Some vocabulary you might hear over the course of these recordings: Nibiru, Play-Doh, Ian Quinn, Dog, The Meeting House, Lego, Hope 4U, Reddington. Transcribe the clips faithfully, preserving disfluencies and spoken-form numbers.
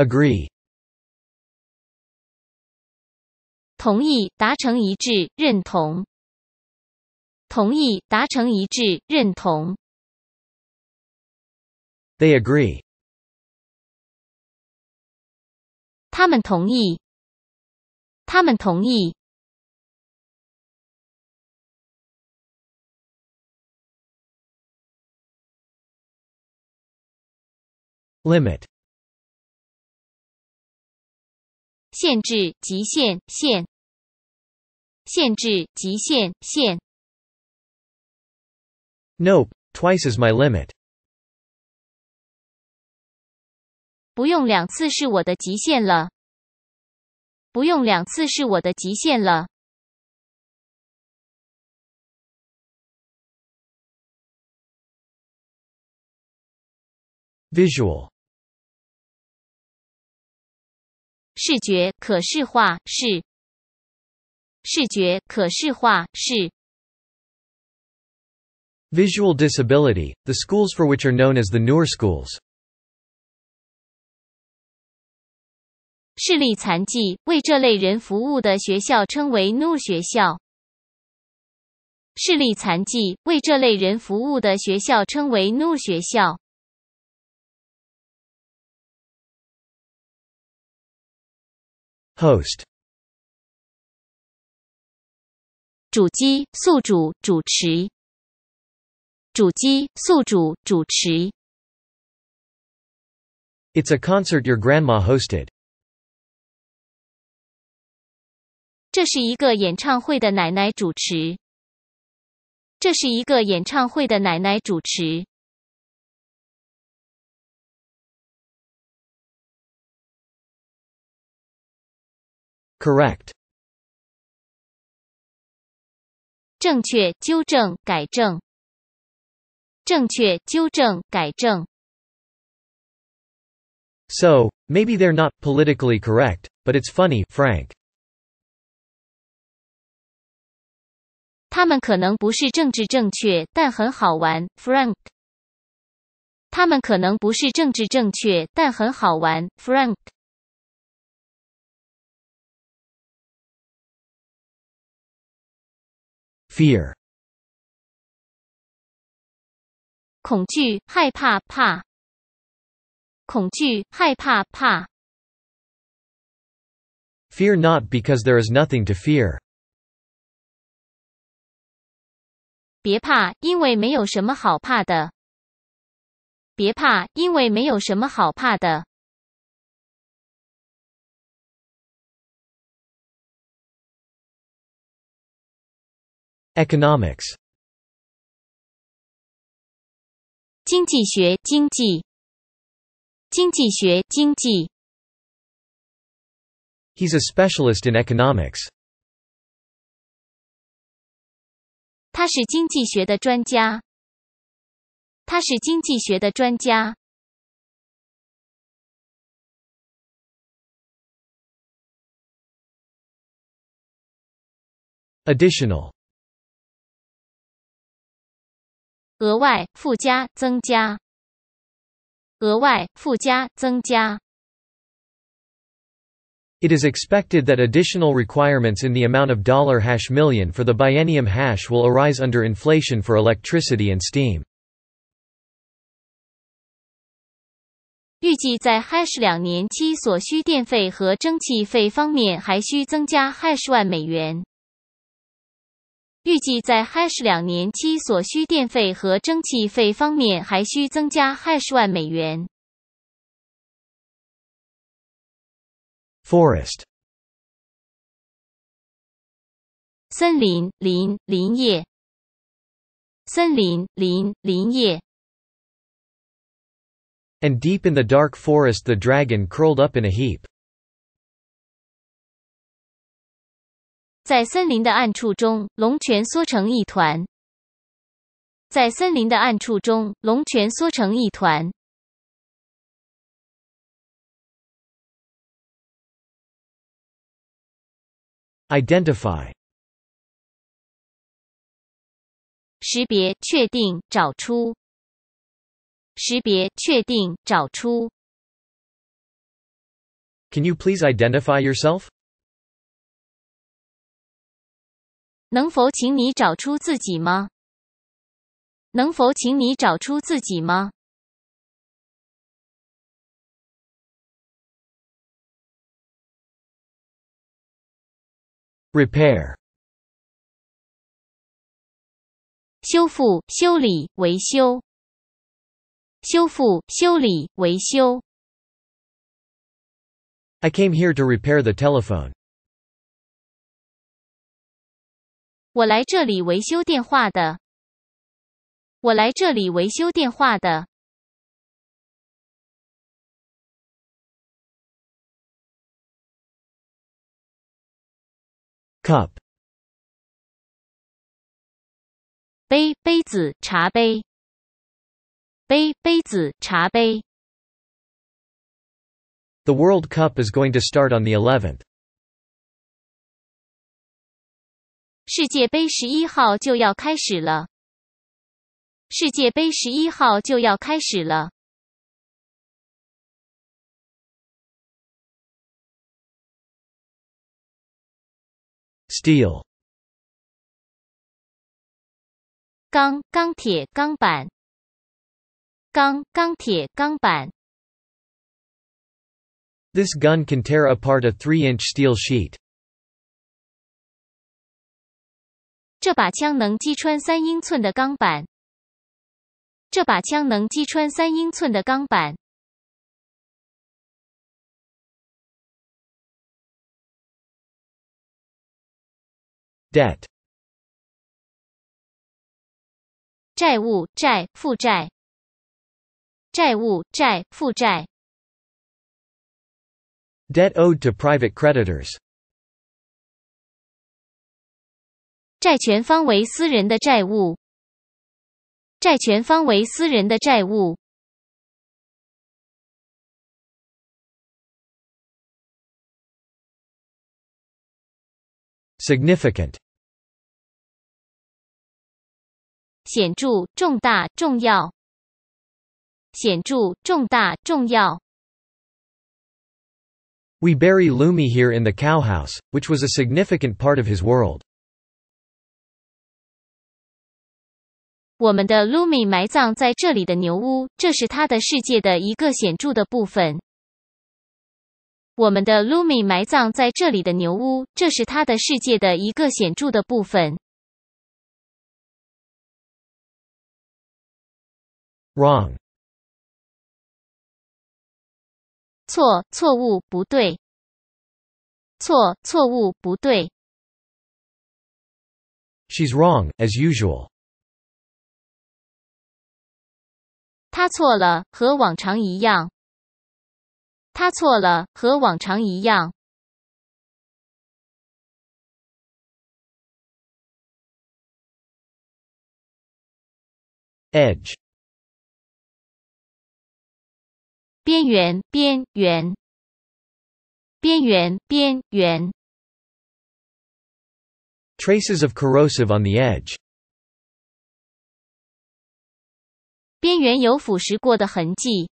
Agree. 同意，达成一致，认同。同意，达成一致，认同。They agree. 他们同意。他们同意。Limit. 限制，极限，限。限制，极限，限。Nope, twice is my limit. 不用两次是我的极限了。不用两次是我的极限了。Visual. 视觉可视化是。视觉可视化是。Visual disability, the schools for which are known as the N U R schools. 视力残疾，为这类人服务的学校称为 N U R 学校。视力残疾，为这类人服务的学校称为 N U R 学校。Host. 主机、宿主、主持。主机、宿主、主持。It's a concert your grandma hosted. 这是一个演唱会的奶奶主持。这是一个演唱会的奶奶主持。Correct. 正确，纠正，改正。正确，纠正，改正。So, maybe they're not politically correct, but it's funny, Frank. 他们可能不是政治正确，但很好玩 ，Frank. 他们可能不是政治正确，但很好玩 ，Frank. Fear. 恐惧，害怕，怕。恐惧，害怕，怕。Fear not because there is nothing to fear. 别怕，因为没有什么好怕的。别怕，因为没有什么好怕的。Economics. 经济学，经济。经济学，经济。He's a specialist in economics. 他是经济学的专家。他是经济学的专家。Additional. 额外，附加，增加。额外，附加，增加。It is expected that additional requirements in the amount of dollar hash million for the biennium hash will arise under inflation for electricity and steam. 预计在 hash 两年期所需电费和蒸汽费方面还需增加 hash 万美元。预计在 hash 两年期所需电费和蒸汽费方面还需增加 hash 万美元。Forest. 森林，林，林业。森林，林，林业。And deep in the dark forest the dragon curled up in a heap. 在森林的暗处中，龙泉缩成一团。在森林的暗处中，龙泉缩成一团。Identify. 识别，确定，找出。识别，确定，找出。Can you please identify yourself? 能否请你找出自己吗？能否请你找出自己吗？ Repair 修复、修理、维修。修复、修理、维修。I came here to repair the telephone. 我来这里维修电话的。我来这里维修电话的。 Cup 杯、杯子、茶杯。杯、杯子、茶杯。The World Cup is going to start on the eleventh. 世界杯十一号就要开始了。世界杯十一号就要开始了。 Steel 钢、钢铁、钢板。钢、钢铁、钢板。This gun can tear apart a three inch steel sheet. 这把枪能击穿三英寸的钢板。这把枪能击穿三英寸的钢板。 Debt 债务、债、负债。债务、债、负债。Debt owed to private creditors. 债权方为私人的债务。债权方为私人的债务。Significant 显著、重大、重要。显著、重大、重要。We bury Lumi here in the cowhouse, which was a significant part of his world. 我们的 Lumi 埋葬在这里的牛屋，这是他的世界的一个显著的部分。 我们的 Lumi 埋葬在这里的牛屋，这是他的世界的一个显著的部分。Wrong 错、错误、不对。错、错误、不对。She's wrong, as usual. 她错了，和往常一样。 他错了，和往常一样。Edge 边缘，边缘，边缘，边缘。Traces of corrosive on the edge. 边缘有腐蚀过的痕迹。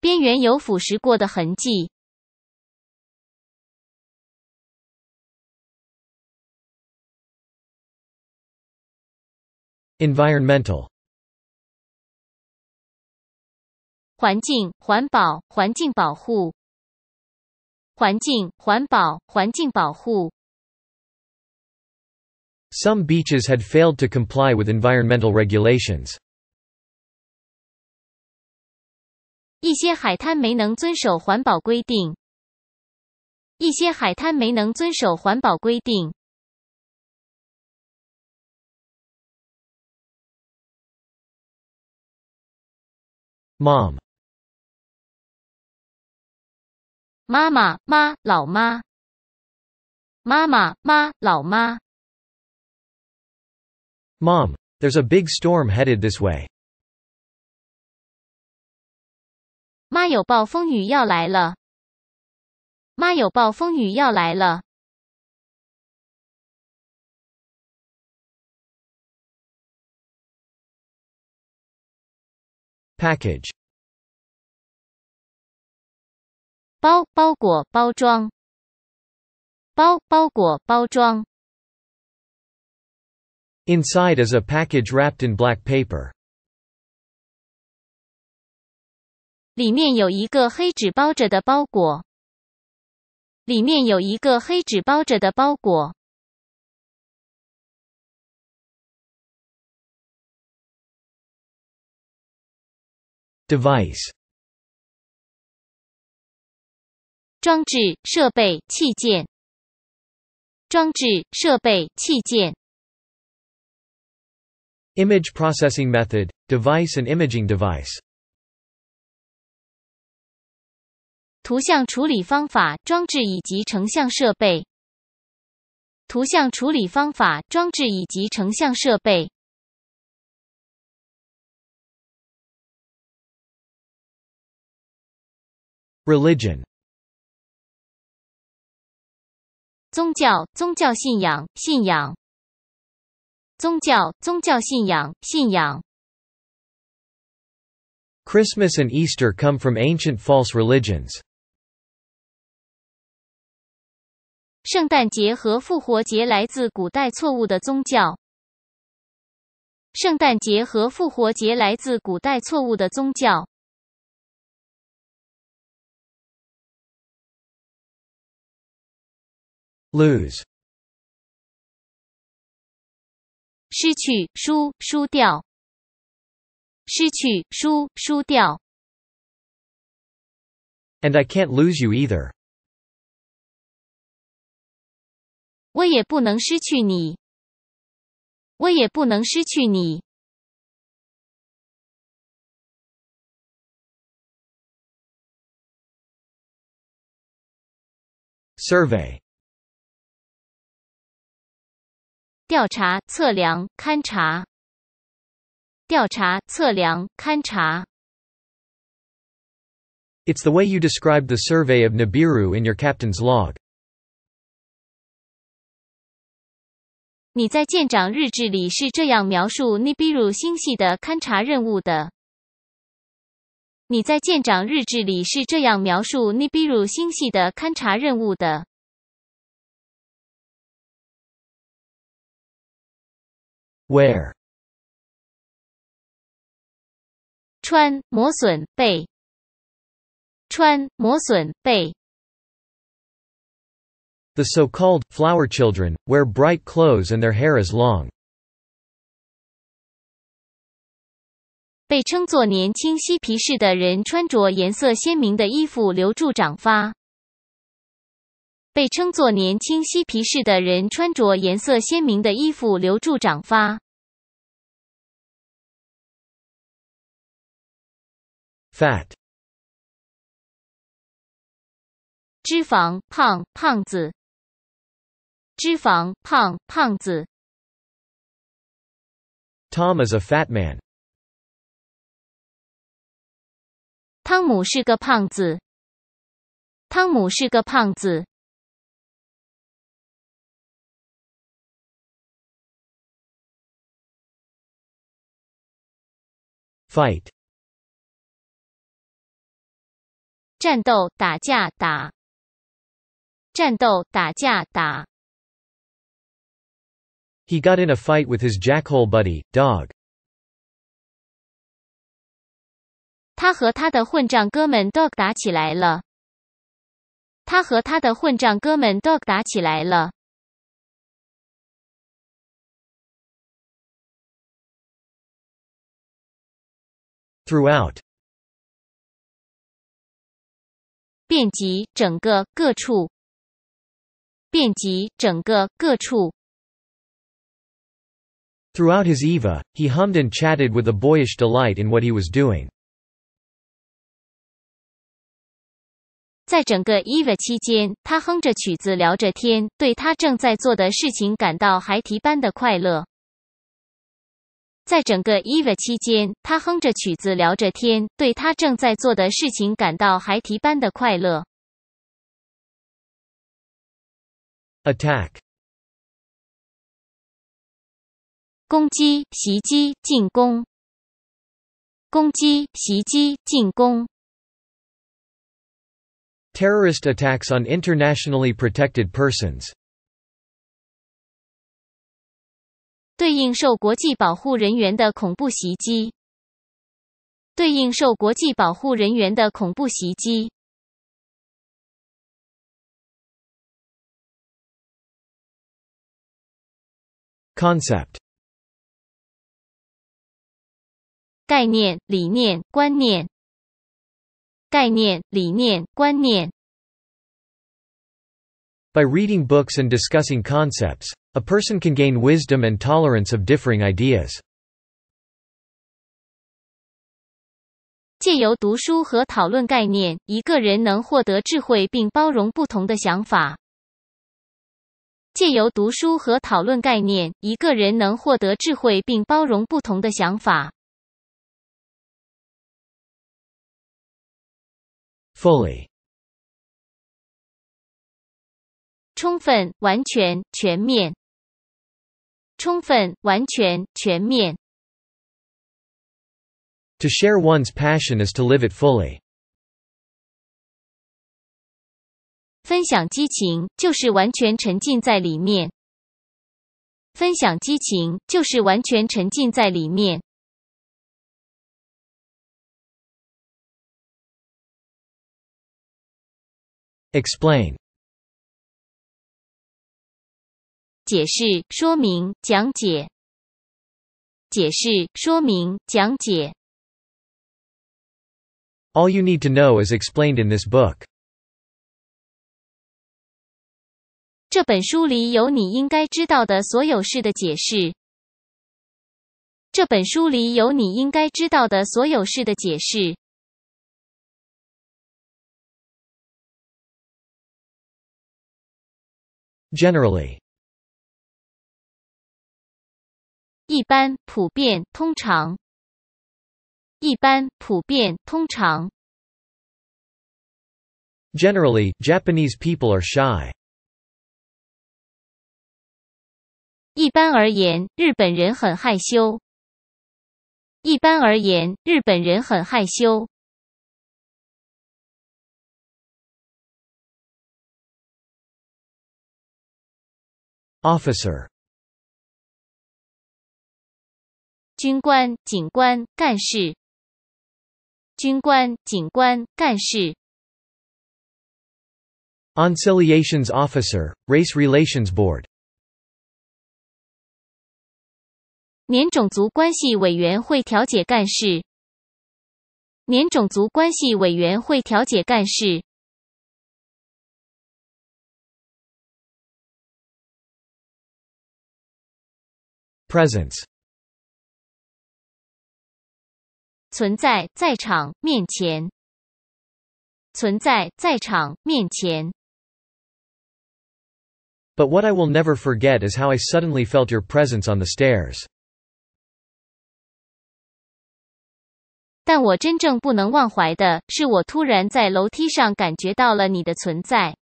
边缘有腐蚀过的痕迹。Environmental 环境、环保、环境保护。环境、环保、环境保护。Some beaches had failed to comply with environmental regulations. 一些海滩没能遵守环保规定。一些海滩没能遵守环保规定。Mom 妈妈妈老妈。妈妈妈老妈。Mom, there's a big storm headed this way. 妈有暴风雨要来了！妈有暴风雨要来了 ！Package 包包裹包装，包包裹包装。Inside is a package wrapped in black paper. 里面有一个黑纸包着的包裹。里面有一个黑纸包着的包裹。Device. 装置、设备、器件。装置、设备、器件。Image processing method, device and imaging device. 图像处理方法、装置以及成像设备。图像处理方法、装置以及成像设备。Religion. 宗教、宗教信仰、信仰。宗教、宗教信仰、信仰。Christmas and Easter come from ancient false religions. 圣诞节和复活节来自古代错误的宗教。圣诞节和复活节来自古代错误的宗教。Lose. 失去，输，输掉。失去，输，输掉。And I can't lose you either. 我也不能失去你。我也不能失去你。Survey. 调查、测量、勘察。调查、测量、勘察。It's the way you described the survey of Nibiru in your captain's log. 你在舰长日志里是这样描述 Nibiru 星系的勘察任务的。你在舰长日志里是这样描述 Nibiru 星系的勘察任务的。Wear. 穿，磨损，被。穿，磨损，被。The so-called flower children wear bright clothes and their hair is long. 被称作年轻嬉皮士的人穿着颜色鲜明的衣服，留住长发。被称作年轻嬉皮士的人穿着颜色鲜明的衣服，留住长发。Fat. 脂肪，胖，胖子。脂肪，胖，胖子。Tom is a fat man. 汤姆是个胖子。汤姆是个胖子。Fight. 战斗，打架，打。战斗，打架，打。He got in a fight with his jackhole buddy, Dog. 他和他的混账哥们 Dog 打起来了。他和他的混账哥们 Dog 打起来了。Throughout. 遍及，整个，各处。遍及，整个，各处。Throughout his Eva, he hummed and chatted with a boyish delight in what he was doing. 在整个 Eva 期间，他哼着曲子聊着天，对他正在做的事情感到孩提般的快乐。在整个 Eva 期间，他哼着曲子聊着天，对他正在做的事情感到孩提般的快乐。Attack. 攻击、袭击、进攻。攻击、袭击、进攻。Terrorist attacks on internationally protected persons. 对应受国际保护人员的恐怖袭击。对应受国际保护人员的恐怖袭击。Concept 概念、理念、观念。概念、理念、观念。 By reading books and discussing concepts, a person can gain wisdom and tolerance of differing ideas. 借由读书和讨论概念，一个人能获得智慧并包容不同的想法。借由读书和讨论概念，一个人能获得智慧并包容不同的想法。Fully 充分、完全、全面。充分、完全、全面。To share one's passion is to live it fully. 分享激情就是完全沉浸在里面。分享激情就是完全沉浸在里面。Explain 解释、说明、讲解。解释、说明、讲解。All you need to know is explained in this book. 这本书里有你应该知道的所有事的解释。这本书里有你应该知道的所有事的解释。Generally 一般、普遍、通常。一般、普遍、通常。Generally, Japanese people are shy. 一般而言，日本人很害羞。一般而言，日本人很害羞。Officer军官、警官、干事。军官、警官、干事。Conciliations Officer, Race Relations Board. 年种族关系委员会调解干事。年种族关系委员会调解干事。Presence存在在场面前。存在在场面前。But what I will never forget is how I suddenly felt your presence on the stairs. 但我真正不能忘怀的是我突然在楼梯上感觉到了你的存在。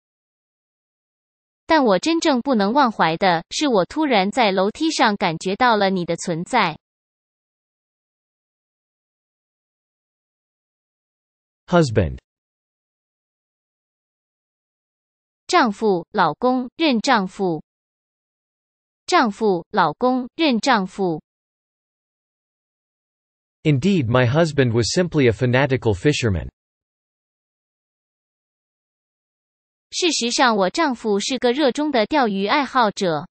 但我真正不能忘怀的是我突然在楼梯上感觉到了你的存在。Husband 丈夫、老公、任丈夫。丈夫、老公、任丈夫。Indeed, my husband was simply a fanatical fisherman. 事实上，我丈夫是个热衷的钓鱼爱好者。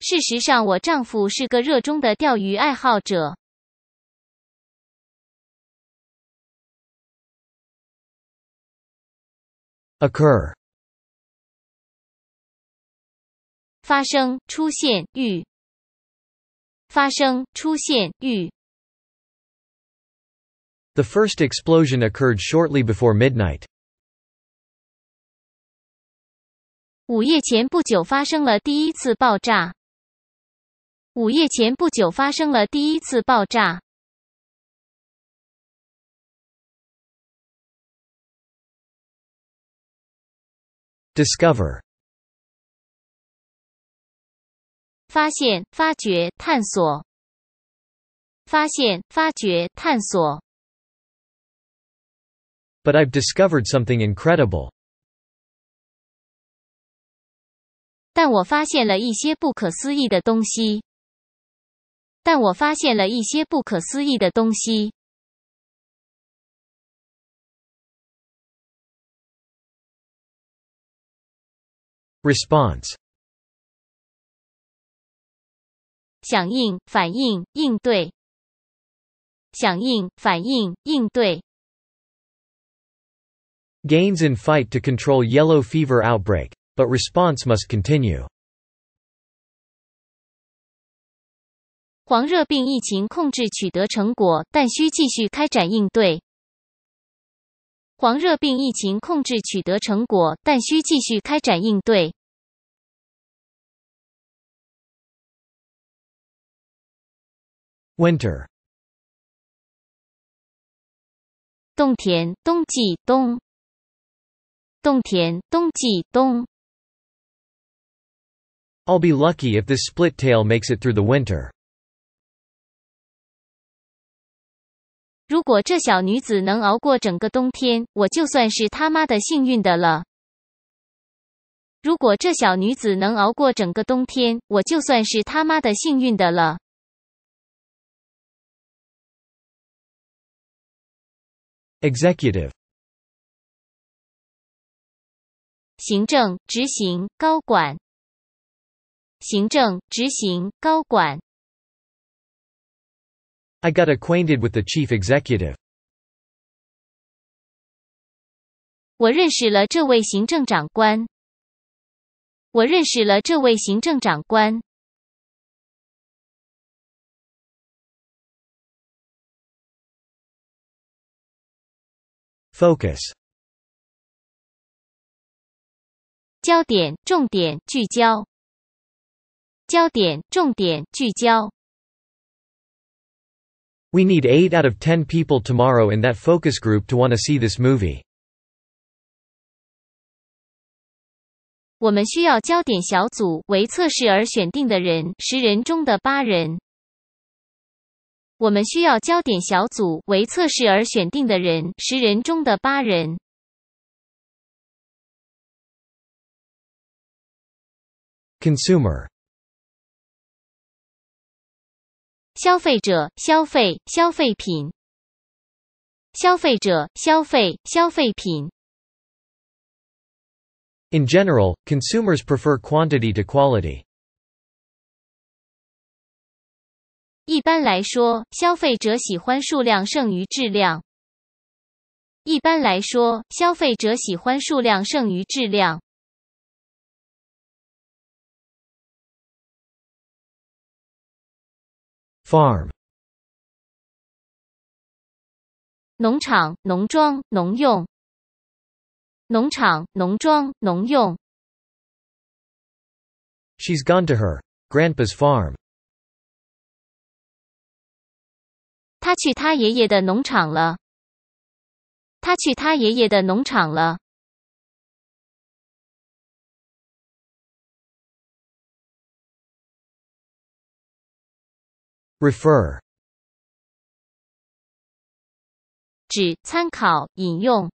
事实上，我丈夫是个热衷的钓鱼爱好者。Occur 发生出现遇发生出现遇 The first explosion occurred shortly before midnight. 午夜前不久发生了第一次爆炸。午夜前不久发生了第一次爆炸。Discover 发现、发掘、探索。发现、发掘、探索。But I've discovered something incredible. 但我发现了一些不可思议的东西。但我发现了一些不可思议的东西。 Response 响应、反应、应对。响应、反应、应对。 Gains in fight to control yellow fever outbreak, but response must continue. 黄热病疫情控制取得成果，但需继续开展应对。黄热病疫情控制取得成果，但需继续开展应对。 Winter 冬天，冬季，冬。冬天，冬季，冬。I'll be lucky if this split tail makes it through the winter. 如果这小女子能熬过整个冬天，我就算是他妈的幸运的了。如果这小女子能熬过整个冬天，我就算是他妈的幸运的了。 Executive 行政、执行、高管。行政、执行、高管。 I got acquainted with the chief executive. 我认识了这位行政长官。我认识了这位行政长官。 Focus 焦点、重点、聚焦。焦点、重点、聚焦。 We need eight out of ten people tomorrow in that focus group to want to see this movie. 我们需要焦点小组为测试而选定的人十人中的八人。我们需要焦点小组为测试而选定的人十人中的八人。Consumer 消费者，消费，消费品。消费者，消费，消费品。In general, consumers prefer quantity to quality. 一般来说，消费者喜欢数量胜于质量。一般来说，消费者喜欢数量胜于质量。 Farm 农场、农庄、农用。农场、农庄、农用。She's gone to her grandpa's farm. 她去她爷爷的农场了。她去她爷爷的农场了。Refer 指参考引用，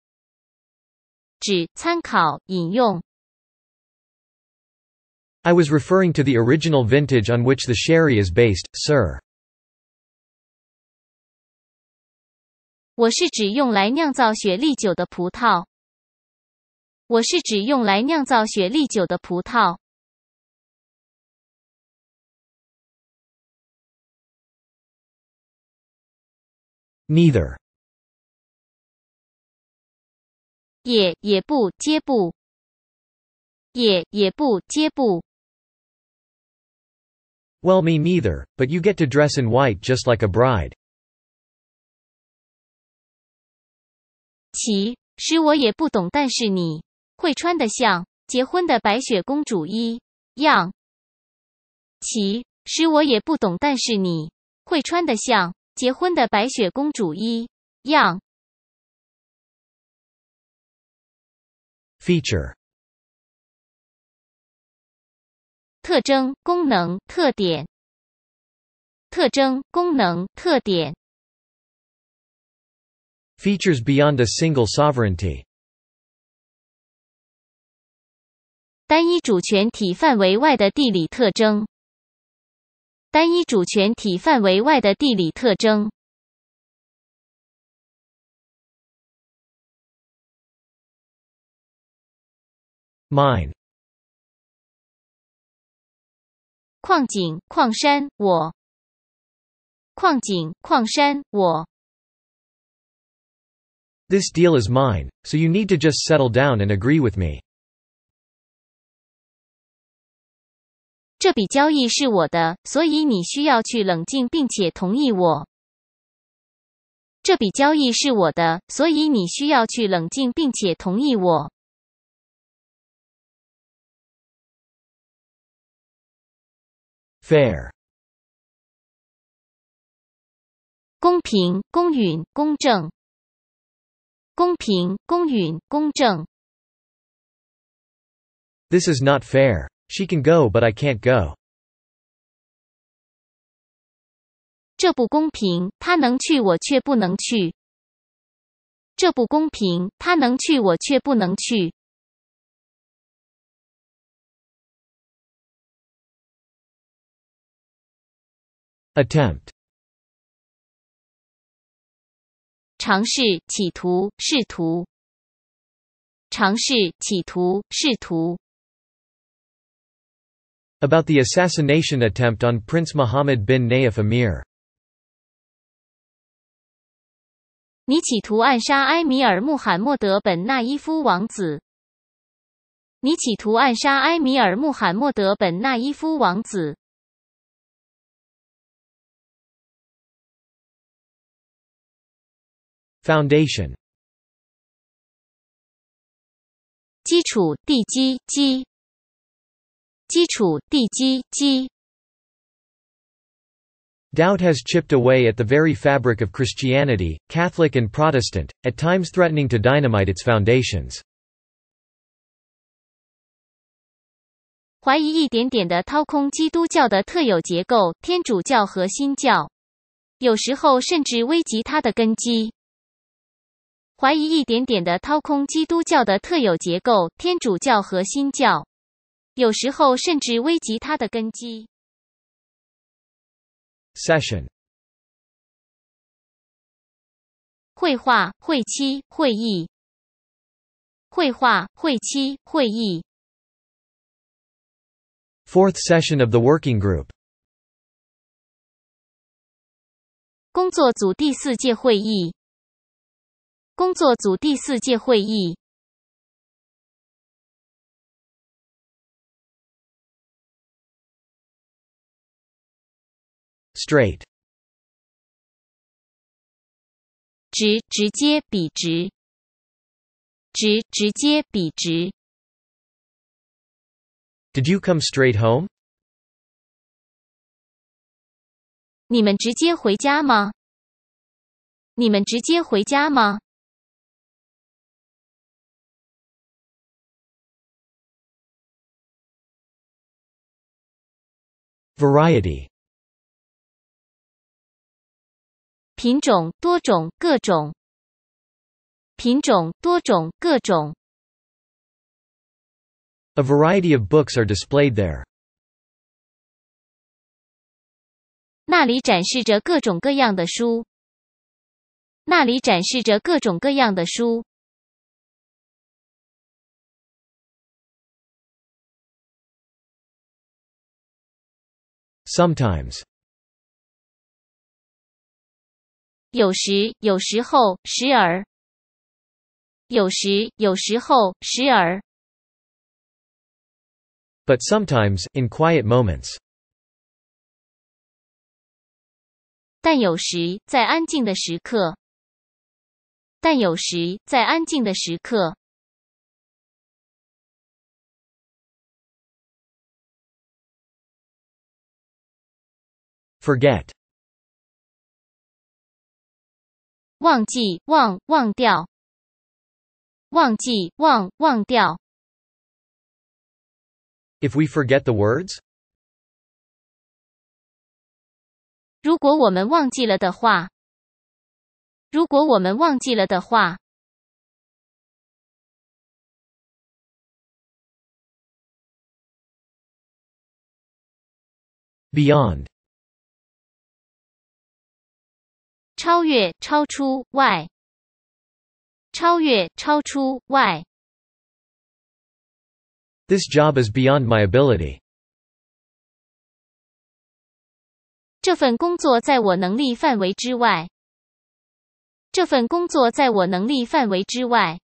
指参考引用。I was referring to the original vintage on which the sherry is based, sir. 我是指用来酿造雪莉酒的葡萄。我是指用来酿造雪莉酒的葡萄。 Neither 也也不皆不也也不皆不 Well, me neither, but you get to dress in white just like a bride. 其实我也不懂，但是你会穿得像结婚的白雪公主一样。其实我也不懂，但是你会穿得像。 结婚的白雪公主一样。Feature 特征、功能、特点。特征、功能、特点。Features beyond a single sovereignty. 单一主权体范围外的地理特征。单一主权体范围外的地理特征。 Mine 矿井、矿山、我矿井、矿山、我 This deal is mine, so you need to just settle down and agree with me. 这笔交易是我的，所以你需要去冷静并且同意我。这笔交易是我的，所以你需要去冷静并且同意我。 Fair 公平、公允、公正。公平、公允、公正。This is not fair. She can go, but I can't go. 这不公平，她能去，我却不能去。这不公平，她能去，我却不能去。 Attempt 尝试、企图、试图。尝试、企图、试图。About the assassination attempt on Prince Mohammed bin Nayef Amir. 你企图暗杀埃米尔穆罕默德本纳伊夫王子。你企图暗杀埃米尔穆罕默德本纳伊夫王子。 Foundation 基础地基基基础地基基 Doubt has chipped away at the very fabric of Christianity, Catholic and Protestant, at times threatening to dynamite its foundations. 怀疑一点点地掏空基督教的特有结构、天主教和新教，有时候甚至危及它的根基。 怀疑一点点地掏空基督教的特有结构、天主教和新教，有时候甚至危及它的根基。Session 绘画、会期、会议。绘画、会期、会议。Fourth session of the working group. 工作组第四届会议。 工作组第四届会议。Straight 直直接笔直，直直接笔直。Did you come straight home? 你们直接回家吗？你们直接回家吗？ Variety 品种多种各种品种多种各种 A variety of books are displayed there. 那里展示着各种各样的书。那里展示着各种各样的书。 Sometimes 有时，有时候，时而；有时，有时候，时而。But sometimes, in quiet moments. 但有时，在安静的时刻。但有时，在安静的时刻。 Forget 忘记忘忘掉忘记忘忘掉 If we forget the words? 如果我们忘记了的话如果我们忘记了的话。Beyond 超越、超出、外超越、超出、外 This job is beyond my ability. 这份工作在我能力范围之外。这份工作在我能力范围之外。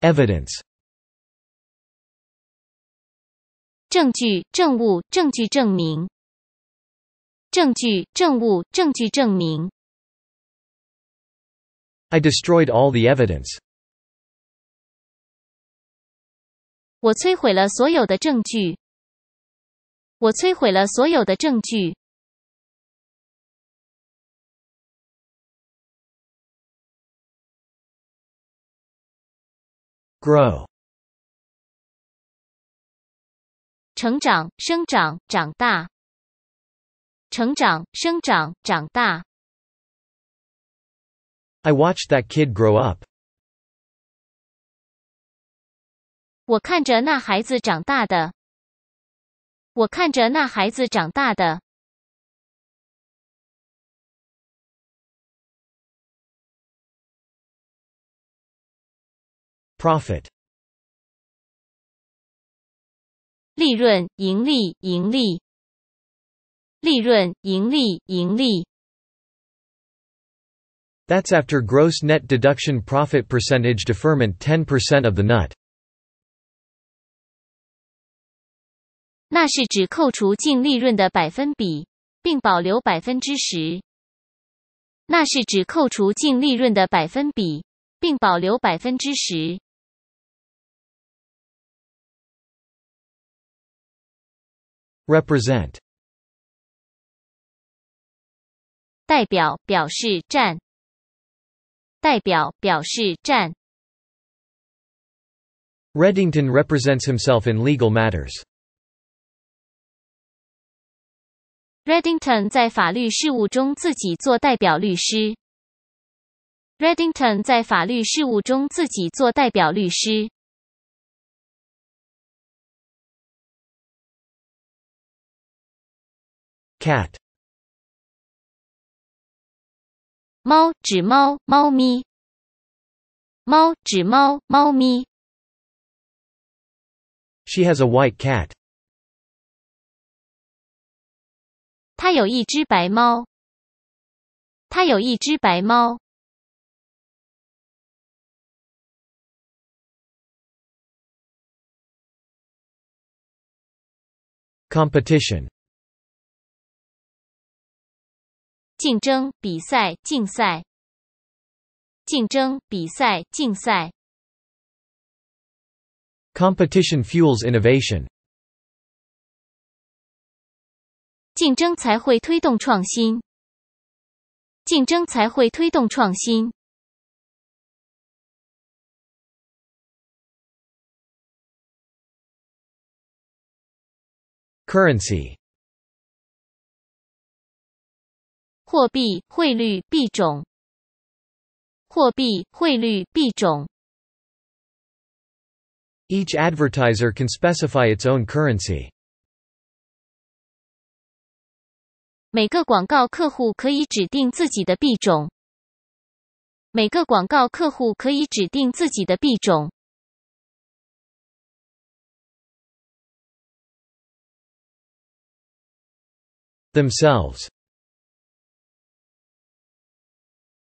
Evidence. 证据、证物、证据证明。证据、证物、证据证明。I destroyed all the evidence. 我摧毁了所有的证据。我摧毁了所有的证据。Grow. 成长、生长、长大。成长、生长、长大。I watched that kid grow up. 我看着那孩子长大的。我看着那孩子长大的。Profit. 利润、盈利、盈利。利润、盈利、盈利。That's after gross net deduction profit percentage deferment ten percent of the nut. 那是指扣除净利润的百分比，并保留 百分之十。那是指扣除净利润的百分比，并保留 百分之十。Represent 代表表示站代表表示站 Reddington represents himself in legal matters. Reddington 在法律事务中自己做代表律师。Reddington 在法律事务中自己做代表律师。Cat 猫指猫猫咪猫指猫猫咪 She has a white cat. 她有一只白猫。她有一只白猫。Competition. 竞争、比赛、竞赛。竞争、比赛、竞赛。Competition fuels innovation. 竞争才会推动创新。竞争才会推动创新。Currency. 货币、汇率、币种。货币、汇率、币种。Each advertiser can specify its own currency. 每个广告客户可以指定自己的币种。每个广告客户可以指定自己的币种。Themselves.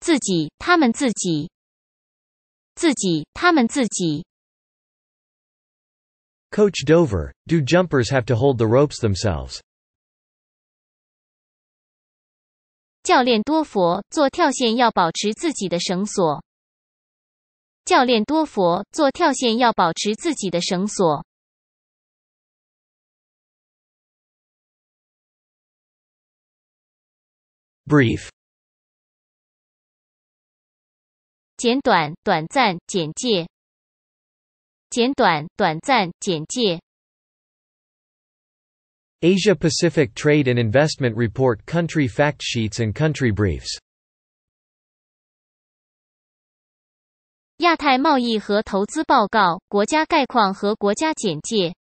自己，他们自己。自己，他们自己。Coach Dover, do jumpers have to hold the ropes themselves? 教练多佛，做跳线要保持自己的绳索。教练多佛，做跳线要保持自己的绳索。Brief. 简短、短暂、简介。简短、短暂、简介。Asia-Pacific Trade and Investment Report Country Fact Sheets and Country Briefs. 亚太贸易和投资报告、国家概况和国家简介。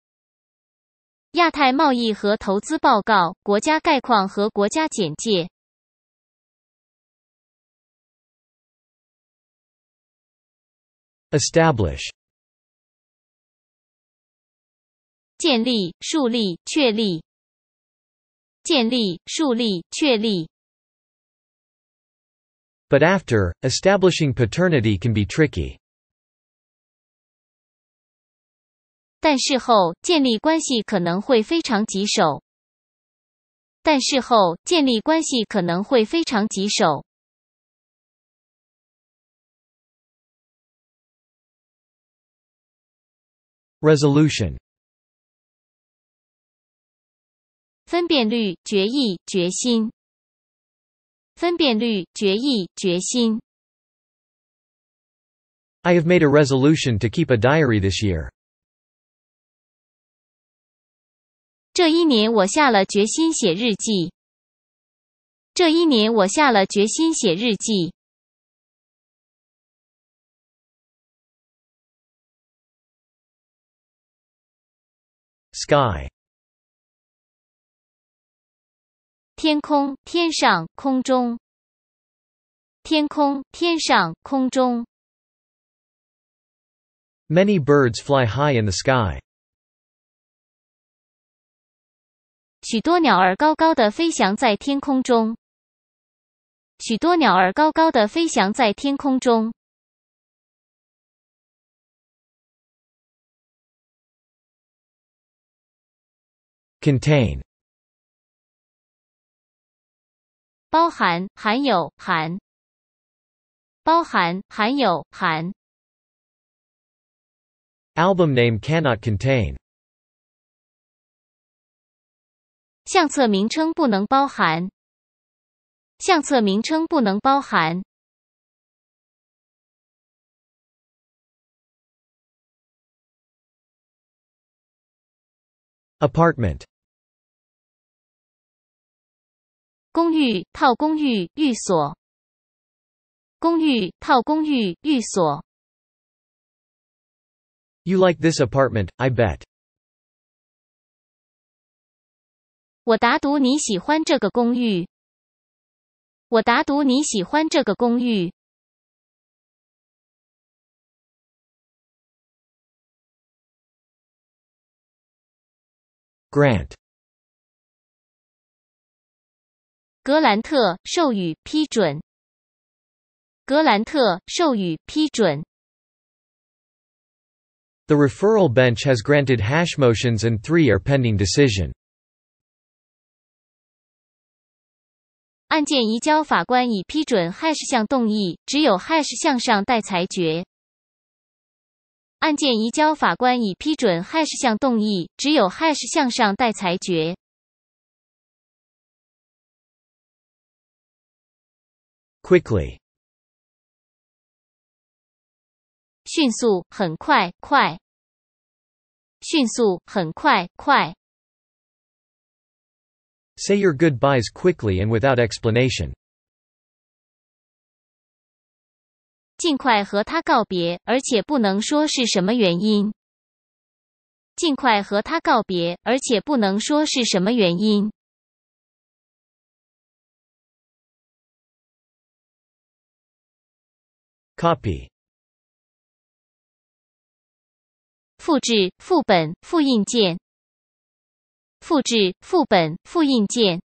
亚太贸易和投资报告、国家概况和国家简介。Establish 建立、树立、确立。建立、树立、确立。But after, establishing paternity can be tricky. 但事后，建立关系可能会非常棘手。但事后，建立关系可能会非常棘手。Resolution 分辨率、决议、决心。分辨率、决议、决心。I have made a resolution to keep a diary this year. 这一年我下了决心写日记。这一年我下了决心写日记。Sky天空，天上，空中。天空，天上，空中。Many birds fly high in the sky. 许多鸟儿高高的飞翔在天空中。许多鸟儿高高的飞翔在天空中。Contain包含，含有，含。包含，含有，含。Album name cannot contain. 相册名称不能包含。相册名称不能包含。Apartment公寓、套公寓、寓所。公寓、套公寓、寓所。You like this apartment, I bet. 我打赌你喜欢这个公寓。我打赌你喜欢这个公寓。Grant格兰特授予批准。格兰特授予批准。The referral bench has granted hash motions and three are pending decision. 案件移交法官已批准 hash 项动议，只有 hash 项尚待裁决。案件移交法官已批准 hash 项动议，只有 hash 项尚待裁决。Quickly. 迅速，很快，快。迅速，很快，快。Say your goodbyes quickly and without explanation. 尽快和他告别，而且不能说是什么原因。尽快和他告别，而且不能说是什么原因。Copy 复制、副本、复印件。复制、副本、复印件。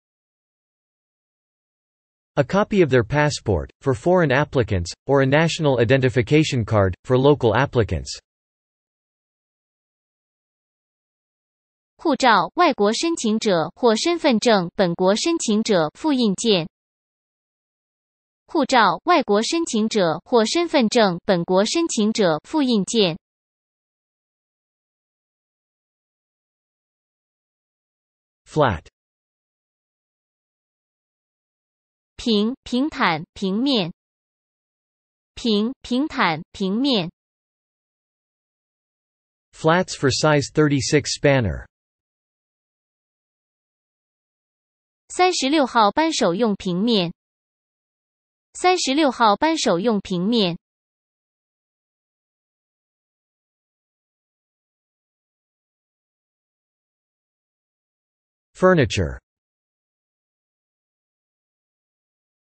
A copy of their passport, for foreign applicants, or a national identification card, for local applicants. 护照、外国申请者或身份证本国申请者复印件。护照、外国申请者或身份证本国申请者复印件。Flat 平、平坦、平面。平、平坦、平面。Flats for size thirty-six spanner 三十六号扳手用平面。三十六号扳手用平面。Furniture。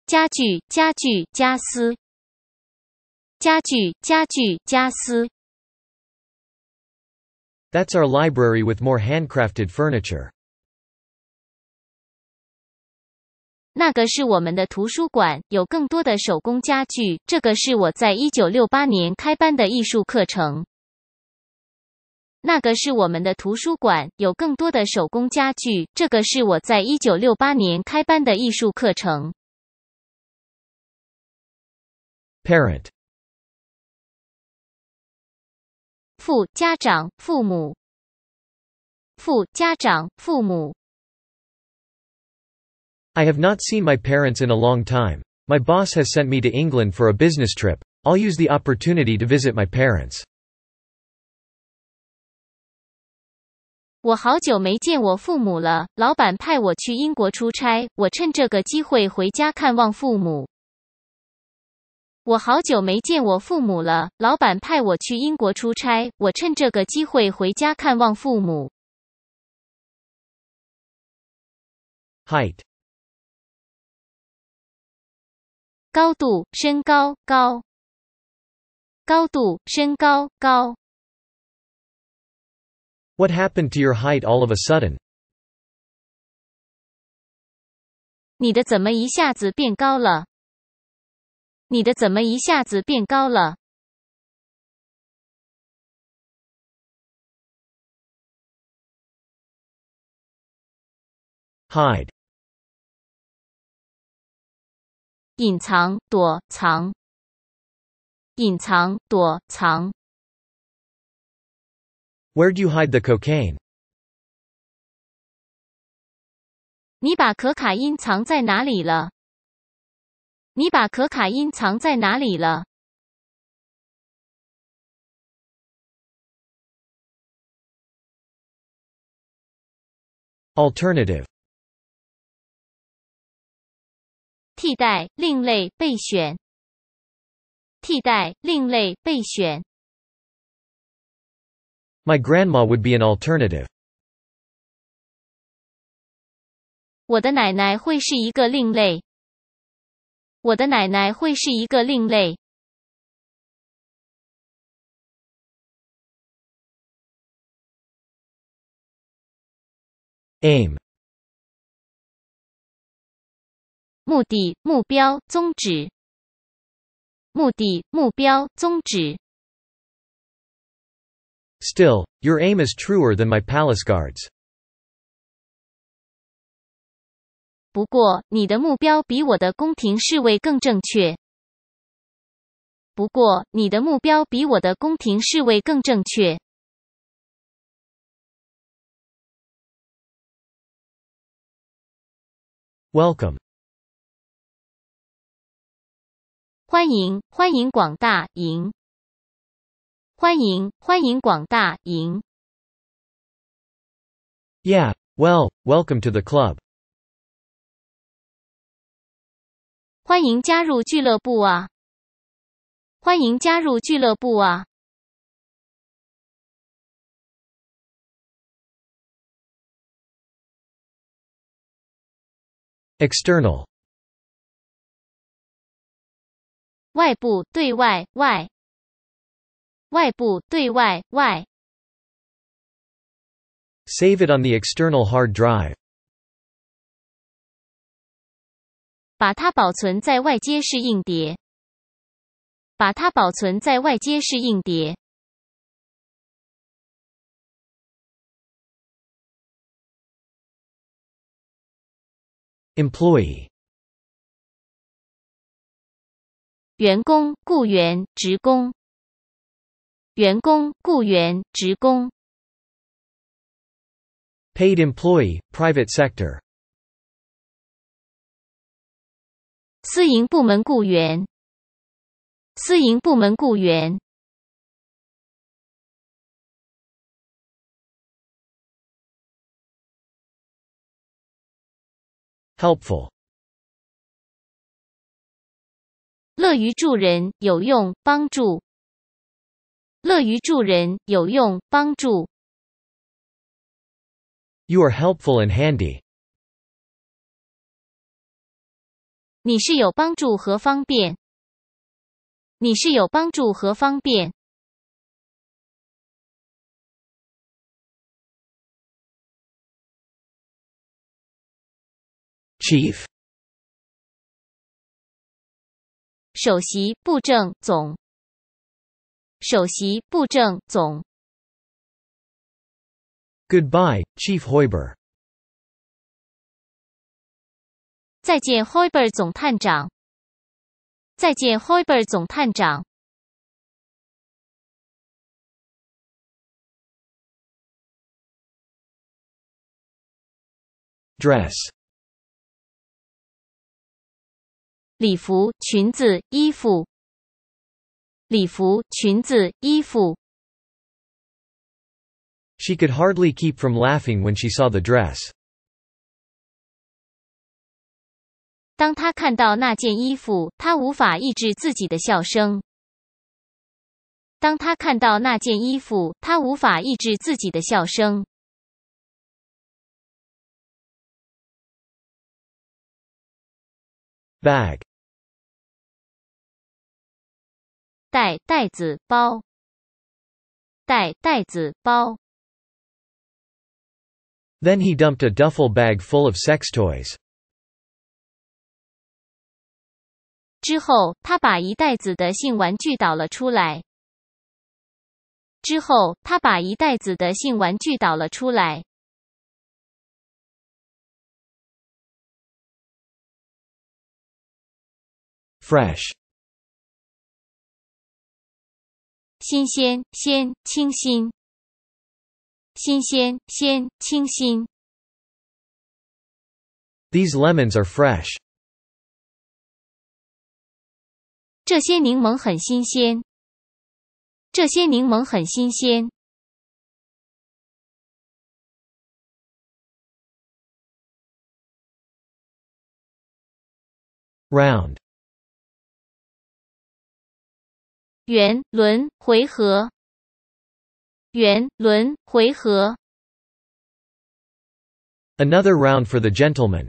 家具、家具、家私。家具、家具、家私。That's our library with more handcrafted furniture. 那个是我们的图书馆，有更多的手工家具。这个是我在一九六八年开班的艺术课程。那个是我们的图书馆，有更多的手工家具。这个是我在一九六八年开班的艺术课程。Parent. 父家长父母父家长父母 I have not seen my parents in a long time. My boss has sent me to England for a business trip. I'll use the opportunity to visit my parents. 我好久没见我父母了，老板派我去英国出差，我趁这个机会回家看望父母。我好久没见我父母了，老板派我去英国出差，我趁这个机会回家看望父母。Height. 高度，身高，高。高度，身高，高。What happened to your height all of a sudden? 你的怎么一下子变高了？你的怎么一下子变高了 ？Hide， 隐藏、躲藏，隐藏、躲藏。Where do you hide the cocaine？ 你把可卡因藏在哪里了？你把可卡因藏在哪里了 ？Alternative， 替代、另类、备选。替代、另类、备选。My grandma would be an alternative. 我的奶奶会是一个另类。我的奶奶会是一个另类。Aim， 目的、目标、宗旨。目的、目标、宗旨。Still, your aim is truer than my palace guards. 不过，你的目标比我的宫廷侍卫更正确。不过，你的目标比我的宫廷侍卫更正确。Welcome， 欢迎，欢迎广大营，欢迎，欢迎广大营。Yeah, well, welcome to the club. 欢迎加入俱乐部啊！欢迎加入俱乐部啊 ！External， 外部，对外，外。外部，对外，外。Save it on the external hard drive. 把它保存在外接式硬碟。把它保存在外接式硬碟。Employee， 员工、雇员、职工。员工、雇员、职工。Paid employee, private sector. 私营部门雇员，私营部门雇员。helpful. 乐于助人，有用，帮助。乐于助人，有用，帮助。You are helpful and handy. 你是有帮助和方便。你是有帮助和方便。Chief. 首席布政总。首席布政总。Goodbye, Chief Hoiber. 再见 ，Hoiber 总探长。再见 ，Hoiber 总探长。Dress. 礼服、裙子、衣服。礼服、裙子、衣服。She could hardly keep from laughing when she saw the dress. 当她看到那件衣服，她无法抑制自己的笑声。当她看到那件衣服，她无法抑制自己的笑声。Bag. 袋、袋子、包。袋、袋子、包。Then he dumped a duffel bag full of sex toys. 之后，他把一袋子的性玩具倒了出来。之后，他把一袋子的性玩具倒了出来。Fresh. 新鲜，鲜，清新。新鲜，鲜，清新。These lemons are fresh. 这些柠檬很新鲜。这些柠檬很新鲜。Round. 圆轮回合，圆轮回合。Another round for the gentleman.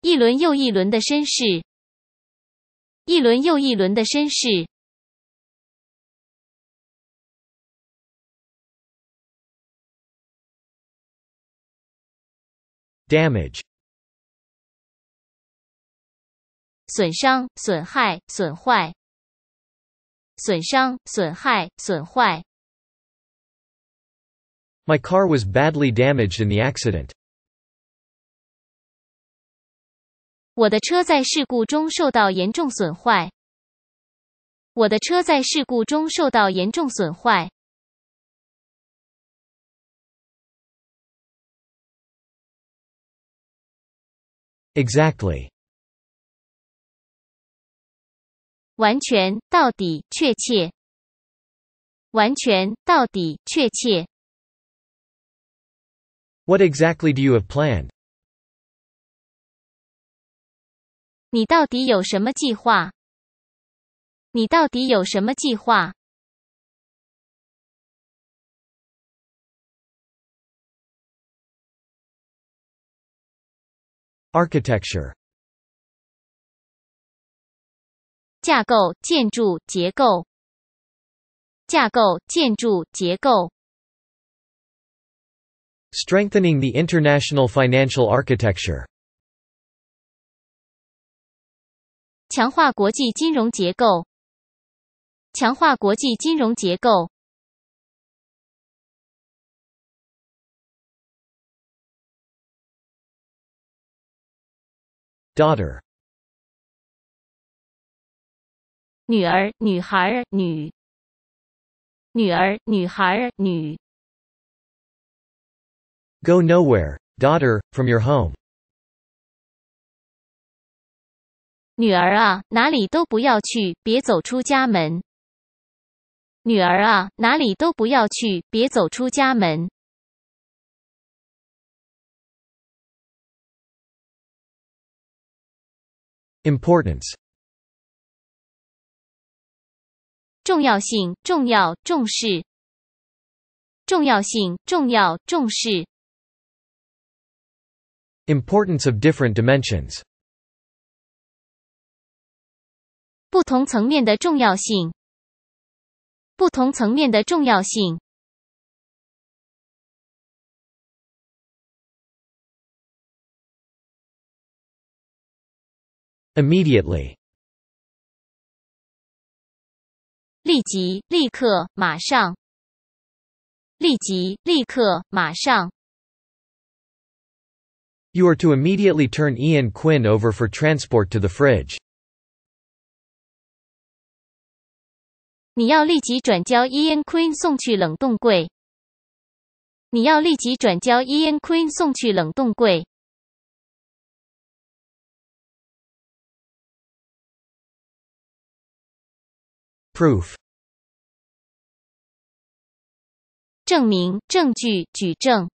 一轮又一轮的绅士，一轮又一轮的绅士。Damage. 损伤、损害、损坏。损伤、损害、损坏。My car was badly damaged in the accident. 我的车在事故中受到严重损坏。我的车在事故中受到严重损坏。Exactly. 完全到底确切。完全到底确切。What exactly do you have planned? 你到底有什么计划？你到底有什么计划 ？Architecture. 架构、建筑、结构。架构、建筑、结构。Strengthening the international financial architecture. 强化国际金融结构。强化国际金融结构。Daughter. 女儿，女孩，女。女儿，女孩，女。Go nowhere, daughter, from your home. 女儿啊，哪里都不要去，别走出家门。女儿啊，哪里都不要去，别走出家门。Importance. 重要性，重要，重视。重要性，重要，重视。Importance of different dimensions. 不同层面的重要性。不同层面的重要性。Immediately. 立即，立刻，马上。立即，立刻，马上。You are to immediately turn Ian Quinn over for transport to the fridge. 你要立即转交 Ian Quinn 送去冷冻柜。你要立即转交 Ian Quinn 送去冷冻柜。Proof. 证明，证据，举证。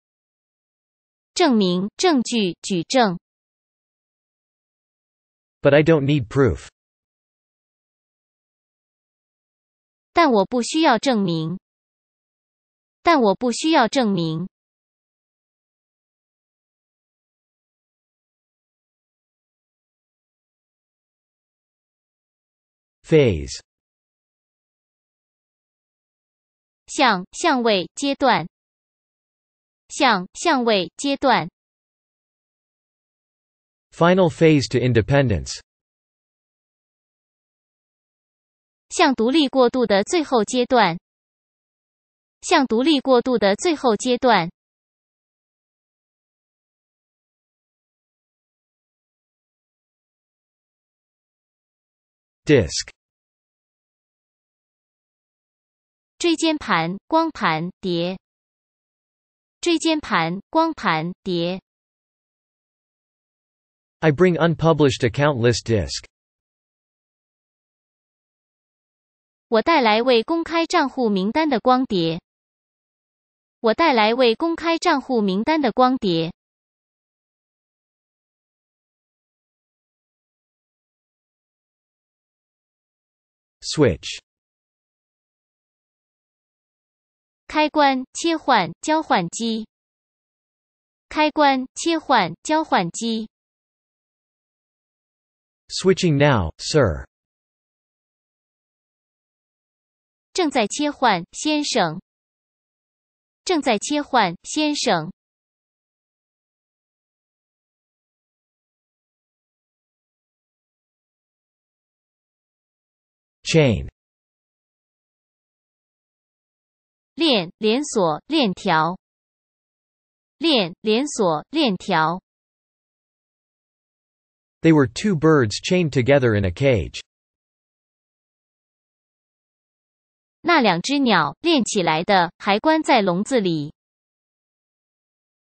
证明，证据，举证。But I don't need proof. 但我不需要证明。但我不需要证明。Phase. 向，相位，阶段。向，相位，阶段。Final phase to independence. 向独立过渡的最后阶段。向独立过渡的最后阶段。Disc. 椎间盘，光盘，碟。椎间盘，光盘，碟。I bring unpublished account list disc. 我带来未公开账户名单的光碟。我带来未公开账户名单的光碟。Switch. 开关，切换，交换机。开关，切换，交换机。Switching now, sir. 正在切换，先生。正在切换，先生。Chain. 链，连锁，链条。链，连锁，链条。They were two birds chained together in a cage. 那两只鸟链起来的，还关在笼子里。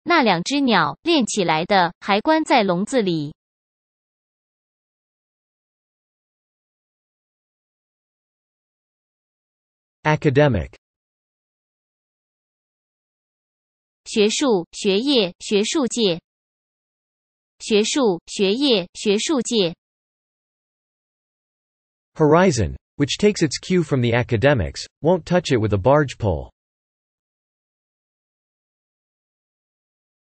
那两只鸟链起来的，还关在笼子里。Academic. 学术，学业，学术界。学术，学业，学术界。Horizon, which takes its cue from the academics, won't touch it with a barge pole.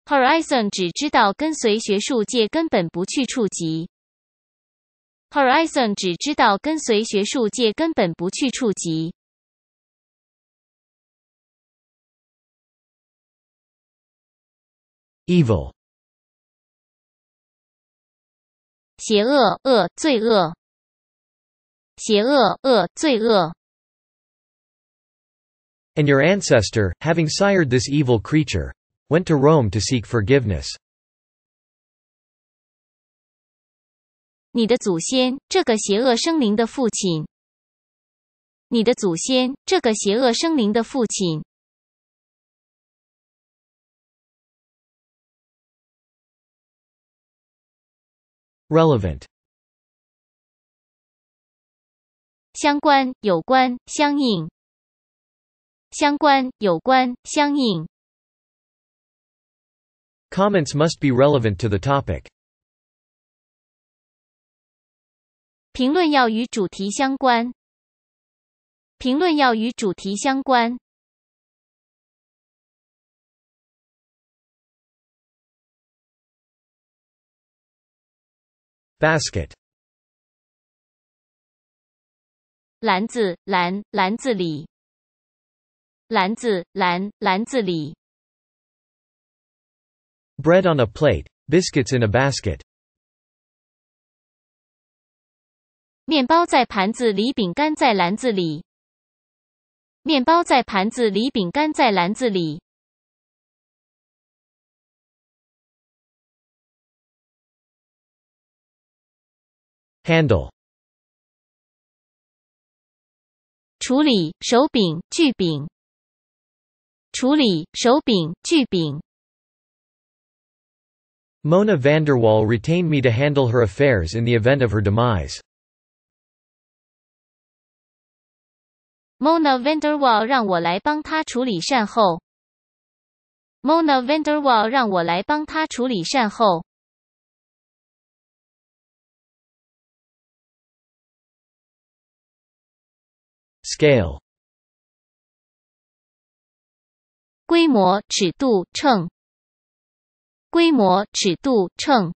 Horizon 只知道跟随学术界，根本不去触及。Horizon 只知道跟随学术界，根本不去触及。Evil. 邪恶，恶，罪恶。邪恶，恶，罪恶。And your ancestor, having sired this evil creature, went to Rome to seek forgiveness. 你的祖先，这个邪恶生灵的父亲。你的祖先，这个邪恶生灵的父亲。Relevant. 相关，有关，相应。相关，有关，相应。Comments must be relevant to the topic. 评论要与主题相关。评论要与主题相关。basket 篮子，篮，篮子里。篮子，篮，篮子里。bread on a plate, biscuits in a basket. 面包在盘子里，饼干在篮子里。面包在盘子里，饼干在篮子里。handle 处理，手柄，锯柄。处理，手柄，锯柄。Mona Vanderwall retained me to handle her affairs in the event of her demise. Mona Vanderwall 让我来帮她处理善后。Mona Vanderwall 让我来帮她处理善后。scale 规模，尺度，秤。规模，尺度，秤。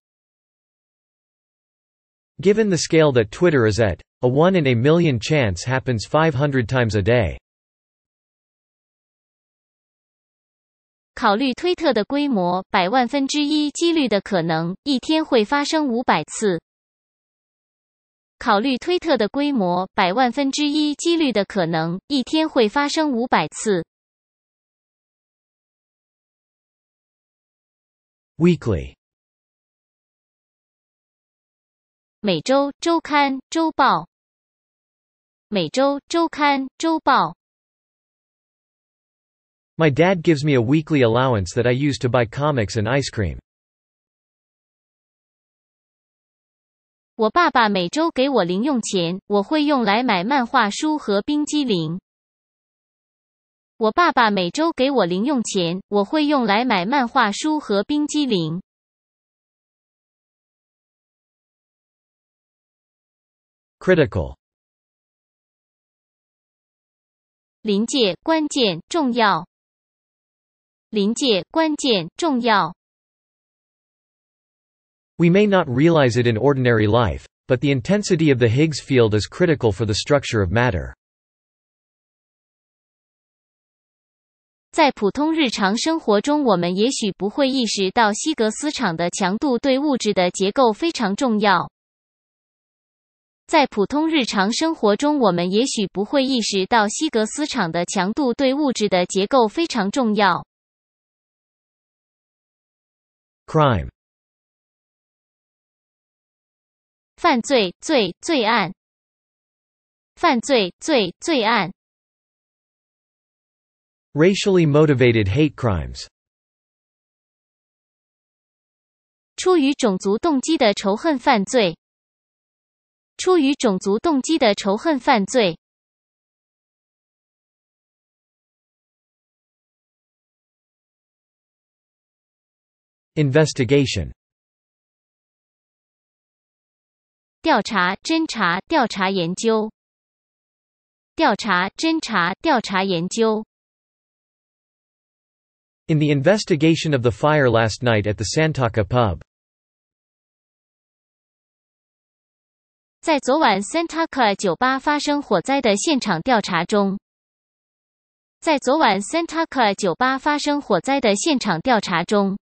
Given the scale that Twitter is at, a one in a million chance happens five hundred times a day. 考虑推特的规模，百万分之一几率的可能，一天会发生五百次。考虑推特的规模，百万分之一几率的可能，一天会发生五百次。weekly 每周，周刊，周报。每周，周刊，周报。My dad gives me a weekly allowance that I use to buy comics and ice cream. 我爸爸每周给我零用钱，我会用来买漫画书和冰激凌。我爸爸每周给我零用钱，我会用来买漫画书和冰激凌。critical 临界，关键，重要。临界，关键，重要。We may not realize it in ordinary life, but the intensity of the Higgs field is critical for the structure of matter. 在普通日常生活中，我们也许不会意识到希格斯场的强度对物质的结构非常重要。在普通日常生活中，我们也许不会意识到希格斯场的强度对物质的结构非常重要。crime 犯罪，罪，罪案。犯罪，罪，罪案。racially motivated hate crimes 出于种族动机的仇恨犯罪。出于种族动机的仇恨犯罪。investigation 调查，侦查，调查研究。调查，侦查，调查研究。In the investigation of the fire last night at the Santaka pub. 在昨晚 Santaka 酒吧发生火灾的现场调查中。在昨晚 Santaka 酒吧发生火灾的现场调查中。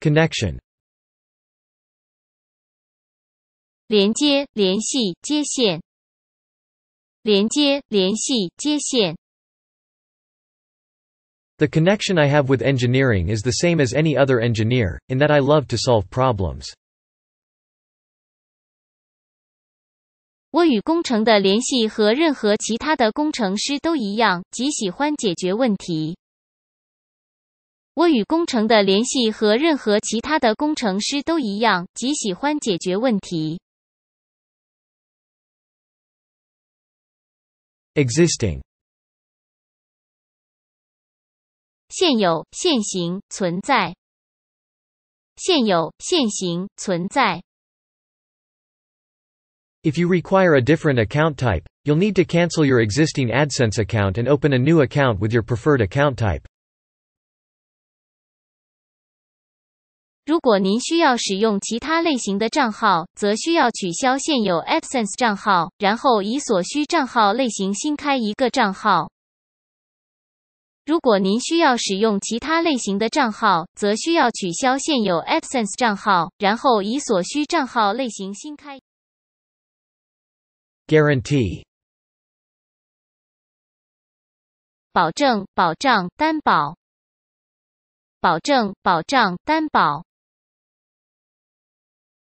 connection 连接，联系，接线。连接，联系，接线。The connection I have with engineering is the same as any other engineer, in that I love to solve problems. 我与工程的联系和任何其他的工程师都一样，极喜欢解决问题。我与工程的联系和任何其他的工程师都一样，极喜欢解决问题。existing现有，现行，存在。现有、现行、存在。If you require a different account type, you'll need to cancel your existing AdSense account and open a new account with your preferred account type. 如果您需要使用其他类型的账号，则需要取消现有 AdSense 账号，然后以所需账号类型新开一个账号。如果您需要使用其他类型的账号，则需要取消现有 AdSense 账号，然后以所需账号类型新开。Guarantee 保证、保障、担保。保证、保障、担保。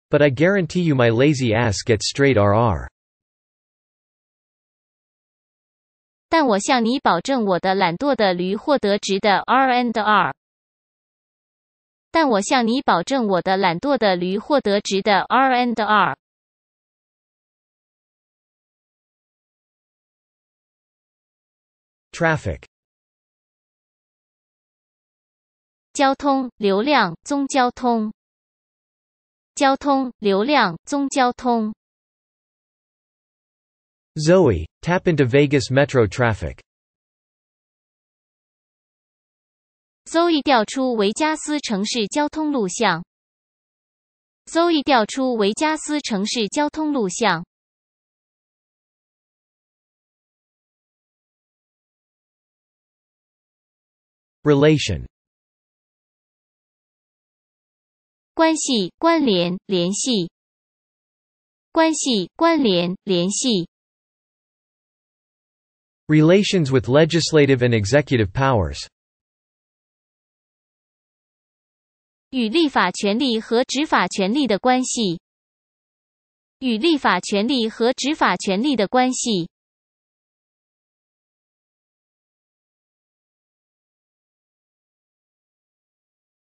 But I guarantee you my lazy ass gets straight R R. 但我向你保证我的懒惰的驴获得直的 R and R。但我向你保证我的懒惰的驴获得直的 R and R。Traffic 交通、流量、宗交通。交通、流量、宗交通。Zoe, tap into Vegas metro traffic. Zoe 调出维加斯城市交通路向。Zoe 调出维加斯城市交通路向。Relation 关系、关联、联系。关系、关联、联系。Relations with legislative and executive powers. 与立法权力和执法权力的关系。与立法权力和执法权力的关系。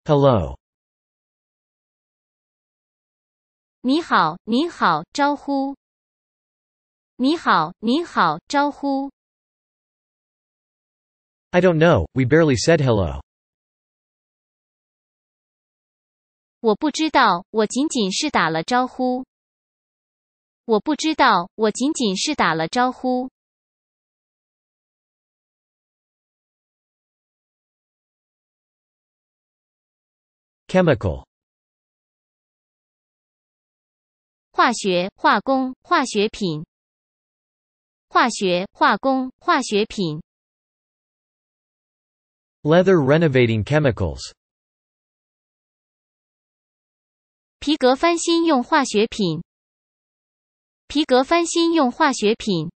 Hello. 你好，你好，招呼。你好，你好，招呼。I don't know, we barely said hello. 我不知道，我仅仅是打了招呼。我不知道，我仅仅是打了招呼。Chemical. 化学、化工、化学品。化学、化工、化学品。Leather renovating chemicals. 皮革翻新用化学品。皮革翻新用化学品。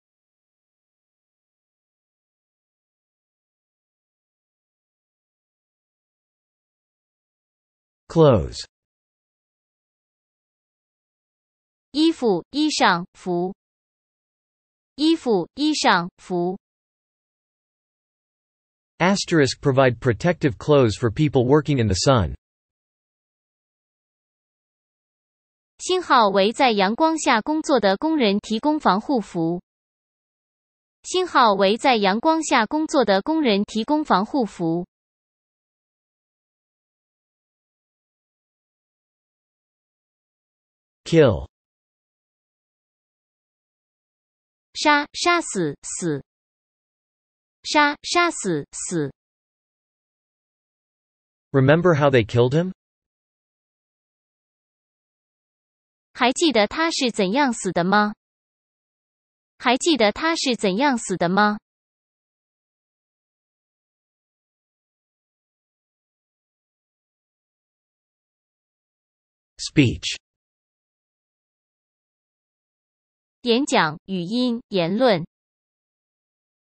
Clothes. 衣服、衣裳、服。衣服、衣裳、服。Asterisk provide protective clothes for people working in the sun. 星号为在阳光下工作的工人提供防护服。星号为在阳光下工作的工人提供防护服。Kill. 杀、杀死、死。杀、杀死、死。Remember how they killed him? 还记得他是怎样死的吗？还记得他是怎样死的吗？ Speech. 演讲、语音、言论。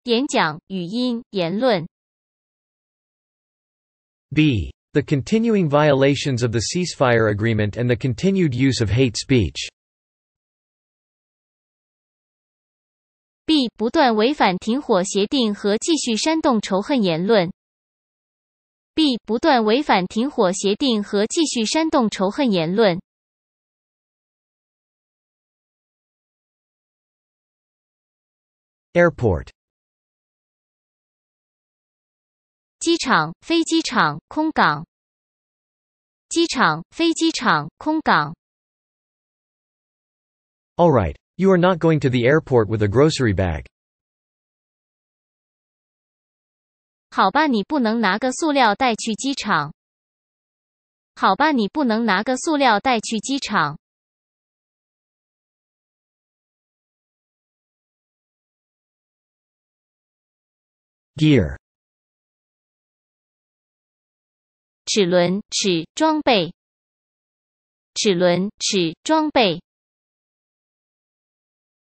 演讲、语音、言论。B. The continuing violations of the ceasefire agreement and the continued use of hate speech. B. 不断违反停火协定和继续煽动仇恨言论。B. 不断违反停火协定和继续煽动仇恨言论。Airport. 机场、飞机场、空港。机场、飞机场、空港。All right, you are not going to the airport with a grocery bag. 好吧，你不能拿个塑料袋去机场。好吧，你不能拿个塑料袋去机场。 Gear 齿轮齿装备齿轮齿装备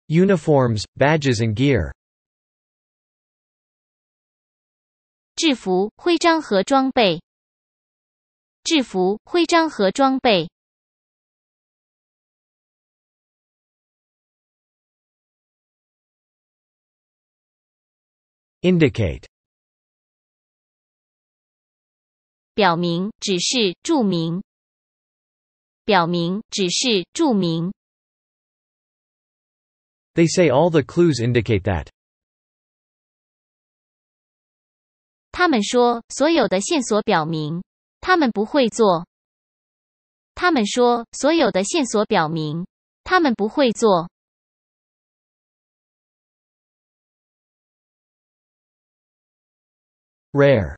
Uniforms, badges and gear 制服、徽章和装备制服、徽章和装备 Indicate 表明、指示、注明表明、指示、注明 They say all the clues indicate that 他们说，所有的线索表明他们不会做他们说，所有的线索表明他们不会做 Rare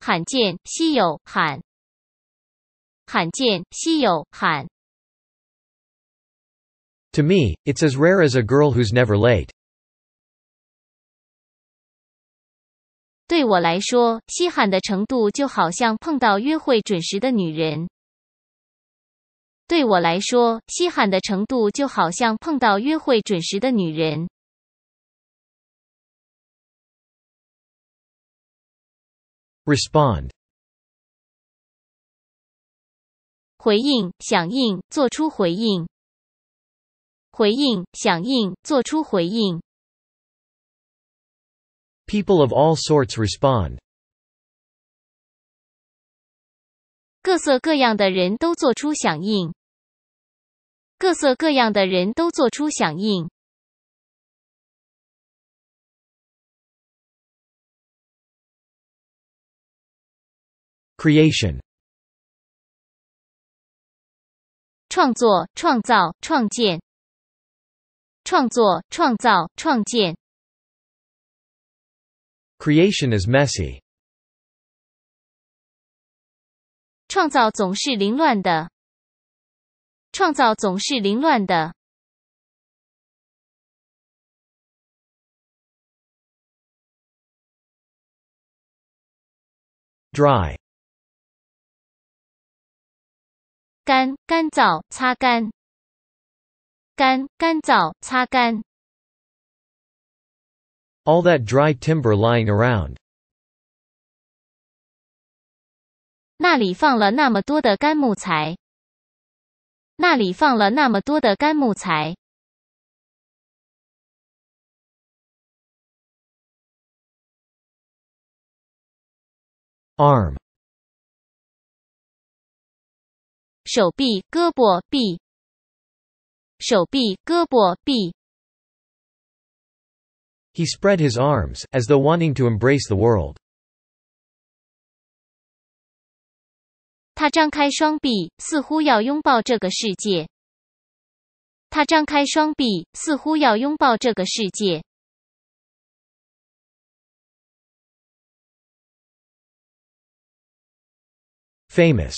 罕见、稀有、罕罕见、稀有、罕 To me, it's as rare as a girl who's never late. 对我来说，稀罕的程度就好像碰到约会准时的女人。对我来说，稀罕的程度就好像碰到约会准时的女人。 Respond 回应、响应、做出回应回应、响应、做出回应 People of all sorts respond 各色各样的人都做出响应各色各样的人都做出响应 Creation 创作、创造、创建创作、创造、创建 Creation is messy 创造总是凌乱的创造总是凌乱的 Dry 干、干燥、擦干。干、干燥、擦干。All that dry timber lying around. 那里放了那么多的干木材。那里放了那么多的干木材。Arm. 手臂、胳膊、臂。手臂、胳膊、臂。He spread his arms, as though wanting to embrace the world. 他张开双臂，似乎要拥抱这个世界。他张开双臂，似乎要拥抱这个世界。Famous.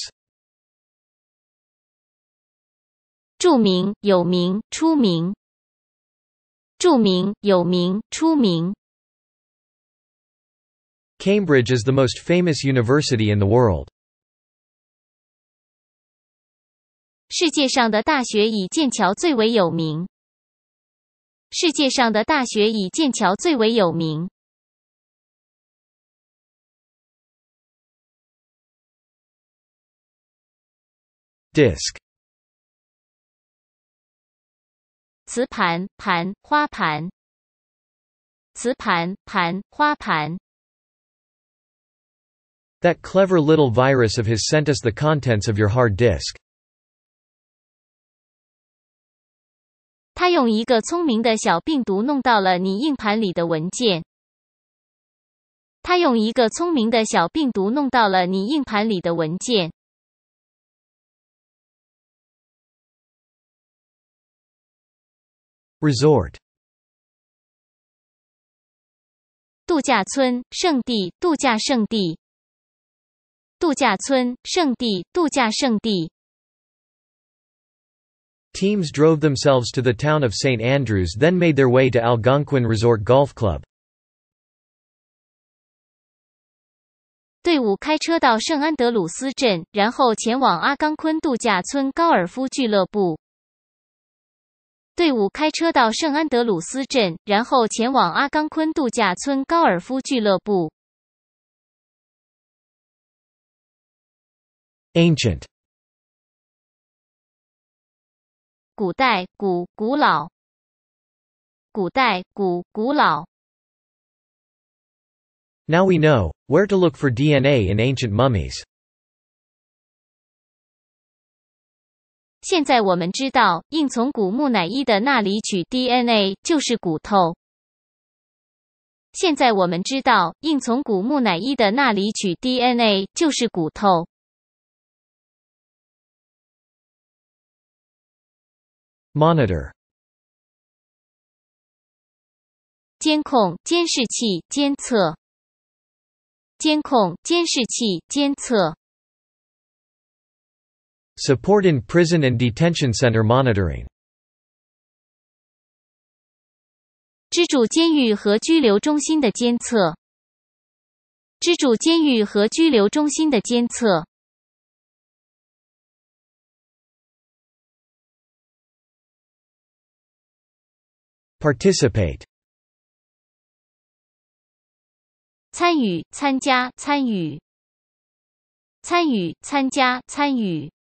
著名、有名、出名。著名、有名、出名。Cambridge is the most famous university in the world. 世界上的大学以剑桥最为有名。世界上的大学以剑桥最为有名。Disc 瓷盘、盘、花盘。瓷盘、盘、花盘。That clever little virus of his sent us the contents of your hard disk. 他用一个聪明的小病毒弄到了你硬盘里的文件。他用一个聪明的小病毒弄到了你硬盘里的文件。Resort 度假村、圣地、度假圣地。度假村、圣地、度假圣地。Teams drove themselves to the town of Saint Andrews, then made their way to Algonquin Resort Golf Club. 队伍开车到圣安德鲁斯镇，然后前往阿冈昆度假村高尔夫俱乐部。队伍开车到圣安德鲁斯镇，然后前往阿冈昆度假村高尔夫俱乐部。Ancient 古代、古、古老。古代、古、古老。Now we know where to look for D N A in ancient mummies. 现在我们知道，应从古木乃伊的那里取 D N A， 就是骨头。现在我们知道，应从古木乃伊的那里取 D N A， 就是骨头。Monitor 监控、监视器、监测。监控、监视器、监测。Support in prison and detention center monitoring. 资助监狱和拘留中心的监测。资助监狱和拘留中心的监测。Participate. 参与、参加、参与。参与、参加、参与。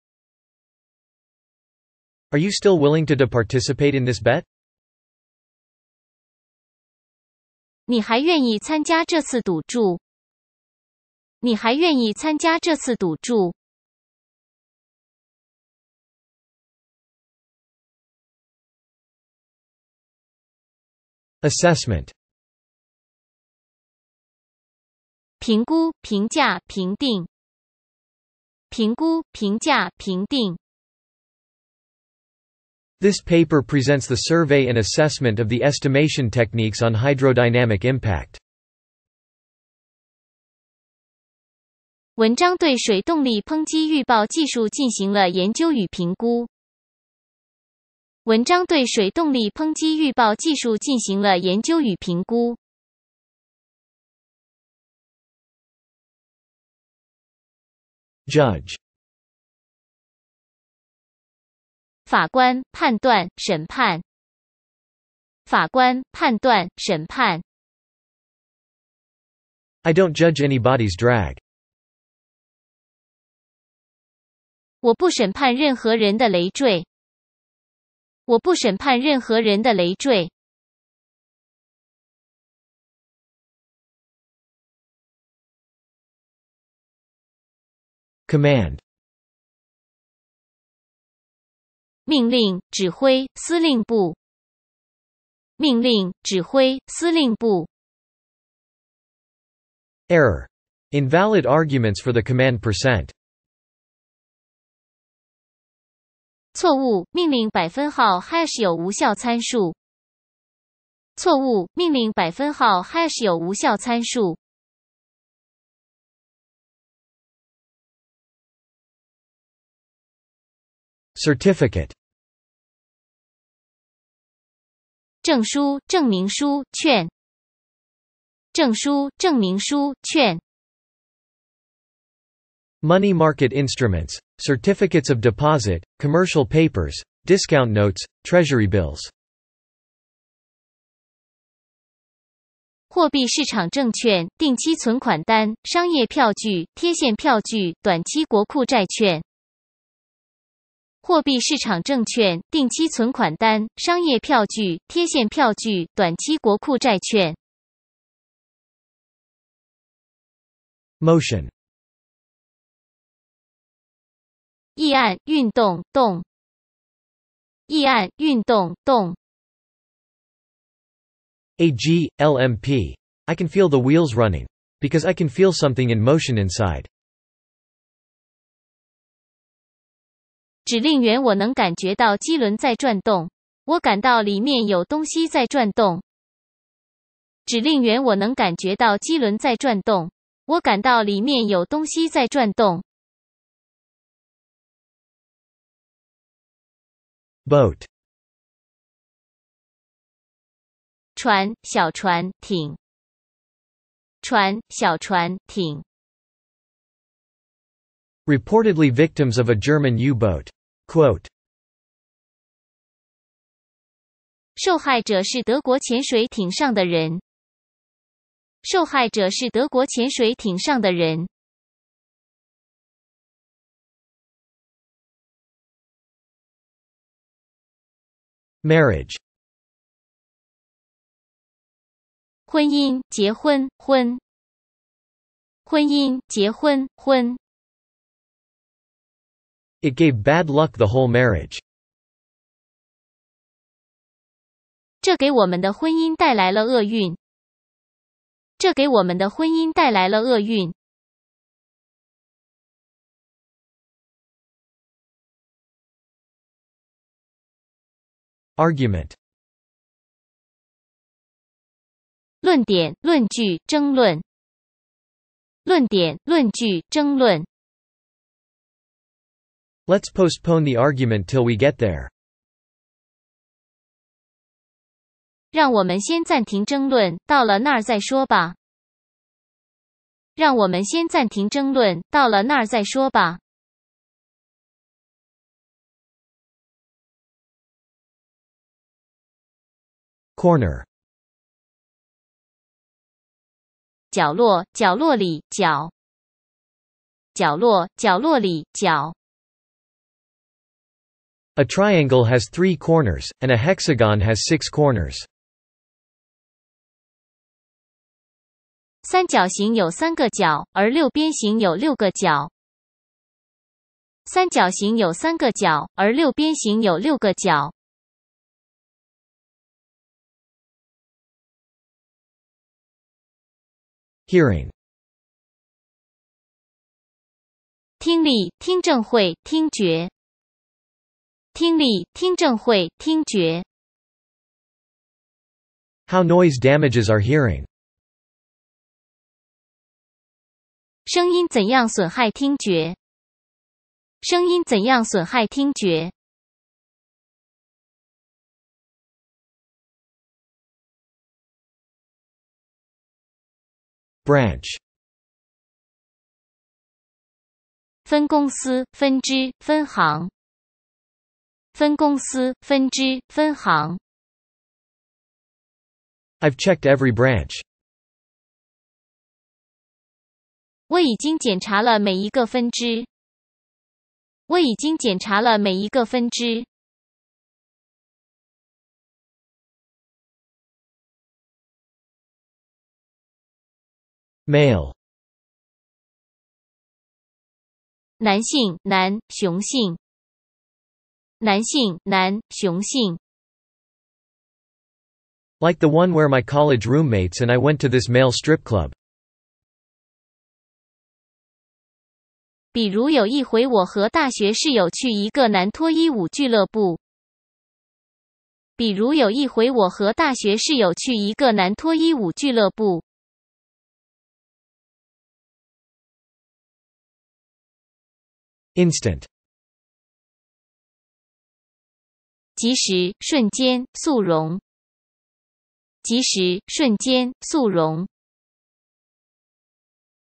Are you still willing to, to participate in this bet? 你还愿意参加这次赌注？你还愿意参加这次赌注 ？Assessment 评估、评价、评定。评估、评价、评定。This paper presents the survey and assessment of the estimation techniques on hydrodynamic impact. 文章对水动力抨击预报技术进行了研究与评估。文章对水动力抨击预报技术进行了研究与评估。Judge法官判断审判。法官判断审判。I don't judge anybody's drag. 我不审判任何人的累赘。我不审判任何人的累赘。Command. 命令、指挥、司令部。命令、指挥、司令部。Error. Invalid arguments for the command percent. 错误，命令百分号 hash 有无效参数。错误，命令百分号 hash 有无效参数。Certificate 证书、证明书、券。证书、证明书、券。Money market instruments, certificates of deposit, commercial papers, discount notes, treasury bills. 货币市场证券、定期存款单、商业票据、贴现票据、短期国库债券。货币市场证券、定期存款单、商业票据、贴现票据、短期国库债券。Motion 议案、运动、动。议案、运动、动。A G L M P I can feel the wheels running. Because I can feel something in motion inside. 指令员，我能感觉到机轮在转动，我感到里面有东西在转动。指令员，我能感觉到机轮在转动，我感到里面有东西在转动。Boat， 船，小船，艇。船，小船，艇。 Reportedly victims of a German U-boat. Quote. 受害者是德国潜水艇上的人。受害者是德国潜水艇上的人。Marriage. 婚姻，结婚，婚。婚姻，结婚，婚。 It gave bad luck the whole marriage. 这给我们的婚姻带来了厄运。这给我们的婚姻带来了厄运。Argument. 论点、论据、争论。论点、论据、争论。 Let's postpone the argument till we get there. 让我们先暂停争论，到了那儿再说吧。让我们先暂停争论，到了那儿再说吧。Corner. 角落，角落里，角。角落，角落里，角。 A triangle has three corners, and a hexagon has six corners. 三角形有三个角，而六边形有六个角。三角形有三个角，而六边形有六个角。Hearing. 听力、听证会、听觉。 听力、听证会、听觉。How noise damages our hearing. 声音怎样损害听觉？声音怎样损害听觉 ？Branch. 分公司、分支、分行。 分公司、分支、分行。I've checked every branch. 我已经检查了每一个分支。我已经检查了每一个分支。Male. 男性，男，雄性。 男性，男，雄性。Like the one where my college roommates and I went to this male strip club. 比如有一回我和大学室友去一个男脱衣舞俱乐部。比如有一回我和大学室友去一个男脱衣舞俱乐部。Instant. 即时，瞬间，速溶。即时，瞬间，速溶。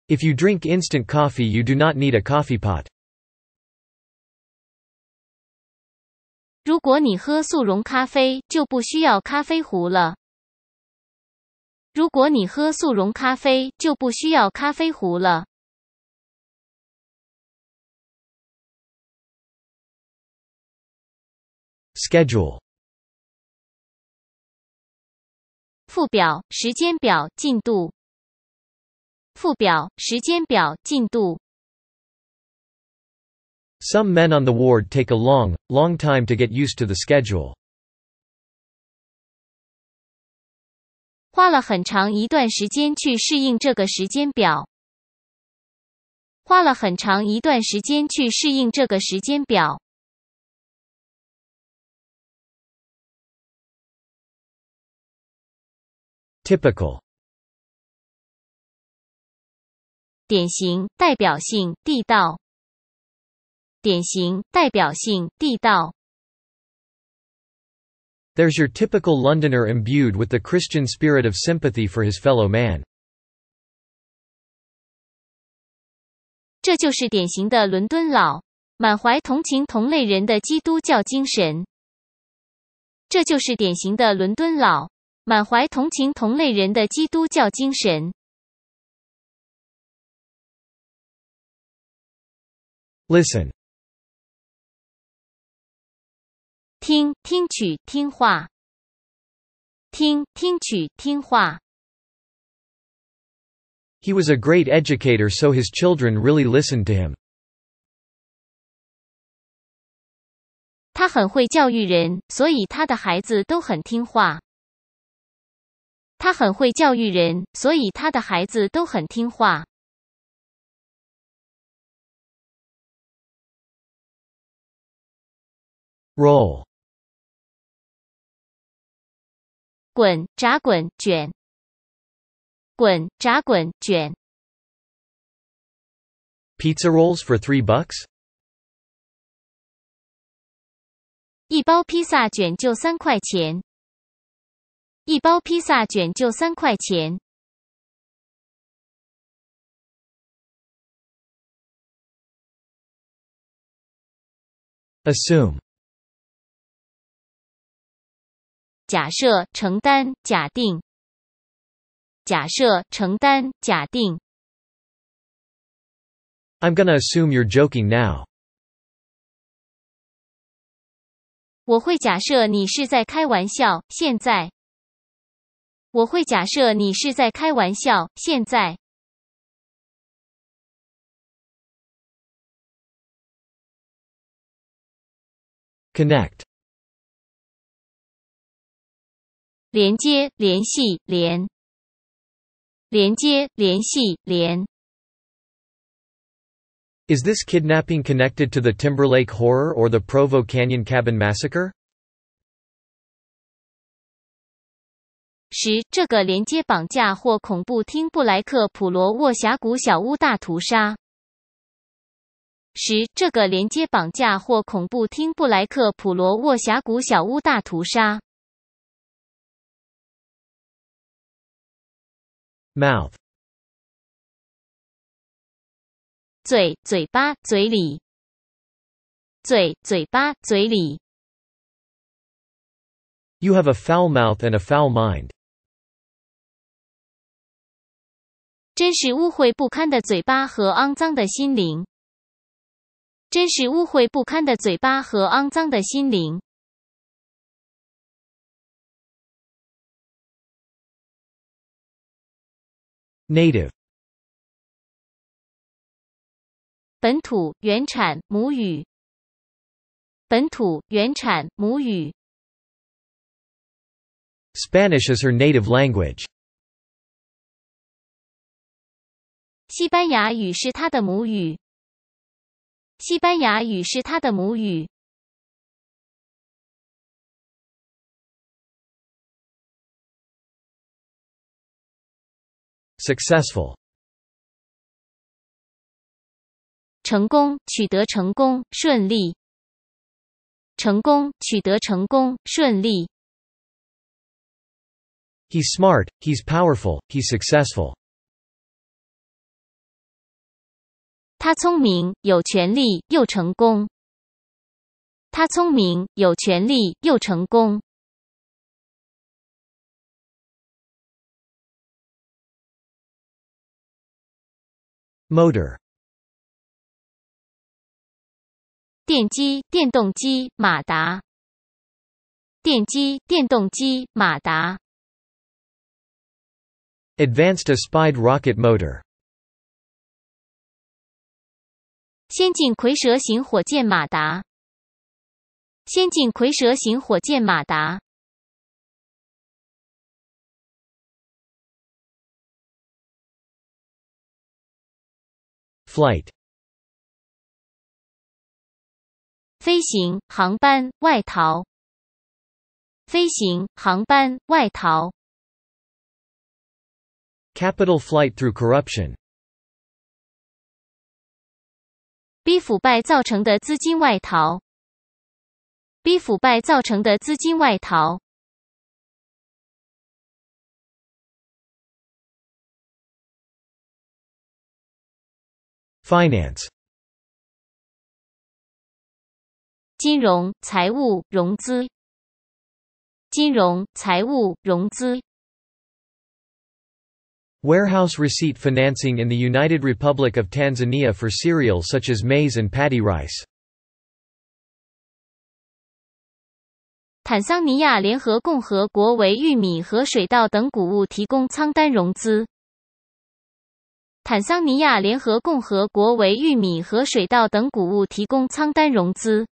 If you drink instant coffee, you do not need a coffee pot. 如果你喝速溶咖啡，就不需要咖啡壶了。如果你喝速溶咖啡，就不需要咖啡壶了。Schedule. 附表，时间表，进度。附表，时间表，进度。Some men on the ward take a long, long time to get used to the schedule. 花了很长一段时间去适应这个时间表。花了很长一段时间去适应这个时间表。Typical 典型、代表性、地道。典型、代表性、地道。There's your typical Londoner imbued with the Christian spirit of sympathy for his fellow man. 这就是典型的伦敦佬，满怀同情同类人的基督教精神。这就是典型的伦敦佬，满怀同情同类人的基督教精神。Listen. 听，听取，听话。听，听取，听话。He was a great educator, so his children really listened to him. 他很会教育人，所以他的孩子都很听话。他很会教育人，所以他的孩子都很听话。Roll. 滚，炸滚，卷。滚，炸滚，卷。Pizza rolls for three bucks? 一包披萨卷就三块钱。一包披萨卷就三块钱。Assume. 假设，承担，假定。假设，承担，假定。I'm gonna assume you're joking now. 我会假设你是在开玩笑，现在。我会假设你是在开玩笑，现在。Connect. 连接，联系，连。连接，联系，连。Is this kidnapping connected to the Timberlake Horror or the Provo Canyon Cabin Massacre? 十，这个连接绑架或恐怖厅布莱克普罗沃峡谷小屋大屠杀。十，这个连接绑架或恐怖厅布莱克普罗沃峡谷小屋大屠杀。Mouth. 嘴，嘴巴，嘴里。嘴，嘴巴，嘴里。You have a foul mouth and a foul mind. 真是污秽不堪的嘴巴和肮脏的心灵。真是污秽不堪的嘴巴和肮脏的心灵。Native 本土，原产，母语。本土，原产，母语。Spanish is her native language. 西班牙语是她的母语。西班牙语是她的母语。Successful. 成功，取得成功，顺利。成功，取得成功，顺利。He's smart, he's powerful, he's successful. 他聪明，有权力，又成功。他聪明，有权力，又成功。Motor 电机，电动机，马达。电机，电动机，马达。Advanced Aspide Rocket Motor 先进蝰蛇型火箭马达。先进蝰蛇型火箭马达。flight. 飞行航班外逃。飞行航班外逃。 Capital flight through corruption. 逼腐败造成的资金外逃。逼腐败造成的资金外逃。 Finance. 金融、财务、融资。金融、财务、融资。 Warehouse receipt financing in the United Republic of Tanzania for cereals such as maize and paddy rice. 坦桑尼亚联合共和国为玉米和水稻等谷物提供仓单融资。 坦桑尼亚联合共和国为玉米和水稻等谷物提供仓单融资。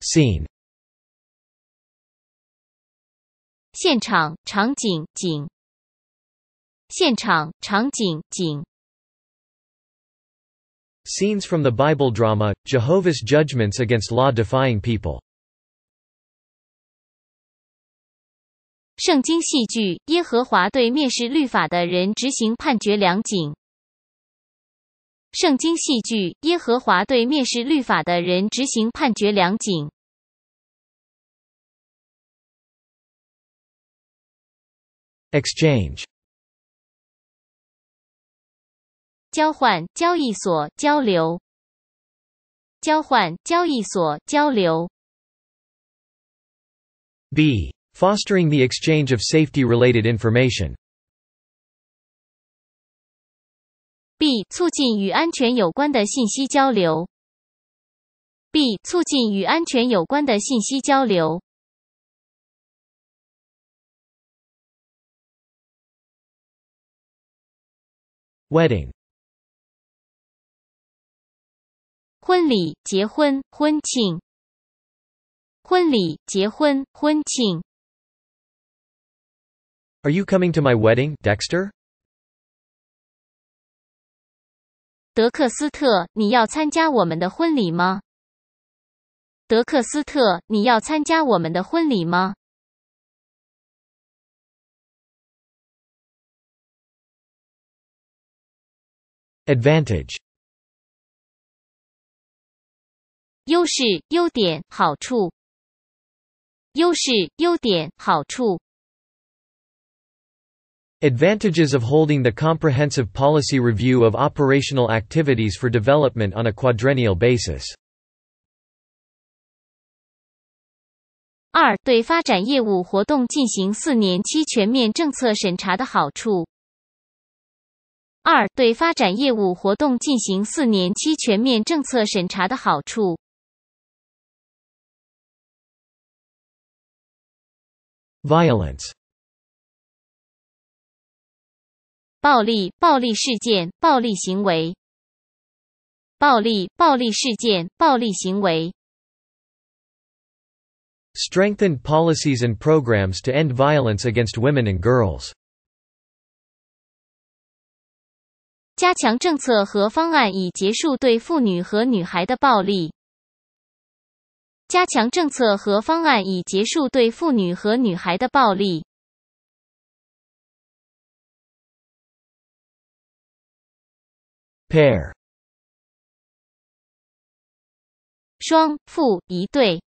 Scene 现场场景景。现场场景景。Scenes from the Bible drama Jehovah's Judgments against Law-defying people. 圣经戏剧《耶和华对蔑视律法的人执行判决》两景。圣经戏剧《耶和华对蔑视律法的人执行判决》两景。Exchange 交换、交易所、交流。交换、交易所、交流。B. Fostering the exchange of safety-related information. B. 促进与安全有关的信息交流。B. 促进与安全有关的信息交流。Wedding. 婚礼、结婚、婚庆。婚礼、结婚、婚庆。 Are you coming to my wedding, Dexter? 德克斯特，你要参加我们的婚礼吗？德克斯特，你要参加我们的婚礼吗 ？Advantage 优势、优点、好处。优势、优点、好处。 Advantages of holding the comprehensive policy review of operational activities for development on a quadrennial basis. 二、对发展业务活动进行四年期全面政策审查的好处。二、对发展业务活动进行四年期全面政策审查的好处。Violence. 暴力、暴力事件、暴力行为。暴力、暴力事件、暴力行为。Strengthened policies and programs to end violence against women and girls. 加强政策和方案以结束对妇女和女孩的暴力。加强政策和方案以结束对妇女和女孩的暴力。 Pair 双父一对，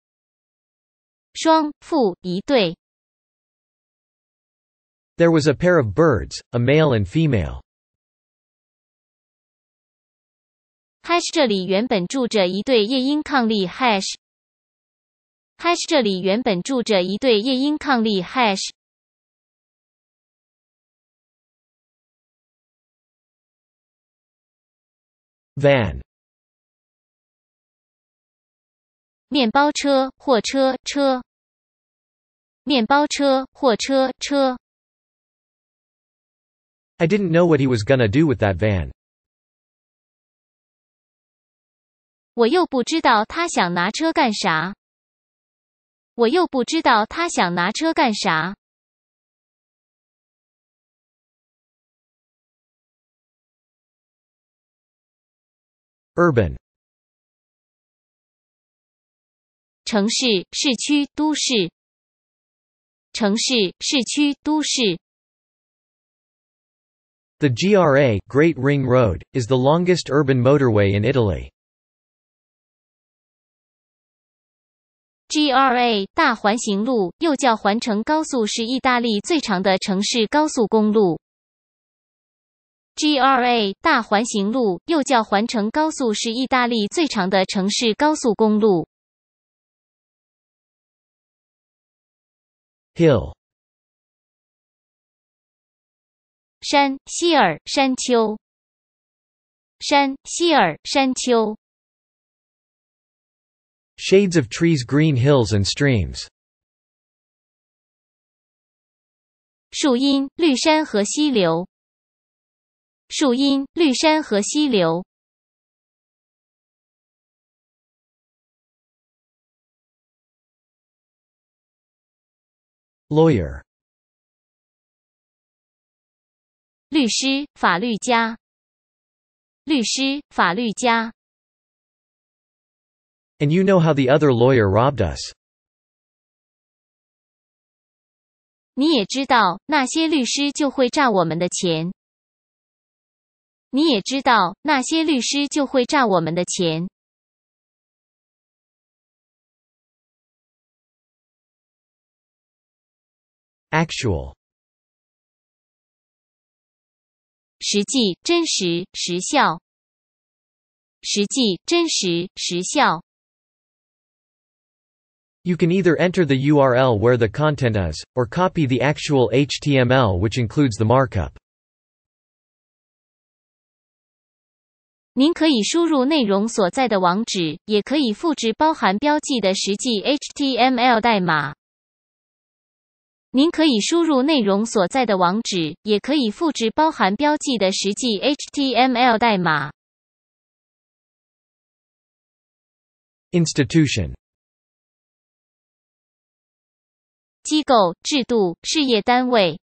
双父一对。There was a pair of birds, a male and female. hash 这里原本住着一对夜莺伉俪 hash。hash 这里原本住着一对夜莺伉俪 hash。 Van 面包车、货车、车。面包车、货车、车。I didn't know what he was gonna do with that van. 我又不知道他想拿车干啥。我又不知道他想拿车干啥。Urban 城市、市区、都市城市、市区、都市 The G R A Great Ring Road, is the longest urban motorway in Italy. G R A 大环形路，又叫环城高速，是意大利最长的城市高速公路。G R A 大环形路，又叫环城高速，是意大利最长的城市高速公路。Hill 山希尔山丘，山希尔山丘。Shades of trees, green hills and streams. 树荫、绿山和溪流。树荫、绿山和溪流。Lawyer. 律师、法律家。律师、法律家。And you know how the other lawyer robbed us. 你也知道，那些律师就会诈我们的钱。你也知道，那些律师就会诈我们的钱。Actual. 实际、真实、时效。实际、真实、时效。You can either enter the U R L where the content is, or copy the actual H T M L which includes the markup. 您可以输入内容所在的网址，也可以复制包含标记的实际 H T M L 代码。您可以输入内容所在的网址，也可以复制包含标记的实际 H T M L 代码。Institution. 机构、制度、事业单位。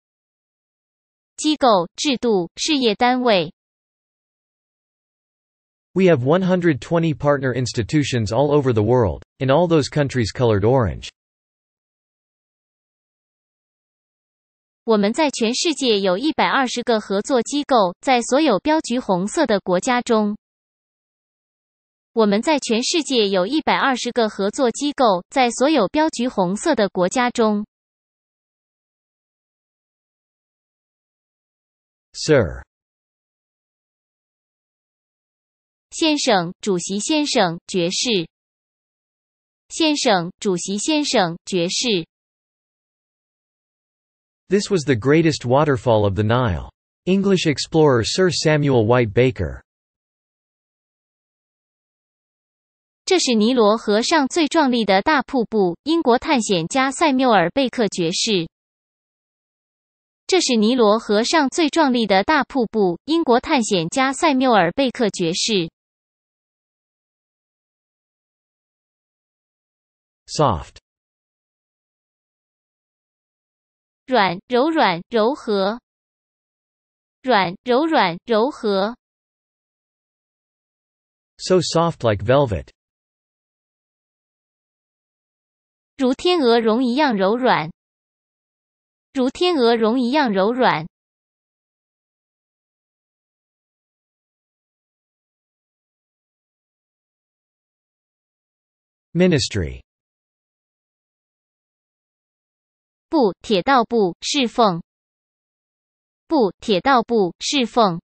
机构、制度、事业单位。We have one hundred twenty partner institutions all over the world, in all those countries colored orange. 我们在全世界有一百二十个合作机构，在所有标橘红色的国家中。我们在全世界有一百二十个合作机构，在所有标橘红色的国家中。Sir. 先生、主席先生、爵士。先生、主席先生、爵士。This was the greatest waterfall of the Nile. English explorer Sir Samuel White Baker. 这是尼罗河上最壮丽的大瀑布，英国探险家塞缪尔·贝克爵士。这是尼罗河上最壮丽的大瀑布，英国探险家塞缪尔·贝克爵士。Soft. 软、柔软、柔和。软、柔软、柔和。So soft like velvet. 如天鹅绒一样柔软，如天鹅绒一样柔软。Ministry 不，铁道部，侍奉。不，铁道部，侍奉。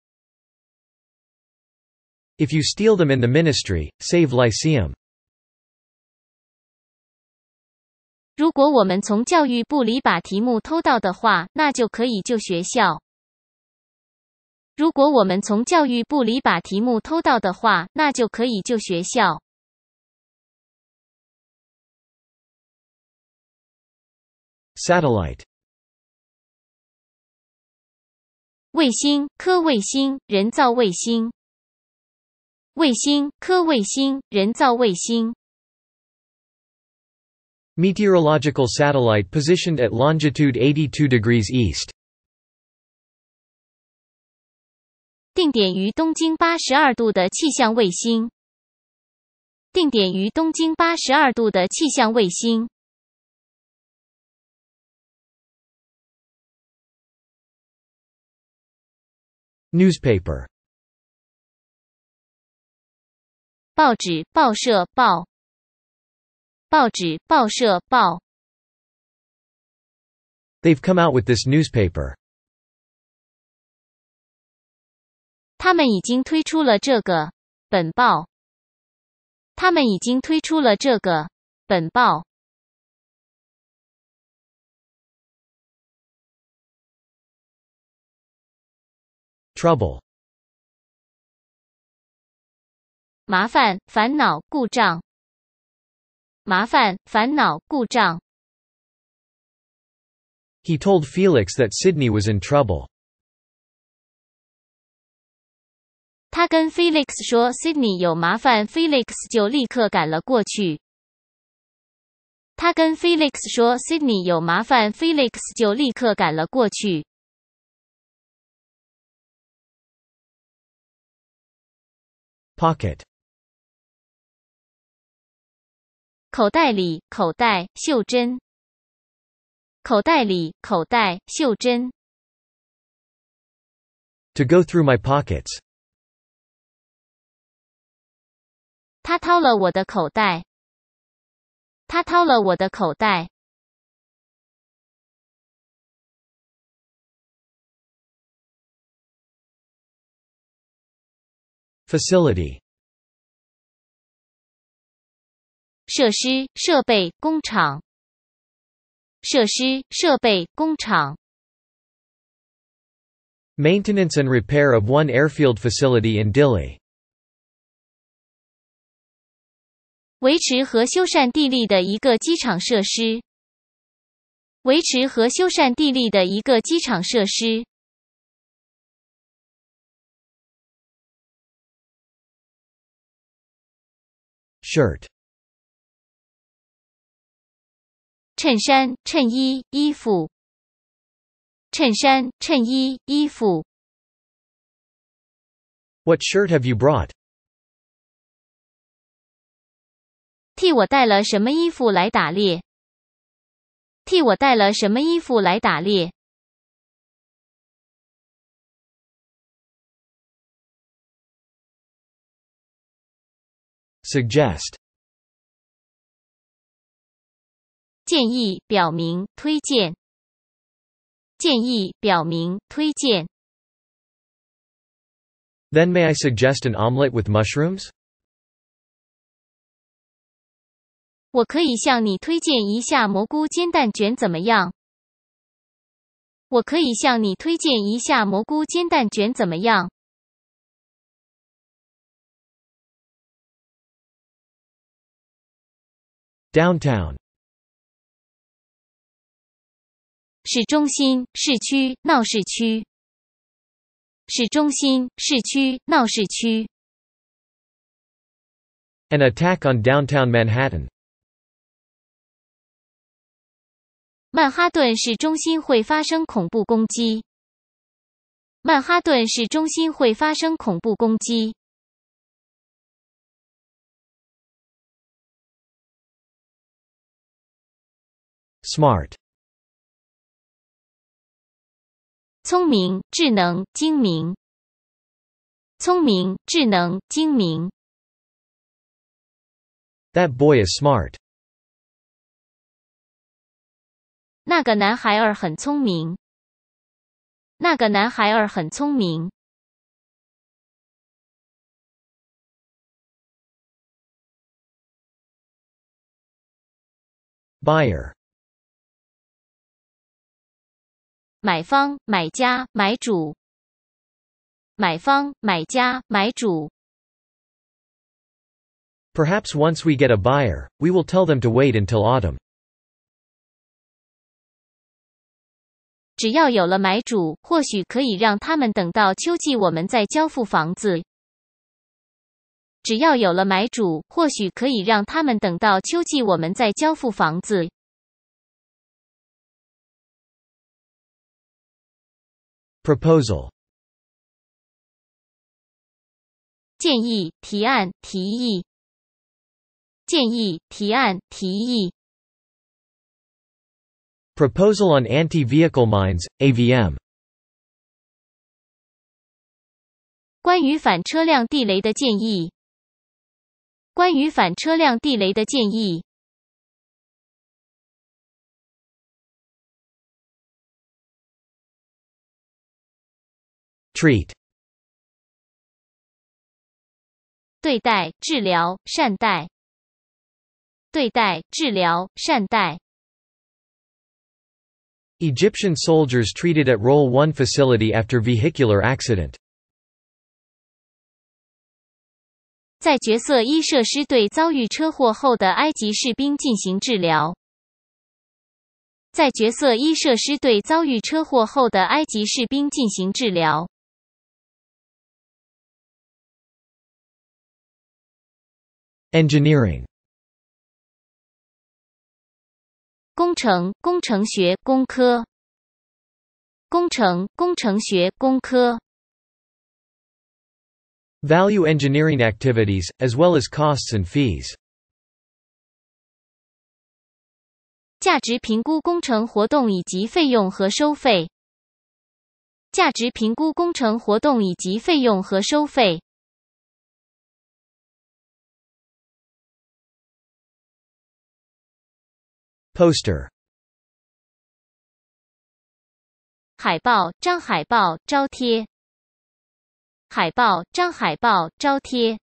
If you steal them in the ministry, save Lyceum. 如果我们从教育部里把题目偷到的话，那就可以救学校。如果我们从教育部里把题目偷到的话，那就可以救学校。Satellite. 卫星、科卫星、人造卫星。卫星、科卫星、人造卫星。Meteorological satellite positioned at longitude eighty-two degrees east. 定点于东经八十二度的气象卫星。定点于东经八十二度的气象卫星。Newspaper 报纸、报社、报报纸、报社、报 They've come out with this newspaper. 他们已经推出了这个本报。他们已经推出了这个本报。Trouble. 麻烦、烦恼、故障。麻烦、烦恼、故障。He told Felix that Sydney was in trouble. 他跟 Felix 说 Sydney 有麻烦 ，Felix 就立刻赶了过去。他跟 Felix 说 Sydney 有麻烦 ，Felix 就立刻赶了过去。Pocket 口袋里，口袋，袖珍。口袋里，口袋，袖珍。To go through my pockets. 他掏了我的口袋。他掏了我的口袋。Facility. 设施、设备、工厂。设施、设备、工厂。Maintenance and repair of one airfield facility in Dili. 维持和修缮地利的一个机场设施。维持和修缮地利的一个机场设施。Shirt. 衬衫、衬衣、衣服。衬衫、衬衣、衣服。What shirt have you brought? 替我带了什么衣服来打猎？替我带了什么衣服来打猎 ？Suggest 建议、表明、推荐。建议、表明、推荐。Then may I suggest an omelette with mushrooms? 我可以向你推荐一下蘑菇煎蛋卷怎么样？我可以向你推荐一下蘑菇煎蛋卷怎么样 ？Downtown. 市中心、市区、闹市区。市中心、市区、闹市区。An attack on downtown Manhattan. 曼哈顿市中心会发生恐怖攻击。曼哈顿市中心会发生恐怖攻击。Smart. 聪明、智能、精明。聪明、智能、精明。That boy is smart. 那个男孩儿很聪明。那个男孩儿很聪明。Buyer 买方、买家、买主。买方、买家、买主。Perhaps once we get a buyer, we will tell them to wait until autumn. 只要有了买主，或许可以让他们等到秋季我们再交付房子。只要有了买主，或许可以让他们等到秋季我们再交付房子。Proposal. 建议、提案、提议。建议、提案、提议。 Proposal on Anti-Vehicle Mines, A V M 关于反车辆地雷的建议。关于反车辆地雷的建议。Treat 对待、治疗、善待。对待、治疗、善待。 Egyptian soldiers treated at Role one facility after vehicular accident. 在角色一设施对遭遇车祸后的埃及士兵进行治疗。在角色一设施对遭遇车祸后的埃及士兵进行治疗。Engineering 工程、工程学、工科。工程、工程学、工科。 Value engineering activities, as well as costs and fees. 价值评估工程活动以及费用和收费。价值评估工程活动以及费用和收费。Poster 海报、张海报、招贴。 海报、张海报、招贴。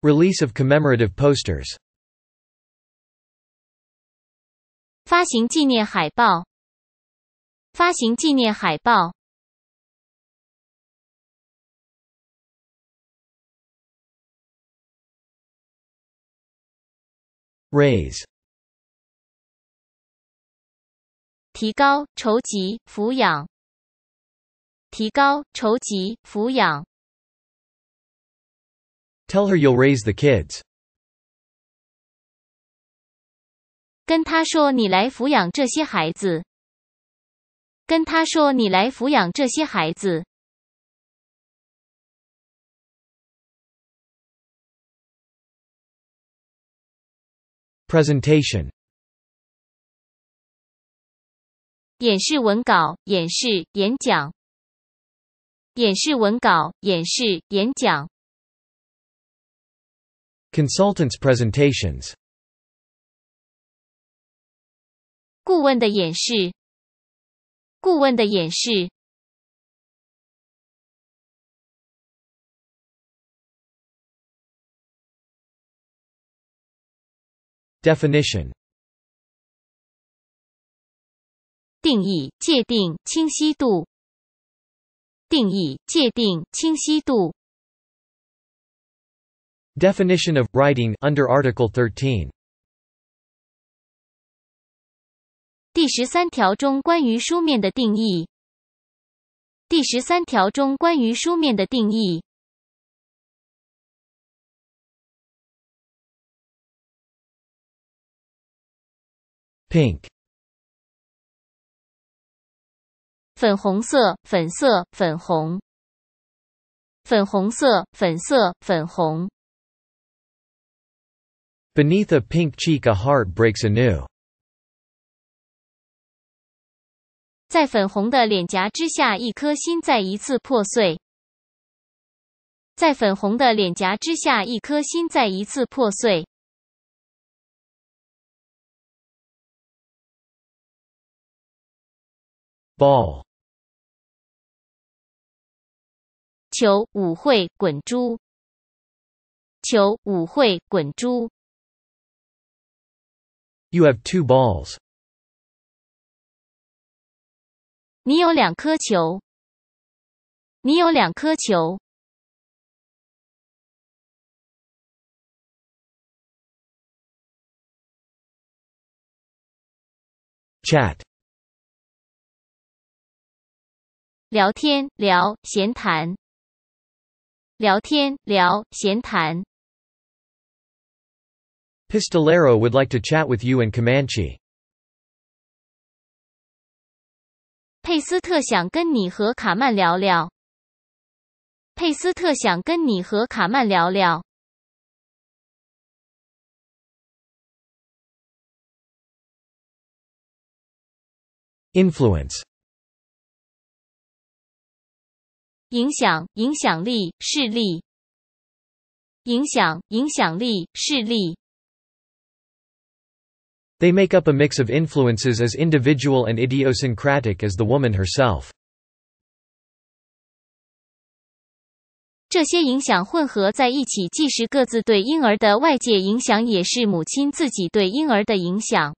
Release of commemorative posters. 发行纪念海报。发行纪念海报。Raise. 提高、筹集、抚养。 提高、筹集、抚养。Tell her you'll raise the kids. 跟她说你来抚养这些孩子。跟她说你来抚养这些孩子。Presentation. 演示文稿、演示、演讲。 演示文稿、演示、演讲。Consultants' presentations. 顾问的演示。顾问的演示。Definition. 定义、界定、清晰度。 定义、界定、清晰度。Definition of writing under Article thirteen. 第十三条中关于书面的定义。第十三条中关于书面的定义。Pink. 粉红色，粉色，粉红。粉红色，粉色，粉红。Beneath a pink cheek, a heart breaks anew. 在粉红的脸颊之下，一颗心再一次破碎。在粉红的脸颊之下，一颗心再一次破碎。Ball. 球舞会滚珠，球舞会滚珠。You have two balls. 你有两颗球，你有两颗球。Chat. 聊天，聊，闲谈。 聊天，聊，闲谈。Pistolero would like to chat with you and Comanche. 佩斯特想跟你和卡曼聊聊。佩斯特想跟你和卡曼聊聊。Influence 影响、影响力、势力。影响、影响力、势力。 They make up a mix of influences as individual and idiosyncratic as the woman herself. 这些影响混合在一起，既是各自对婴儿的外界影响，也是母亲自己对婴儿的影响。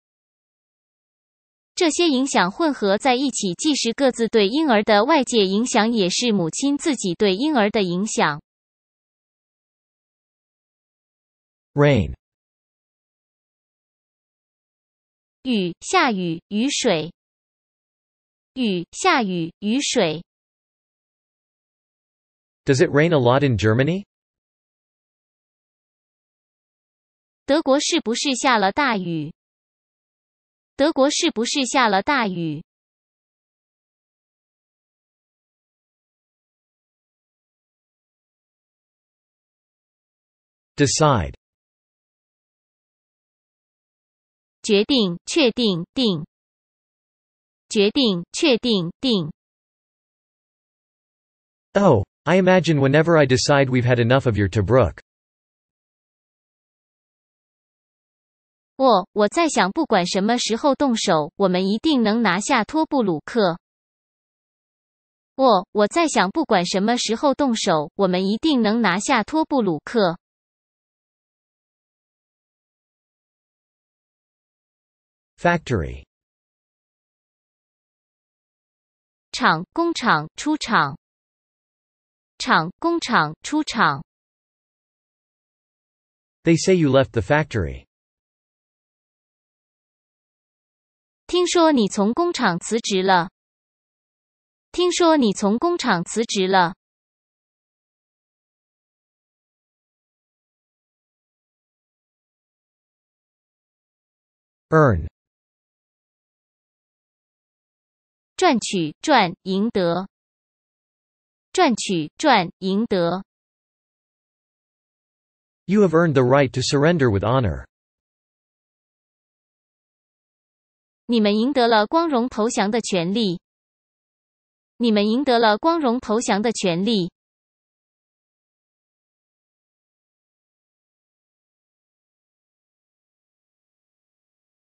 这些影响混合在一起，既是各自对婴儿的外界影响，也是母亲自己对婴儿的影响。Rain 雨、下雨、雨水。雨、下雨、雨水。Does it rain a lot in Germany? 德国是不是下了大雨？德国是不是下了大雨？ Decide 决定、确定、定。决定、确定、定。Oh, I imagine whenever I decide we've had enough of your Tobruk. 哦，我在想，不管什么时候动手，我们一定能拿下托布鲁克。哦，我在想，不管什么时候动手，我们一定能拿下托布鲁克。 Factory 厂、工厂、出厂。厂、工厂、出厂。They say you left the factory. 听说你从工厂辞职了。听说你从工厂辞职了。Earn 赚取、赚、赢得。赚取、赚、赢得。You have earned the right to surrender with honor. 你们赢得了光荣投降的权利。你们赢得了光荣投降的权利。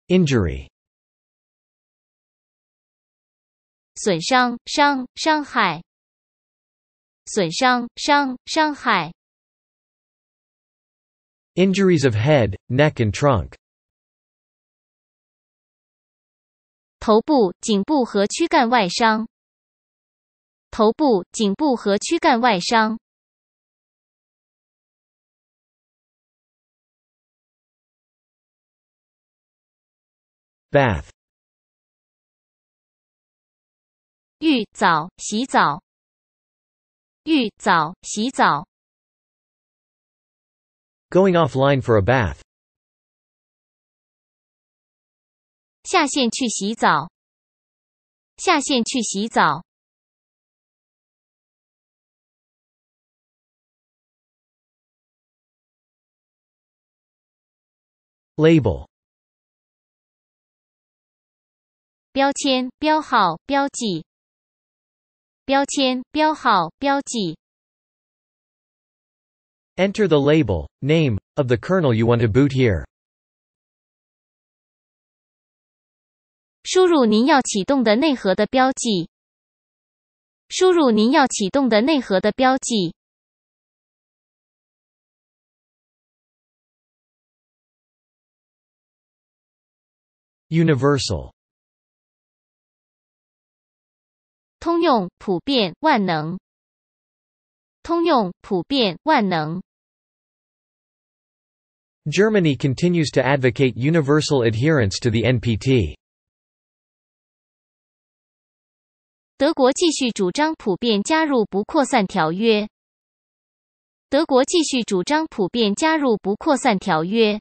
Injury 损伤、伤、伤害。损伤、伤、伤害。Injuries of head, neck and trunk. 头部、颈部和躯干外伤。头部、颈部和躯干外伤。Bath. 浴澡、洗澡。浴澡、洗澡。Going offline for a bath. 下线去洗澡。下线去洗澡。Label. 标签、标号、标记。 标签、标号、标记。Enter the label, name, of the kernel you want to boot here. 输入您要启动的内核的标记。输入您要启动的内核的标记。Universal. 通用、普遍、万能。通用、普遍、万能。Germany continues to advocate universal adherence to the N P T. 德国继续主张普遍加入不扩散条约。德国继续主张普遍加入不扩散条约。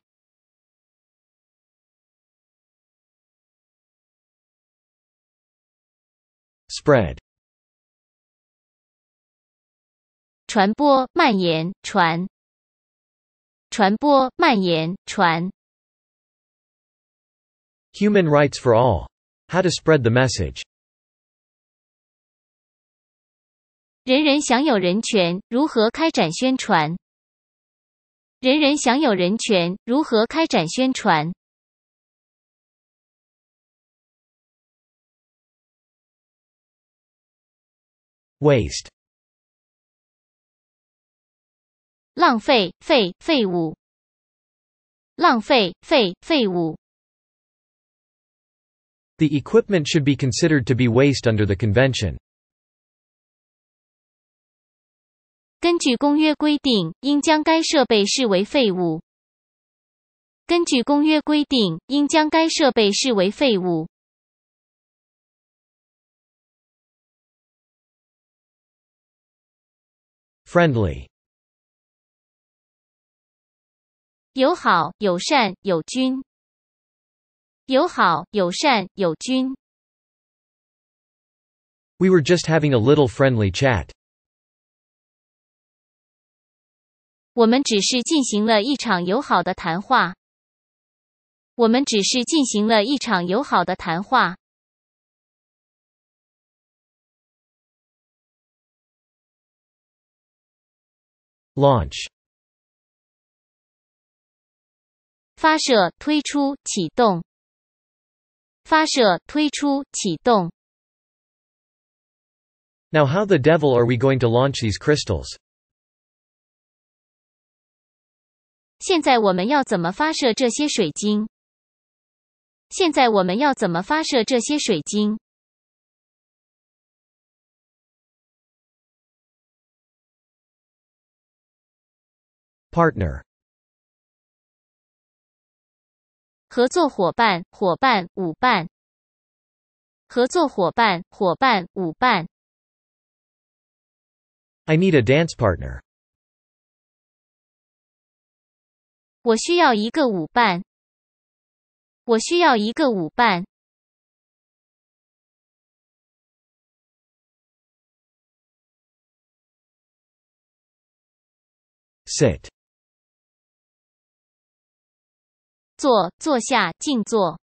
Spread 传播、蔓延、传。传播、蔓延、传。Human rights for all How to spread the message. 人人享有人权，如何开展宣传？人人享有人权，如何开展宣传？ Waste. 浪费，废，废物。浪费，废，废物。 The equipment should be considered to be waste under the convention. 根据公约规定，应将该设备视为废物。根据公约规定，应将该设备视为废物。Friendly. 友好、友善、友军。友好、友善、友军。We were just having a little friendly chat. 我们只是进行了一场友好的谈话。我们只是进行了一场友好的谈话。Launch. 发射、推出、启动。发射、推出、启动。Now how the devil are we going to launch these crystals? 现在我们要怎么发射这些水晶？现在我们要怎么发射这些水晶 ？Partner， 合作伙伴，伙伴，舞伴。合作伙伴，伙伴，舞伴。I need a dance partner. 我需要一个舞伴。我需要一个舞伴。Sit. 坐，坐下，静坐。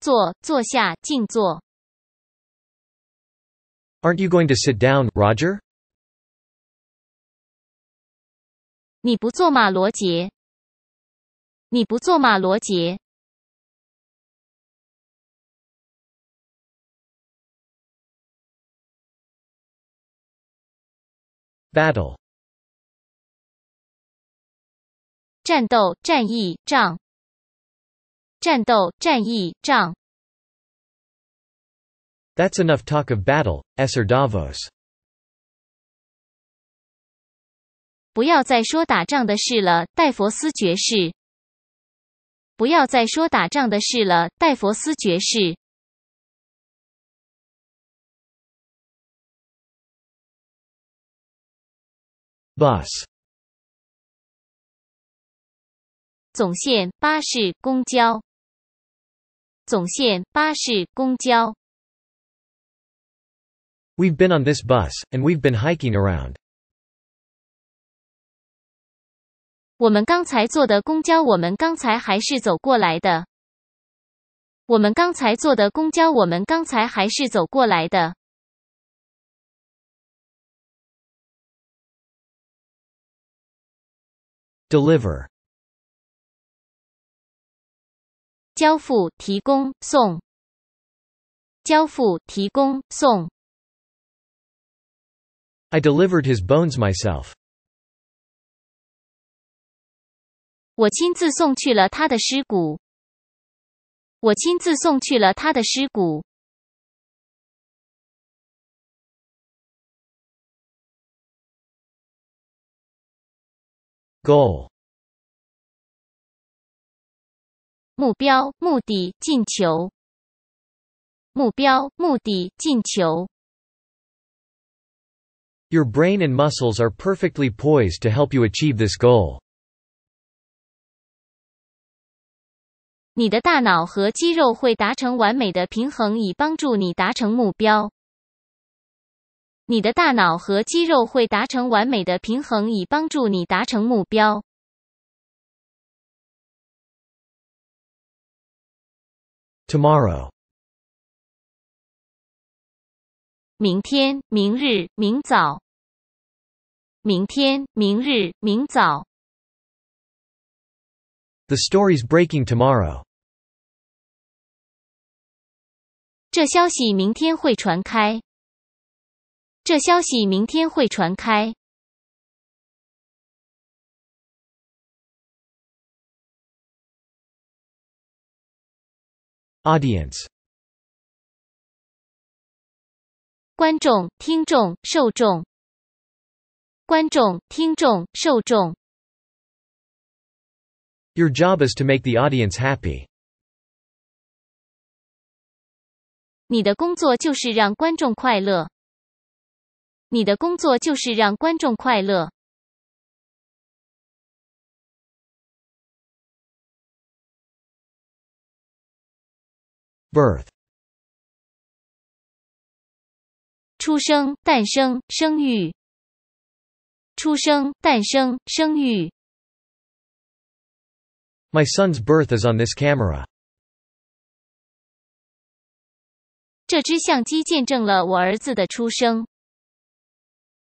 坐，坐下，静坐。Aren't you going to sit down, Roger? 你不坐吗，罗杰？ 你不做马罗杰。Battle. 战斗，战役，仗。战斗，战役，仗。That's enough talk of battle, Esser Davos. 不要再说打仗的事了，戴佛斯爵士。 不要再说打仗的事了，戴佛斯爵士。Bus， 总线巴士公交。总线巴士公交。We've been on this bus, and we've been hiking around. 我们刚才坐的公交，我们刚才还是走过来的。我们刚才坐的公交，我们刚才还是走过来的。Deliver， 交付、提供、送。交付、提供、送。I delivered his bones myself. 我亲自送去了他的尸骨。我亲自送去了他的尸骨。Goal， 目标、目的、进球。目标、目的、进球。Your brain and muscles are perfectly poised to help you achieve this goal. 你的大脑和肌肉会达成完美的平衡，以帮助你达成目标。你的大脑和肌肉会达成完美的平衡，以帮助你达成目标。Tomorrow，明天、明日、明早。明天、明日、明早。The story's breaking tomorrow. 这消息明天会传开。这消息明天会传开。 Audience. 观众、听众、受众。观众、听众、受众。Your job is to make the audience happy. 你的工作就是让观众快乐。你的工作就是让观众快乐。 Birth. 出生、诞生、生育。出生、诞生、生育。My son's birth is on this camera. 这只相机见证了我儿子的出生。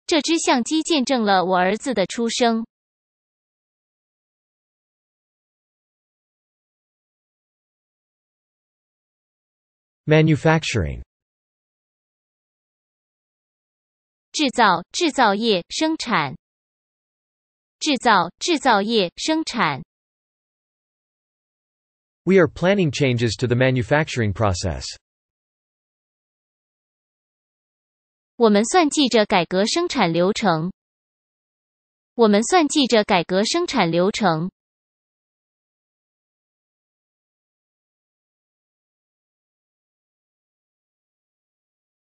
这只相机见证了我儿子的出生。 Manufacturing. 制造、制造业、生产。制造、制造业、生产。We are planning changes to the manufacturing process. 我们算计着改革生产流程。我们算计着改革生产流程。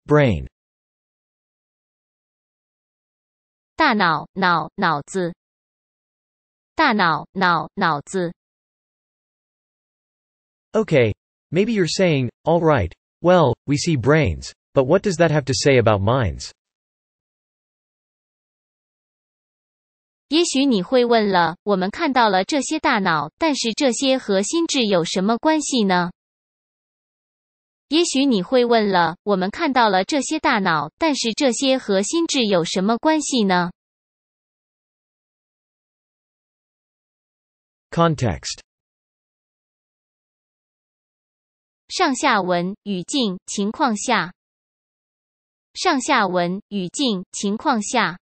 Brain. 大脑、脑、脑子。大脑、脑、脑子。Okay, maybe you're saying, all right, well, we see brains, but what does that have to say about minds? 也许你会问了，我们看到了这些大脑，但是这些和心智有什么关系呢？ 也许你会问了，我们看到了这些大脑，但是这些和心智有什么关系呢 ？Context. 上下文、语境、情况下。上下文、语境、情况下。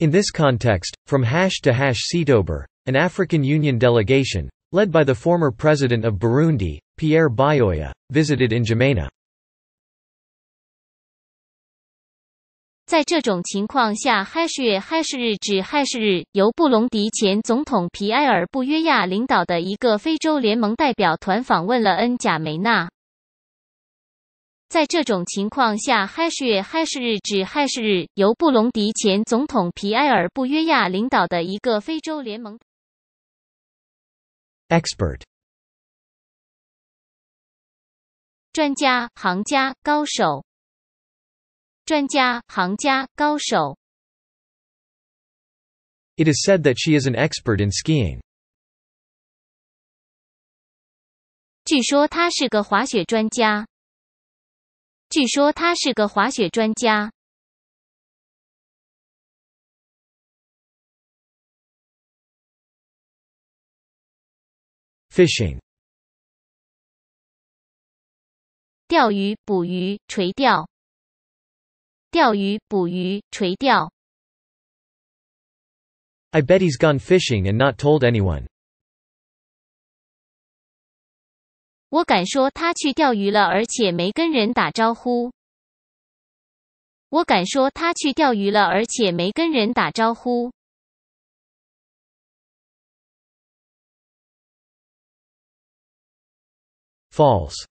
In this context, from hash to hash Setober, an African Union delegation, led by the former president of Burundi, Pierre Buyoya, visited in N'Djamena. 在这种情况下 ，hash 月 hash 日指 hash 日，由布隆迪前总统皮埃尔·布约亚领导的一个非洲联盟代表团访问了恩贾梅纳。在这种情况下 ，hash 月 hash 日指 hash 日，由布隆迪前总统皮埃尔·布约亚领导的一个非洲联盟。 Expert. 专家、行家、高手。专家、行家、高手。It is said that she is an expert in skiing. 据说她是个滑雪专家。据说她是个滑雪专家。Fishing. 钓鱼、捕鱼、垂钓。钓鱼、捕鱼、垂钓。I bet he's gone fishing and not told anyone. 我敢说他去钓鱼了，而且没跟人打招呼。我敢说他去钓鱼了，而且没跟人打招呼。 False.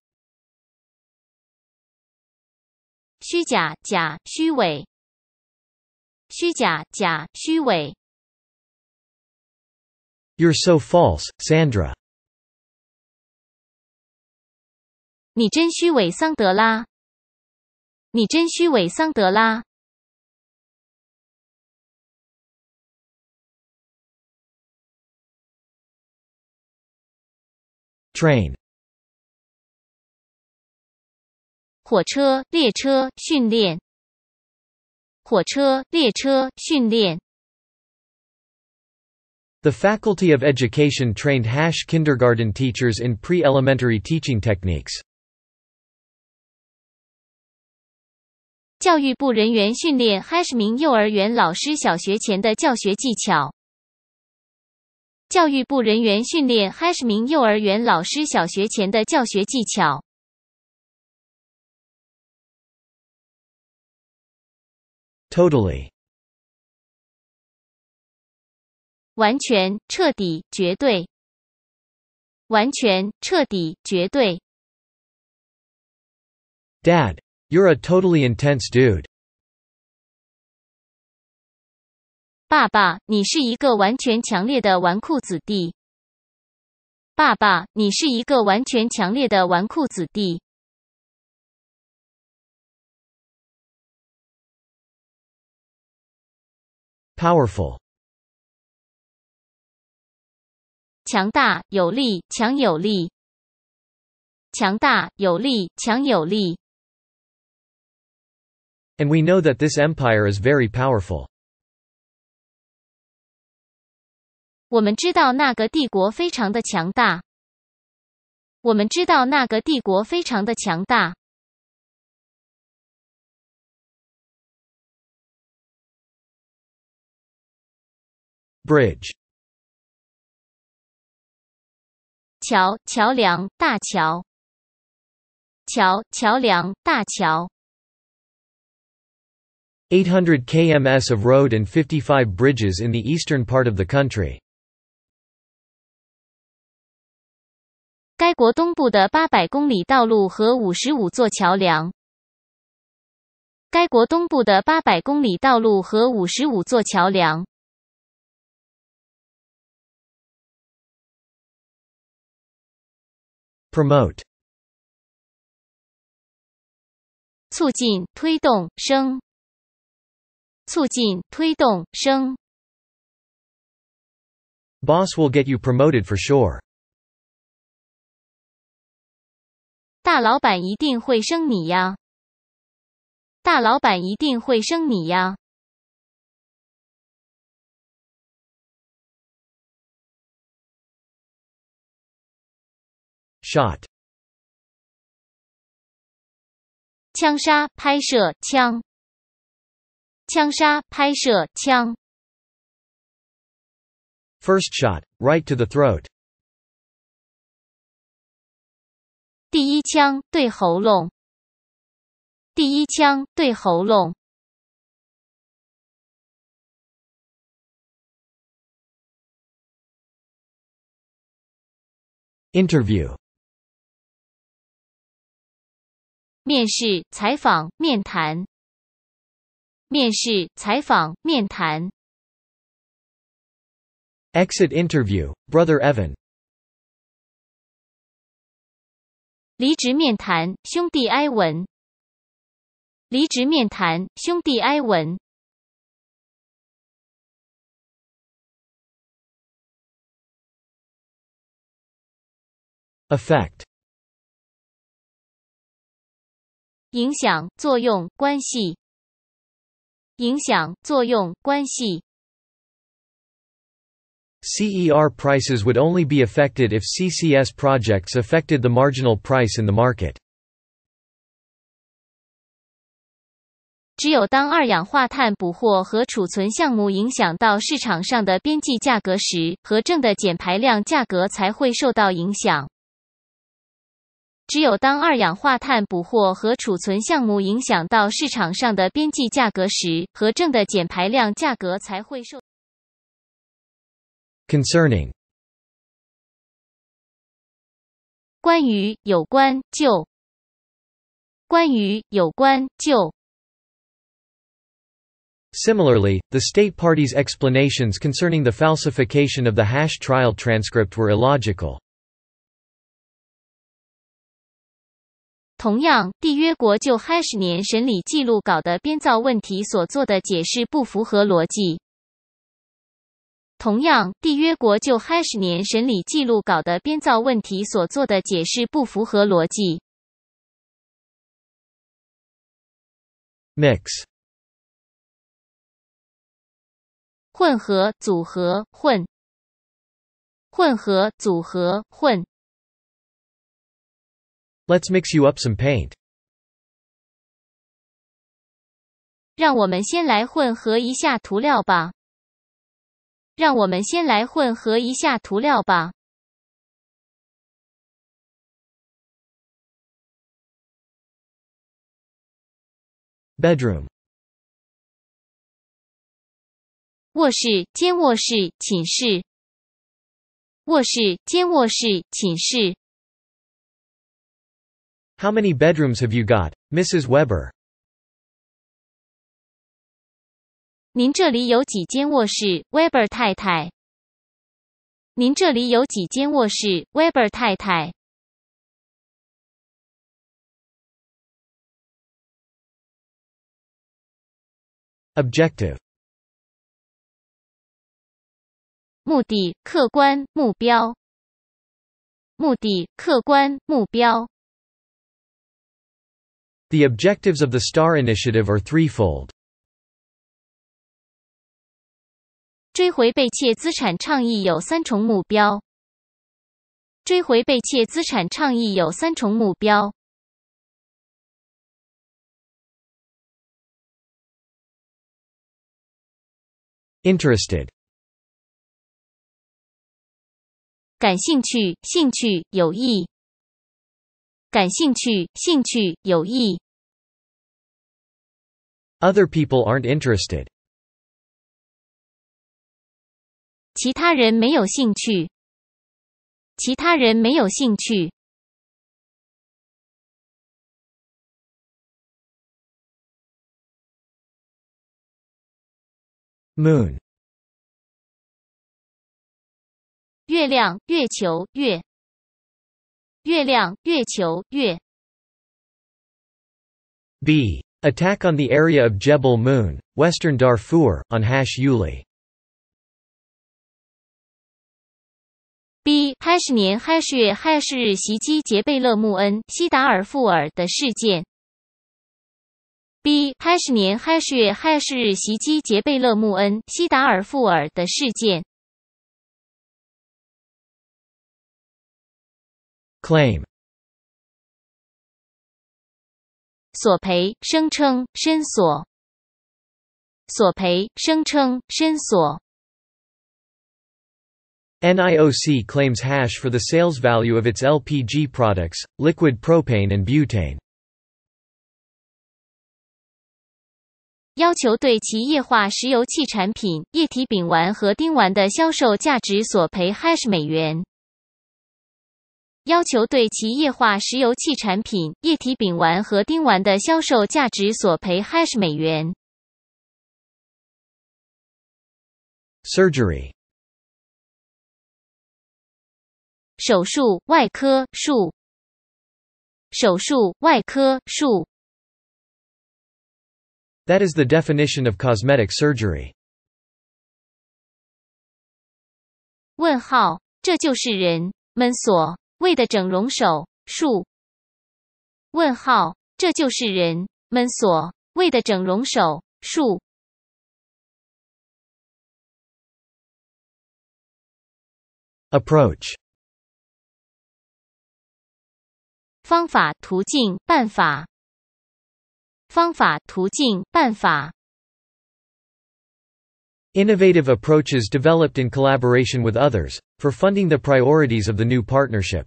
虚假、假、虚伪。虚假、假、虚伪。You're so false, Sandra. 你真虚伪，桑德拉。你真虚伪，桑德拉。Train. 火车、列车训练。火车、列车训练。 The Faculty of Education trained Hash kindergarten teachers in pre-elementary teaching techniques. 教育部人员训练 Hash 名幼儿园老师小学前的教学技巧。教育部人员训练 Hash 名幼儿园老师小学前的教学技巧。Totally. 完全、彻底、绝对。完全、彻底、绝对。Dad, you're a totally intense dude. 爸爸，你是一个完全强烈的纨绔子弟。爸爸，你是一个完全强烈的纨绔子弟。Powerful. 强大有力，强有力。强大有力，强有力。And we know that this empire is very powerful. 我们知道那个帝国非常的强大。我们知道那个帝国非常的强大。Bridge. 桥、桥梁、大桥。桥、桥梁、大桥。eight hundred kilometers of road and fifty-five bridges in the eastern part of the country. 该国东部的八百公里道路和五十五座桥梁。该国东部的八百公里道路和五十五座桥梁。 Promote. 促进、推动、升。促进、推动、升。Boss will get you promoted for sure. 大老板一定会升你呀。大老板一定会升你呀。Shot. 枪杀、拍摄、枪。枪杀、拍摄、枪。First shot, right to the throat. 第一枪，对喉咙。第一枪，对喉咙。Interview. 面试、采访、面谈。面试、采访、面谈。Exit interview, brother Evan. 离职面谈，兄弟埃文。离职面谈，兄弟埃文。Effect. 影响、作用、关系。影响、作用、关系。C E R prices would only be affected if C C S projects affected the marginal price in the market. 只有当二氧化碳捕获和储存项目影响到市场上的边际价格时，核证的减排量价格才会受到影响。 只有当二氧化碳捕获和储存项目影响到市场上的边际价格时，核证的减排量价格才会受。Concerning 关于有关就关于有关就。Similarly, the state party's explanations concerning the falsification of the hash trial transcript were illogical. 同样，缔约国就 Hash 年审理记录稿的编造问题所做的解释不符合逻辑。同样，缔约国就 Hash 年审理记录稿的编造问题所做的解释不符合逻辑。mix 混合组合混混合组合混 Let's mix you up some paint 让我们先来混合一下涂料吧让我们先来混合一下涂料吧 bedroom 卧室兼卧室寝室卧室兼卧室寝室 How many bedrooms have you got, Mrs. Weber? 您这里有几间卧室 Weber 太太您这里有几间卧室 Weber 太太 Objective 目的客观目标目的客观目标 The objectives of the STAR initiative are threefold. 追回被窃资产倡议有三重目标。追回被窃资产倡议有三重目标。Interested. 感兴趣，兴趣，有益。感兴趣，兴趣，有益。Other people aren't interested. 其他人没有兴趣。其他人没有兴趣。Moon. 月亮，月球，月。月亮，月球，月。B. Attack on the area of Jebel Moon, Western Darfur, on Hash Yuli. B. Hash 年 Hash 月 Hash 日袭击杰贝勒穆恩西达尔富尔的事件。B. Hash 年 Hash 月 Hash 日袭击杰贝勒穆恩西达尔富尔的事件。Claim 索赔声称申索。索赔声称申索。NIOC claims hash for the sales value of its LPG products, liquid propane and butane. 要求对其液化石油气产品、液体丙烷和丁烷的销售价值索赔 hash 美元。要求对其液化石油气产品、液体丙烷和丁烷的销售价值索赔 hash 美元。Surgery. 手术外科术手术外科术 That is the definition of cosmetic surgery. 问号，这就是人们所谓的整容手术。问号，这就是人们所谓的整容手术。Approach. 方法途径办法方法途径办法 Innovative approaches developed in collaboration with others, for funding the priorities of the new partnership.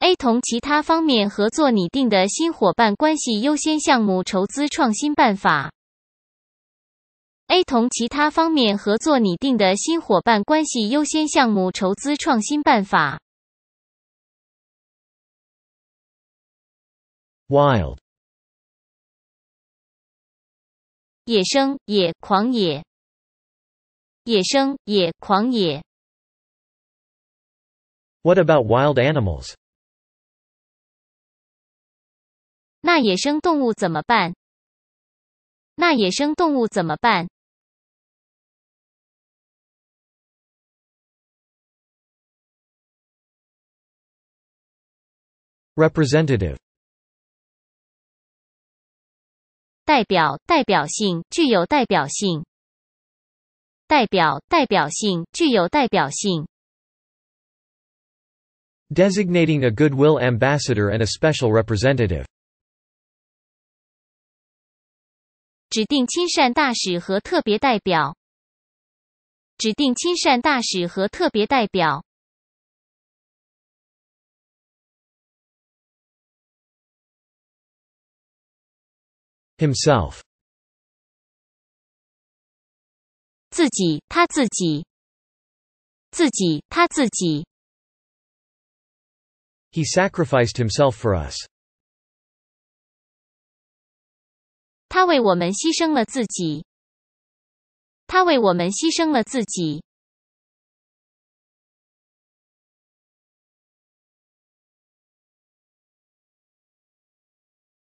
A 同其他方面合作拟定的新伙伴关系优先项目筹资创新办法。A 同其他方面合作拟定的新伙伴关系优先项目筹资创新办法。Wild 野生野狂野野生野狂野 What about wild animals? 那野生动物怎么办？那野生动物怎么办？Representative 代表代表性具有代表性代表代表性具有代表性 Designating a goodwill ambassador and a special representative 指定亲善大使和特别代表指定亲善大使和特别代表 Himself 自己他自己自己他自己 He sacrificed himself for us 他为我们牺牲了自己他为我们牺牲了自己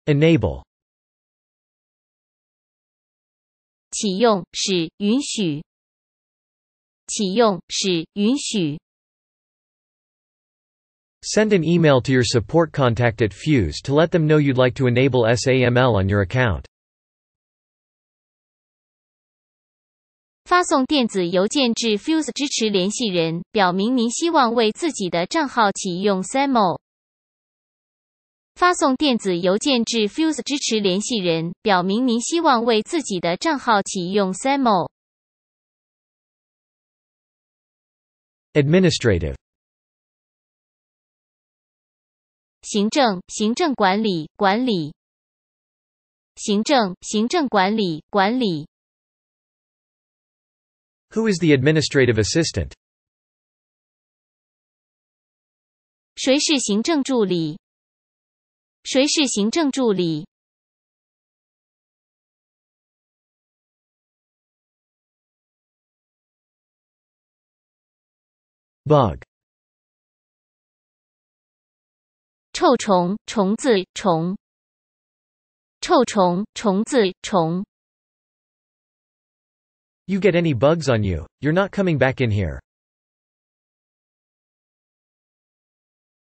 Enable 启用使允许启用使允许 Send an email to your support contact at Fuse to let them know you'd like to enable S A M L on your account发送电子邮件至 Fuse 支持联系人，表明您希望为自己的账号启用 S A M L。发送电子邮件至 Fuse 支持联系人，表明您希望为自己的账号启用 S A M L。Administrative 行政、行政管理、管理行政、行政管理、管理Who is the administrative assistant? 谁是行政助理？谁是行政助理？ Bug 臭虫、虫子、虫臭虫、虫子、虫You get any bugs on you, you're not coming back in here.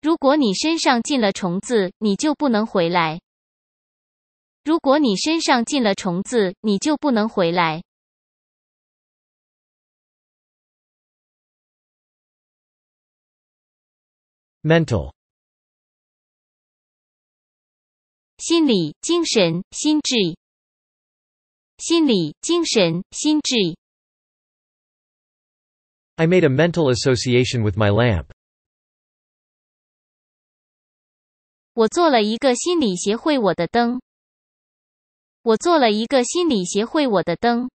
如果你身上进了虫子，你就不能回来。如果你身上进了虫子，你就不能回来。Mental 心理、精神、心智心理、精神、心智 I made a mental association with my lamp. 我做了一个心理协会我的灯。我做了一个心理协会我的灯。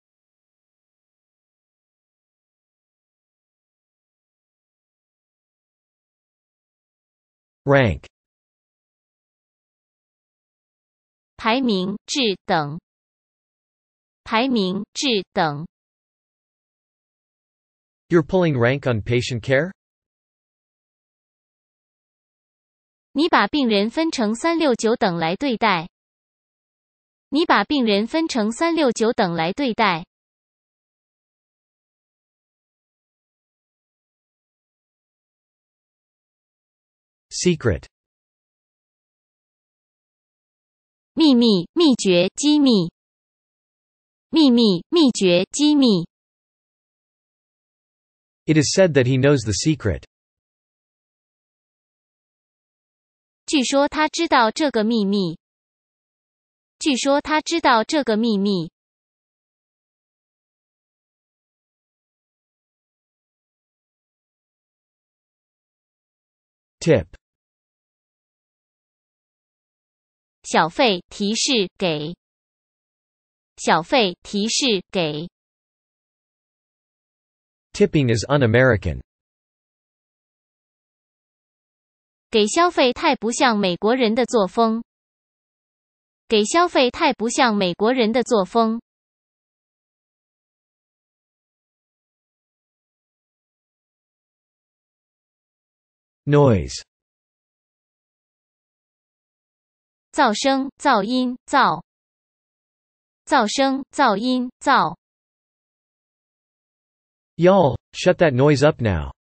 Rank 排名、质等排名、质等 You're pulling rank on patient care? 你把病人分成三六九等来对待。你把病人分成三六九等来对待。Secret 秘密、秘诀、机密秘密、秘诀、机密。It is said that he knows the secret. 据说他知道这个秘密。据说他知道这个秘密。Tip. 小费、提示、给。小费提示给 Tipping is un-American. 给消费太不像美国人的作风。给消费太不像美国人的作风。Noise. 噪声、噪音、噪。噪声、噪音、噪。Y'all, shut that noise up now.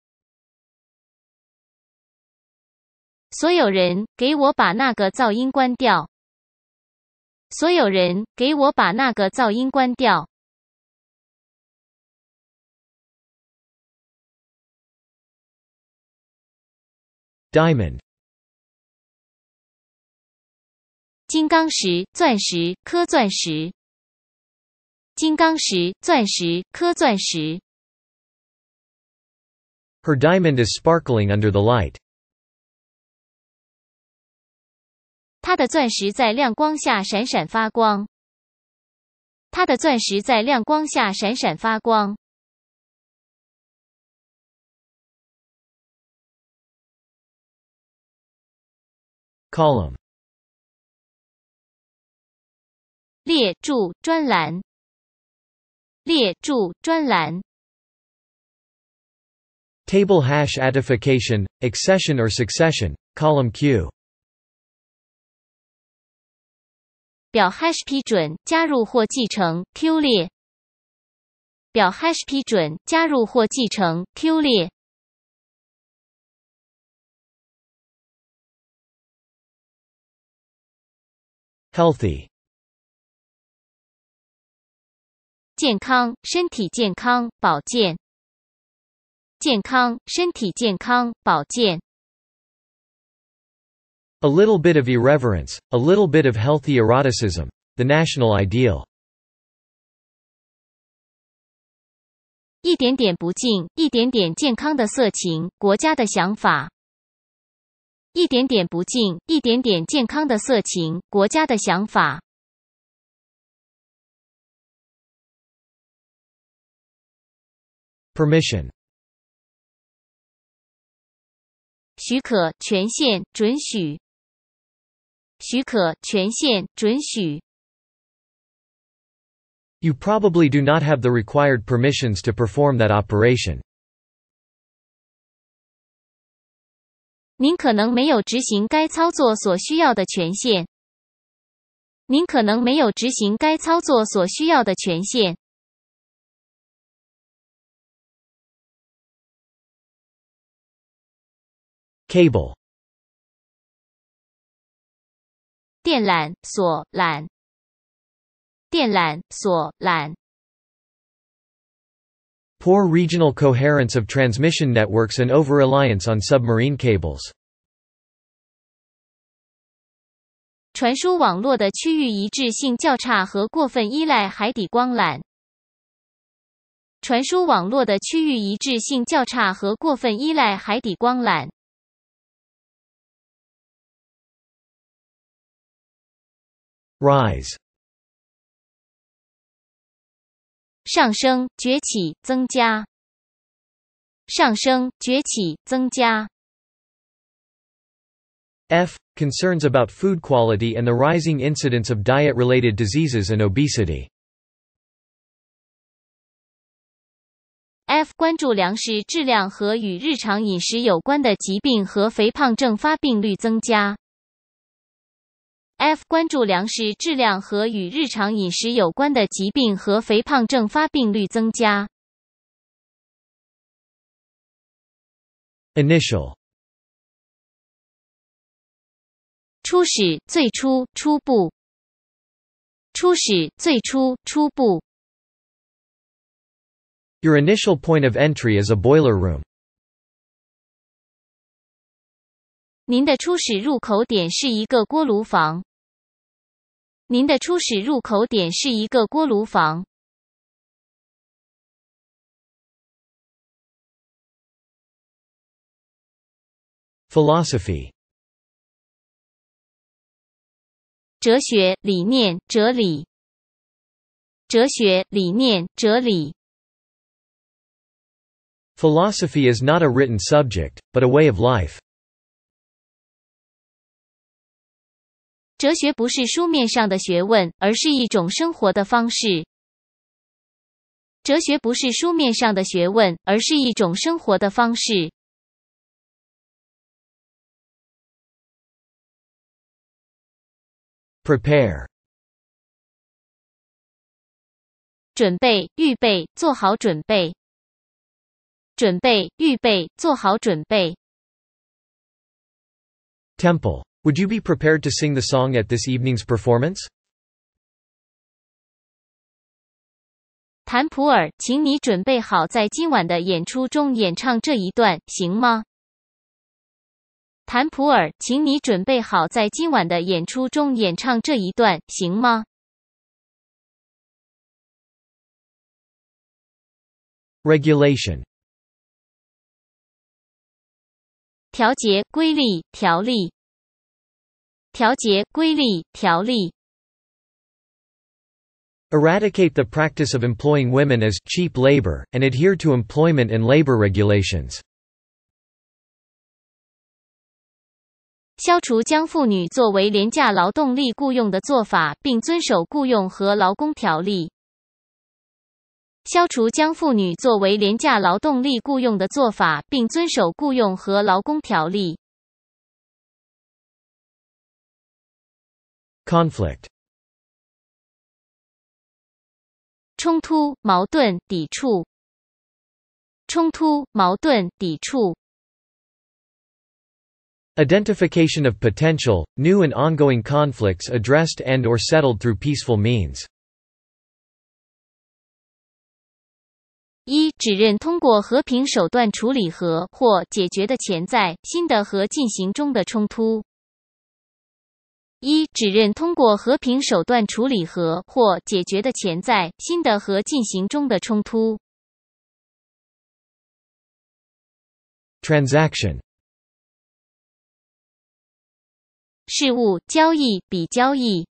所有人，给我把那个噪音关掉。所有人，给我把那个噪音关掉！Diamond 金刚石、钻石、颗钻石。金刚石、钻石、颗钻石。Her diamond is sparkling under the light. 她的钻石在亮光下闪闪发光。她的钻石在亮光下闪闪发光。Column 列注专栏，列注专栏。Table hash attification, accession or succession, column Q. 表 hash 批准加入或继承 Q 列。表 hash 批准加入或继承 Q 列。Healthy. 健康，身体健康，保健。健康，身体健康，保健。A little bit of irreverence, a little bit of healthy eroticism, the national ideal. 一点点不敬，一点点健康的色情，国家的想法。一点点不敬，一点点健康的色情，国家的想法。Permission. 许可、权限、准许。许可、权限、准许。You probably do not have the required permissions to perform that operation. 您可能没有执行该操作所需要的权限。您可能没有执行该操作所需要的权限。Cable 电缆、索缆。电缆、索缆。Poor regional coherence of transmission networks and over-reliance on submarine cables. 传输网络的区域一致性较差和过分依赖海底光缆。传输网络的区域一致性较差和过分依赖海底光缆。Rise 上升、崛起、增加。上升、崛起、增加。F. Concerns about food quality and the rising incidence of diet-related diseases and obesity. F. 关注粮食质量和与日常饮食有关的疾病和肥胖症发病率增加。F 关注粮食质量和与日常饮食有关的疾病和肥胖症发病率增加。Initial 初始、最初、初步。初始、最初、初步。Your initial point of entry is a boiler room. 您的初始入口点是一个锅炉房。您的初始入口点是一个锅炉房。Philosophy 哲学、理念、哲理。哲学、理念、哲理。Philosophy is not a written subject, but a way of life. 哲学不是书面上的学问，而是一种生活的方式。哲学不是书面上的学问，而是一种生活的方式。Prepare 准备、预备、做好准备。准备、预备、做好准备。Temple Would you be prepared to sing the song at this evening's performance? 谭普尔，请你准备好在今晚的演出中演唱这一段，行吗？谭普尔，请你准备好在今晚的演出中演唱这一段，行吗？Regulation 调节规例条例调节规例条例 Eradicate the practice of employing women as cheap labor, and adhere to employment and labor regulations. 消除将妇女作为廉价劳动力雇用的做法，并遵守雇用和劳工条例。 消除将妇女作为廉价劳动力雇用的做法，并遵守雇用和劳工条例。Conflict 冲突、矛盾、抵触。冲突、矛盾、抵触。Identification of potential, new and ongoing conflicts addressed and or settled through peaceful means. 一、指认通过和平手段处理和或解决的潜在新的和进行中的冲突。一、指认通过和平手段处理和或解决的潜在新的和进行中的冲突。Transaction 事务、交易、比交易。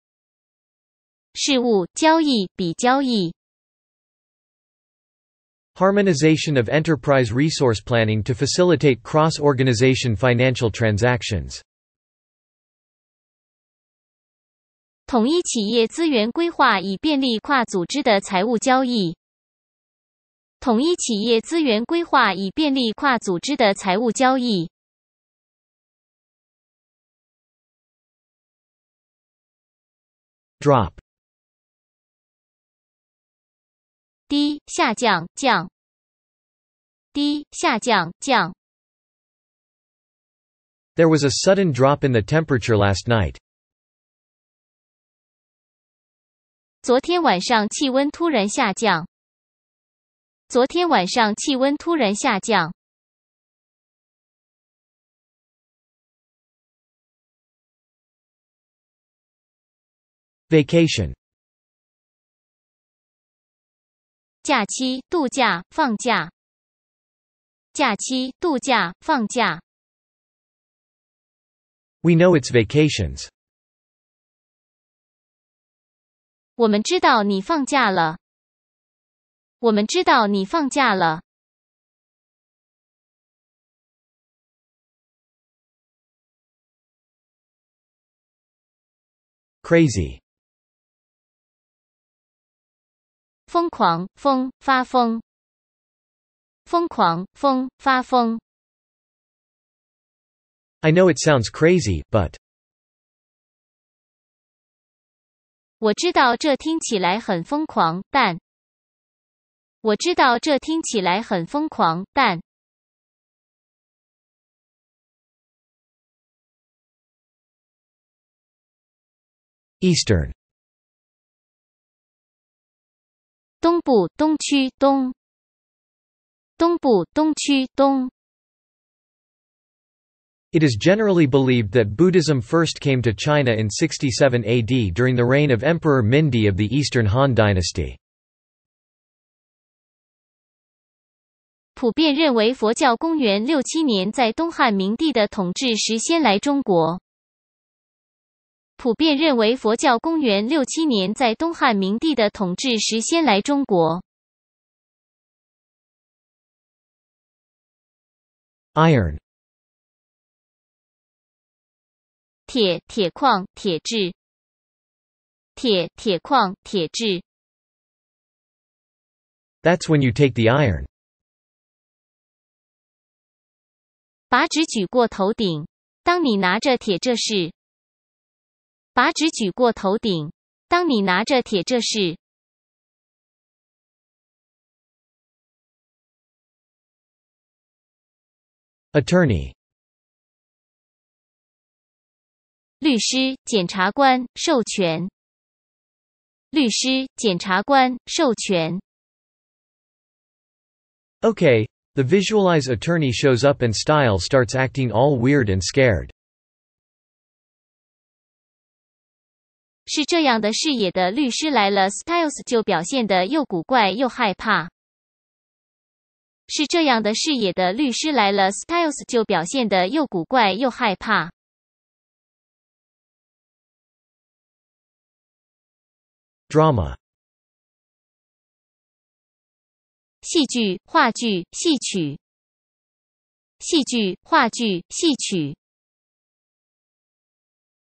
事务、交易、比交易。 Harmonization of enterprise resource planning to facilitate cross-organization financial transactions. 统一企业资源规划以便利跨组织的财务交易。统一企业资源规划以便利跨组织的财务交易。Drop. 低下降降低下降降 There was a sudden drop in the temperature last night. 昨天晚上气温突然下降。昨天晚上气温突然下降。Vacation 假期、度假、放假。假期、度假、放假。We know it's vacations. 我们知道你放假了。我们知道你放假了。Crazy. 疯狂，疯，发疯。疯狂，疯，发疯。I know it sounds crazy, but 我知道这听起来很疯狂，但我知道这听起来很疯狂，但 Eastern 东部东区东，东部东区东。It is generally believed that Buddhism first came to China in sixty-seven A D during the reign of Emperor Mindai of the Eastern Han Dynasty. 普遍认为佛教公元六七年在东汉明帝的统治时先来中国。普遍认为佛教公元六七年在东汉明帝的统治时先来中国。Iron 铁、铁矿、铁质。铁、铁矿、铁质。That's when you take the iron. 把纸举过头顶，当你拿着铁这是。 把纸举过头顶，当你拿着铁这是。Attorney 律师、检察官、授权。律师、检察官、授权。Okay. The Visualize attorney shows up and Style starts acting all weird and scared. 是这样的，视野的律师来了 ，Styles 就表现得又古怪又害怕。是这样的，视野的律师来了 ，Styles 就表现得又古怪又害怕。Drama。 戏剧、话剧、戏曲。戏剧、话剧、戏曲。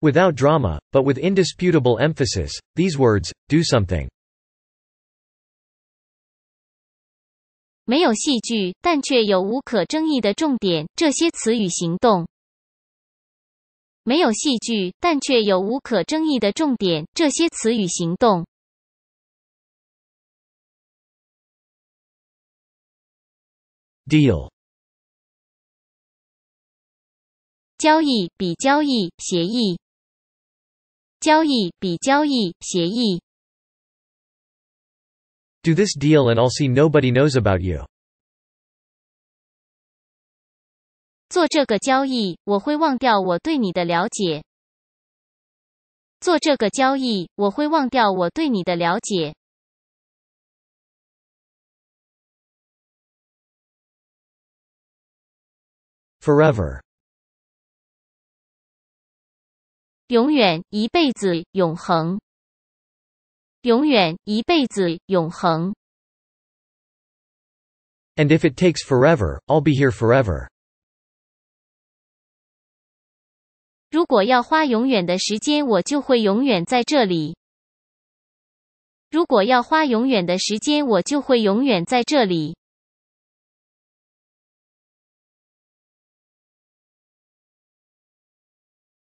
Without drama, but with indisputable emphasis, these words, do something. 没有戏剧，但却有无可争议的重点，这些词与行动。没有戏剧，但却有无可争议的重点，这些词与行动。 Deal. 交易比交易协议。 交易比交易协议。 Do this deal and I'll see nobody knows about you. 做这个交易，我会忘掉我对你的了解。做这个交易，我会忘掉我对你的了解。 Forever. 永远，一辈子，永恒。永远，一辈子，永恒。 And if it takes forever, I'll be here forever. 如果要花永远的时间，我就会永远在这里。如果要花永远的时间，我就会永远在这里。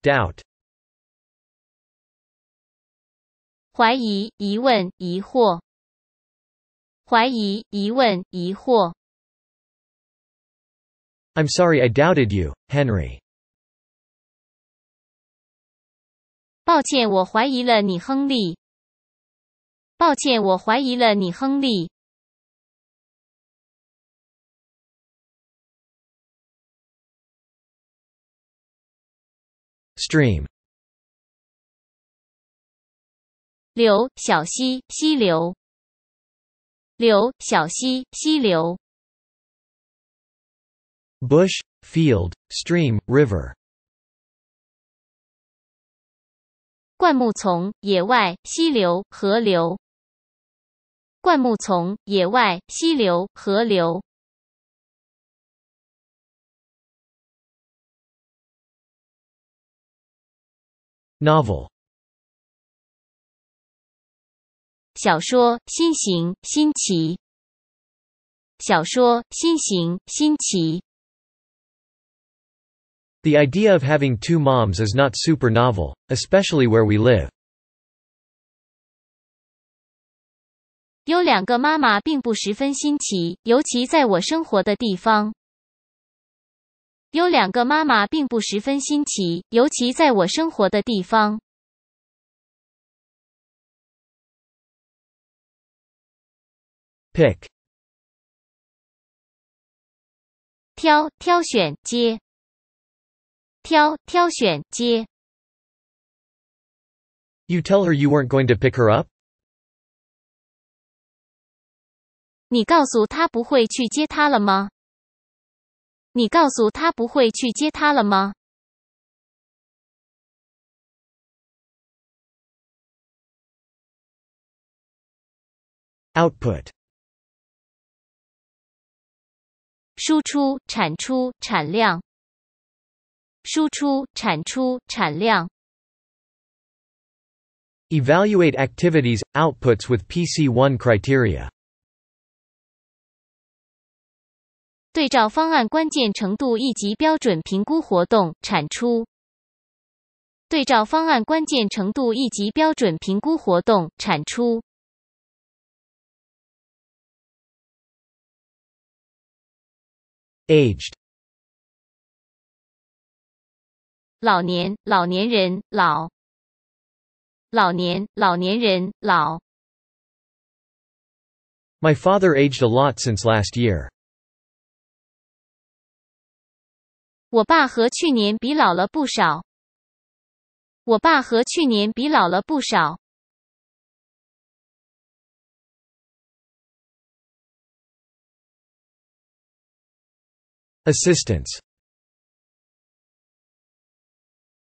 Doubt. 怀疑、疑问、疑惑。怀疑、疑问、疑惑。I'm sorry I doubted you, Henry. 抱歉，我怀疑了你，亨利。抱歉，我怀疑了你，亨利。Stream. 流，小溪，溪流。流，小溪，溪流。Bush, field, stream, river. 灌木丛，野外，溪流，河流。灌木丛，野外，溪流，河流。 Novel. 小说，新型，新奇。小说，新型，新奇。The idea of having two moms is not super novel, especially where we live. 有两个妈妈并不十分新奇，尤其在我生活的地方。有两个妈妈并不十分新奇，尤其在我生活的地方。Pick. 挑，挑选，接。挑，挑选，接。You tell her you weren't going to pick her up? 你告诉她不会去接她了吗？ 你告诉他不会去接他了吗 ？Output 输出、产出、产量。输出、产出、产量。Evaluate activities, outputs with P C one criteria. 对照方案关键程度一级标准评估活动产出。对照方案关键程度一级标准评估活动产出。Aged 老年，老年人，老。老年，老年人，老。My father aged a lot since last year. 我爸和去年比老了不少。我爸和去年比老了不少。Assistance.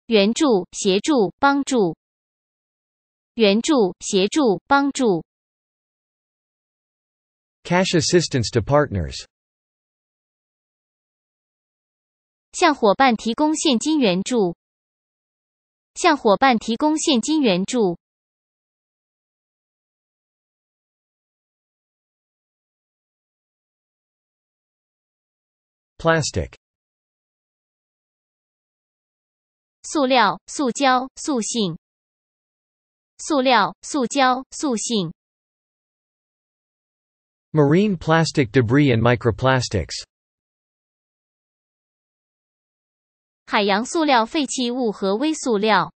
援助、协助、帮助。援助、协助、帮助。Cash assistance to partners. 向伙伴提供现金援助。向伙伴提供现金援助。Plastic. 塑料、塑胶、塑性。塑料、塑胶、塑性。Marine plastic debris and microplastics. 海洋塑料废弃物和微塑料。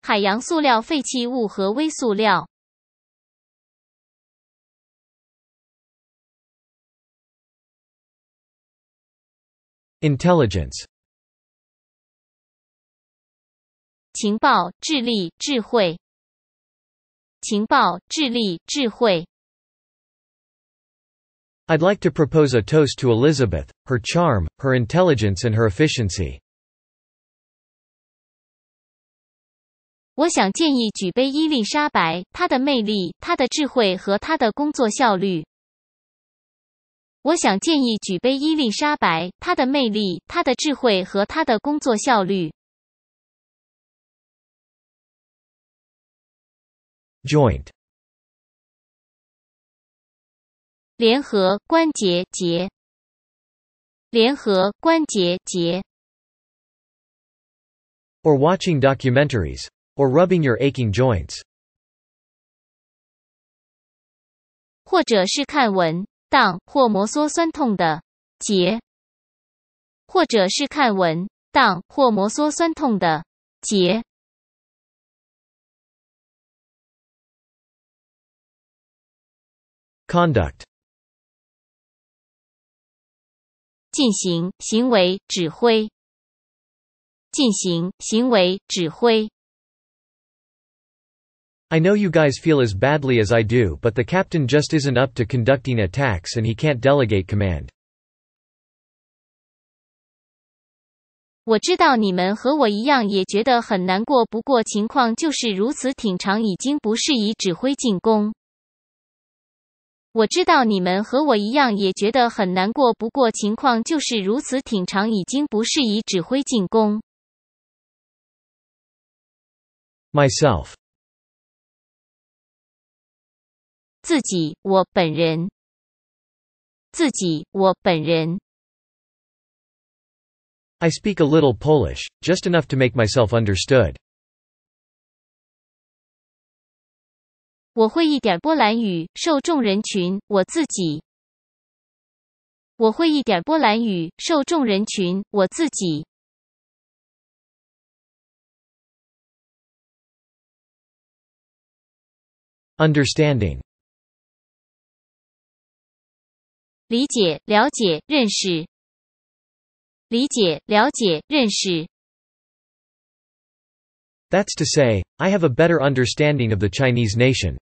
海洋塑料废弃物和微塑料。Intelligence. 情报、智力、智慧。情报、智力、智慧。I'd like to propose a toast to Elizabeth, her charm, her intelligence and her efficiency. 我想建议举杯伊丽莎白，她的魅力，她的智慧和她的工作效率。我想建议举杯伊丽莎白，她的魅力，她的智慧和她的工作效率。Joint. 联合关节节，联合关节节。Or watching documentaries, or rubbing your aching joints. 或者是看文档或摩挲酸痛的节，或者是看文档或摩挲酸痛的节。Conduct. 进行、行为、指挥。进行、行为、指挥。I know you guys feel as badly as I do, but the captain just isn't up to conducting attacks and he can't delegate command. 我知道你们和我一样也觉得很难过，不过情况就是如此，挺长已经不适宜指挥进攻。我知道你们和我一样也觉得很难过，不过情况就是如此，挺长已经不适宜指挥进攻。Myself. 自己，我本人。自己，我本人。I speak a little Polish, just enough to make myself understood. 我会一点波兰语，受众人群，我自己。我会一点波兰语，受众人群，我自己。Understanding. 理解、了解、认识。理解、了解、认识。That's to say, I have a better understanding of the Chinese nation.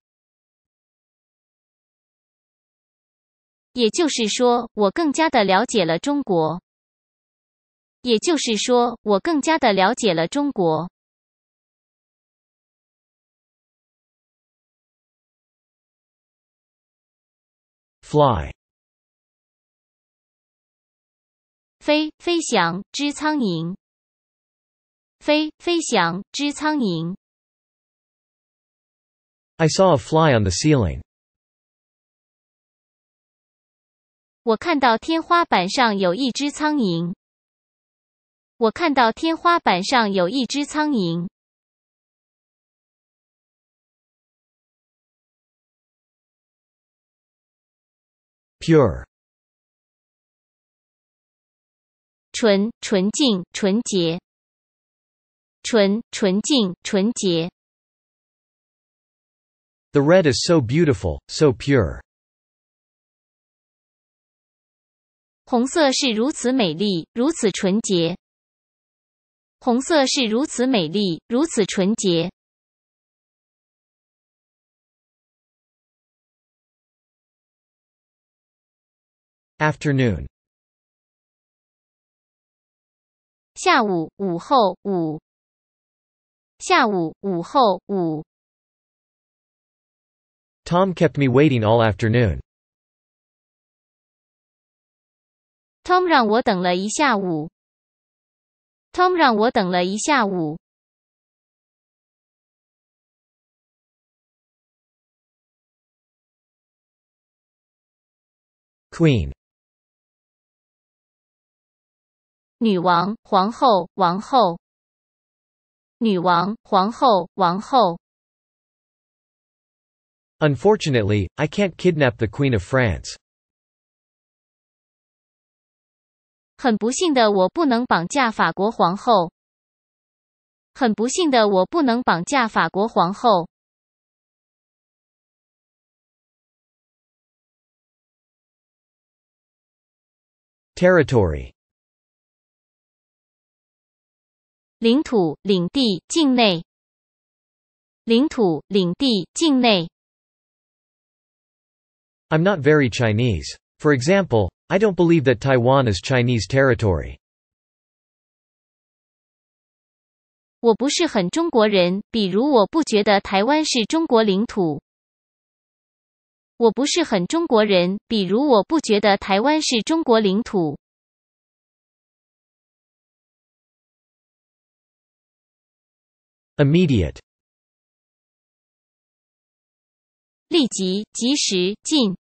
也就是说，我更加地了解了中国。也就是说，我更加地了解了中国。Fly. 飞，飞翔，之苍蝇。飞，飞翔，之苍蝇。I saw a fly on the ceiling. 我看到天花板上有一只苍蝇。我看到天花板上有一只苍蝇。Pure. 纯，纯净，纯洁。纯，纯净，纯洁。The red is so beautiful, so pure. 红色是如此美丽，如此纯洁。红色是如此美丽，如此纯洁。Afternoon. 下午，午后，午。下午，午后，午。 Tom kept me waiting all afternoon. Tom 让我等了一下午。Tom 让我等了一下午。Queen. 女王，皇后，王后。女王，皇后，王后。 Unfortunately, I can't kidnap the Queen of France. 很不幸的，我不能绑架法国皇后。很不幸的，我不能绑架法国皇后。Territory. 领土、领地、境内。领土、领地、境内。 I'm not very Chinese. For example, I don't believe that Taiwan is Chinese territory. 我不是很中国人，比如我不觉得台湾是中国领土。我不是很中国人，比如我不觉得台湾是中国领土。Immediate. 立即、及时、近。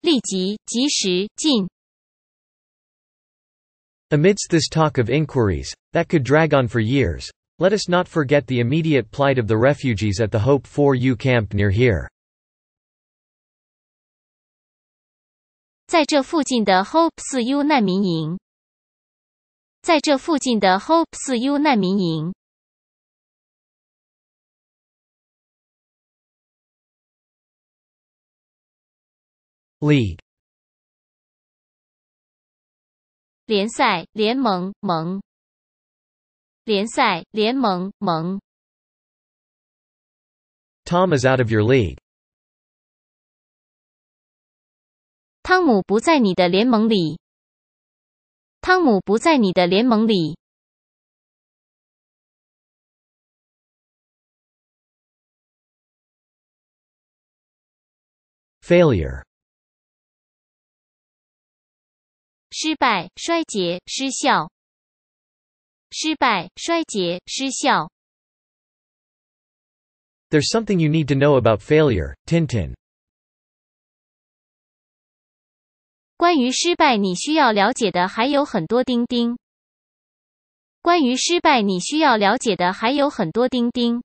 立即、及时、近。Amidst this talk of inquiries that could drag on for years, let us not forget the immediate plight of the refugees at the Hope four U camp near here. 在这附近的 Hope four U 难民营。在这附近的 Hope four U 难民营。 League. 联赛、联盟、盟。联赛、联盟、盟。Tom is out of your league. 汤姆不在你的联盟里。汤姆不在你的联盟里。Failure. 失败、衰竭、失效。失败、衰竭、失效。There's something you need to know about failure, Tintin. 关于失败，你需要了解的还有很多，丁丁。关于失败，你需要了解的还有很多，丁丁。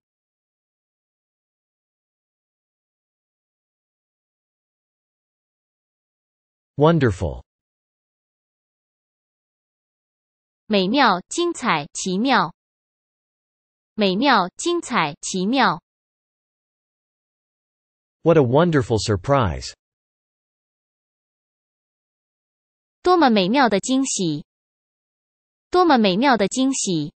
Wonderful. 美妙、精彩、奇妙。美妙、精彩、奇妙。What a wonderful surprise! 多么美妙的惊喜！多么美妙的惊喜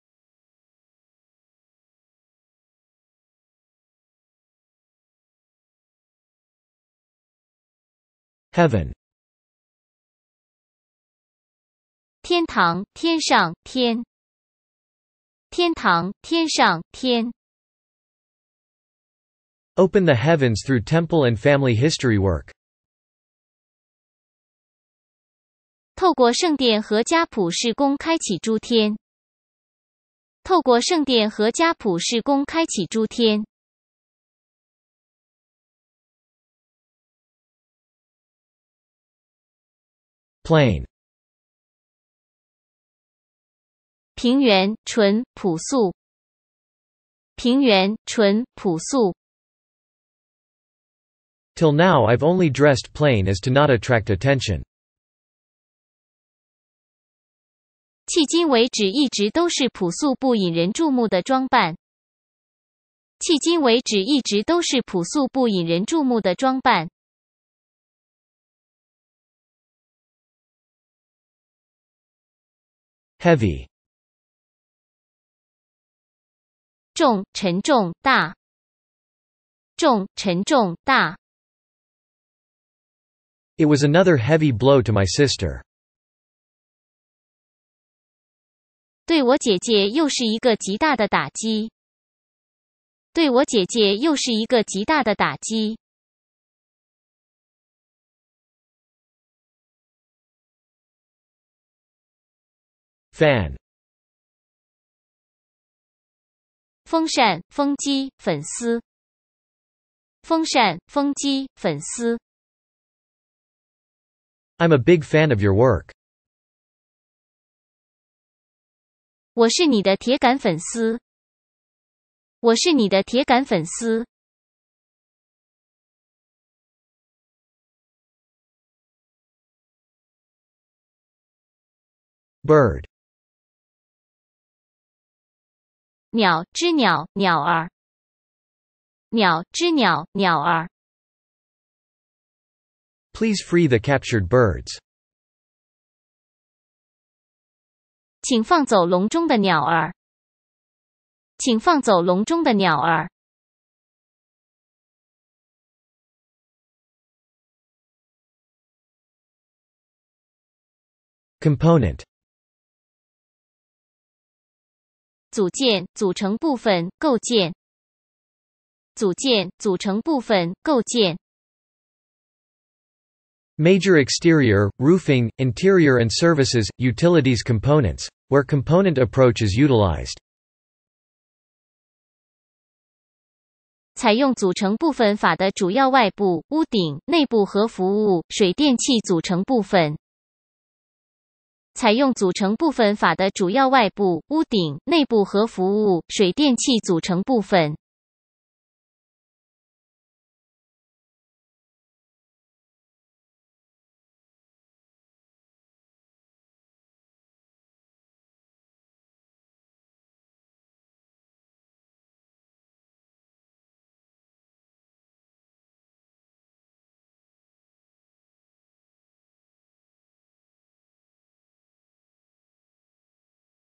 ！Heaven. 天堂，天上，天。天堂，天上，天。Open the heavens through temple and family history work. 透过圣殿和家谱事工开启诸天。透过圣殿和家谱事工开启诸天。Plain. 平原，纯朴素。平原，纯朴素。Till now, I've only dressed plain as to not attract attention. 迄今为止，一直都是朴素不引人注目的装扮。迄今为止，一直都是朴素不引人注目的装扮。heavy 重、沉重、大重、沉重、大 It was another heavy blow to my sister. 对我姐姐又是一个极大的打击。对我姐姐又是一个极大的打击。Fan. 风扇、风机、粉丝。风扇、风机、粉丝。I'm a big fan of your work. 我是你的铁杆粉丝。我是你的铁杆粉丝。Bird. 鸟知鸟，鸟儿。鸟知鸟，鸟儿。Please free the captured birds. 请放走笼中的鸟儿。请放走笼中的鸟儿。Component. 组件，组成部分，构建。组件，组成部分，构建。Major exterior, roofing, interior and services, utilities components, where component approach is utilized. 采用组成部分法的主要外部、屋顶、内部和服务、水电气组成部分。采用组成部分法的主要外部、屋顶、内部和服务、水电气组成部分。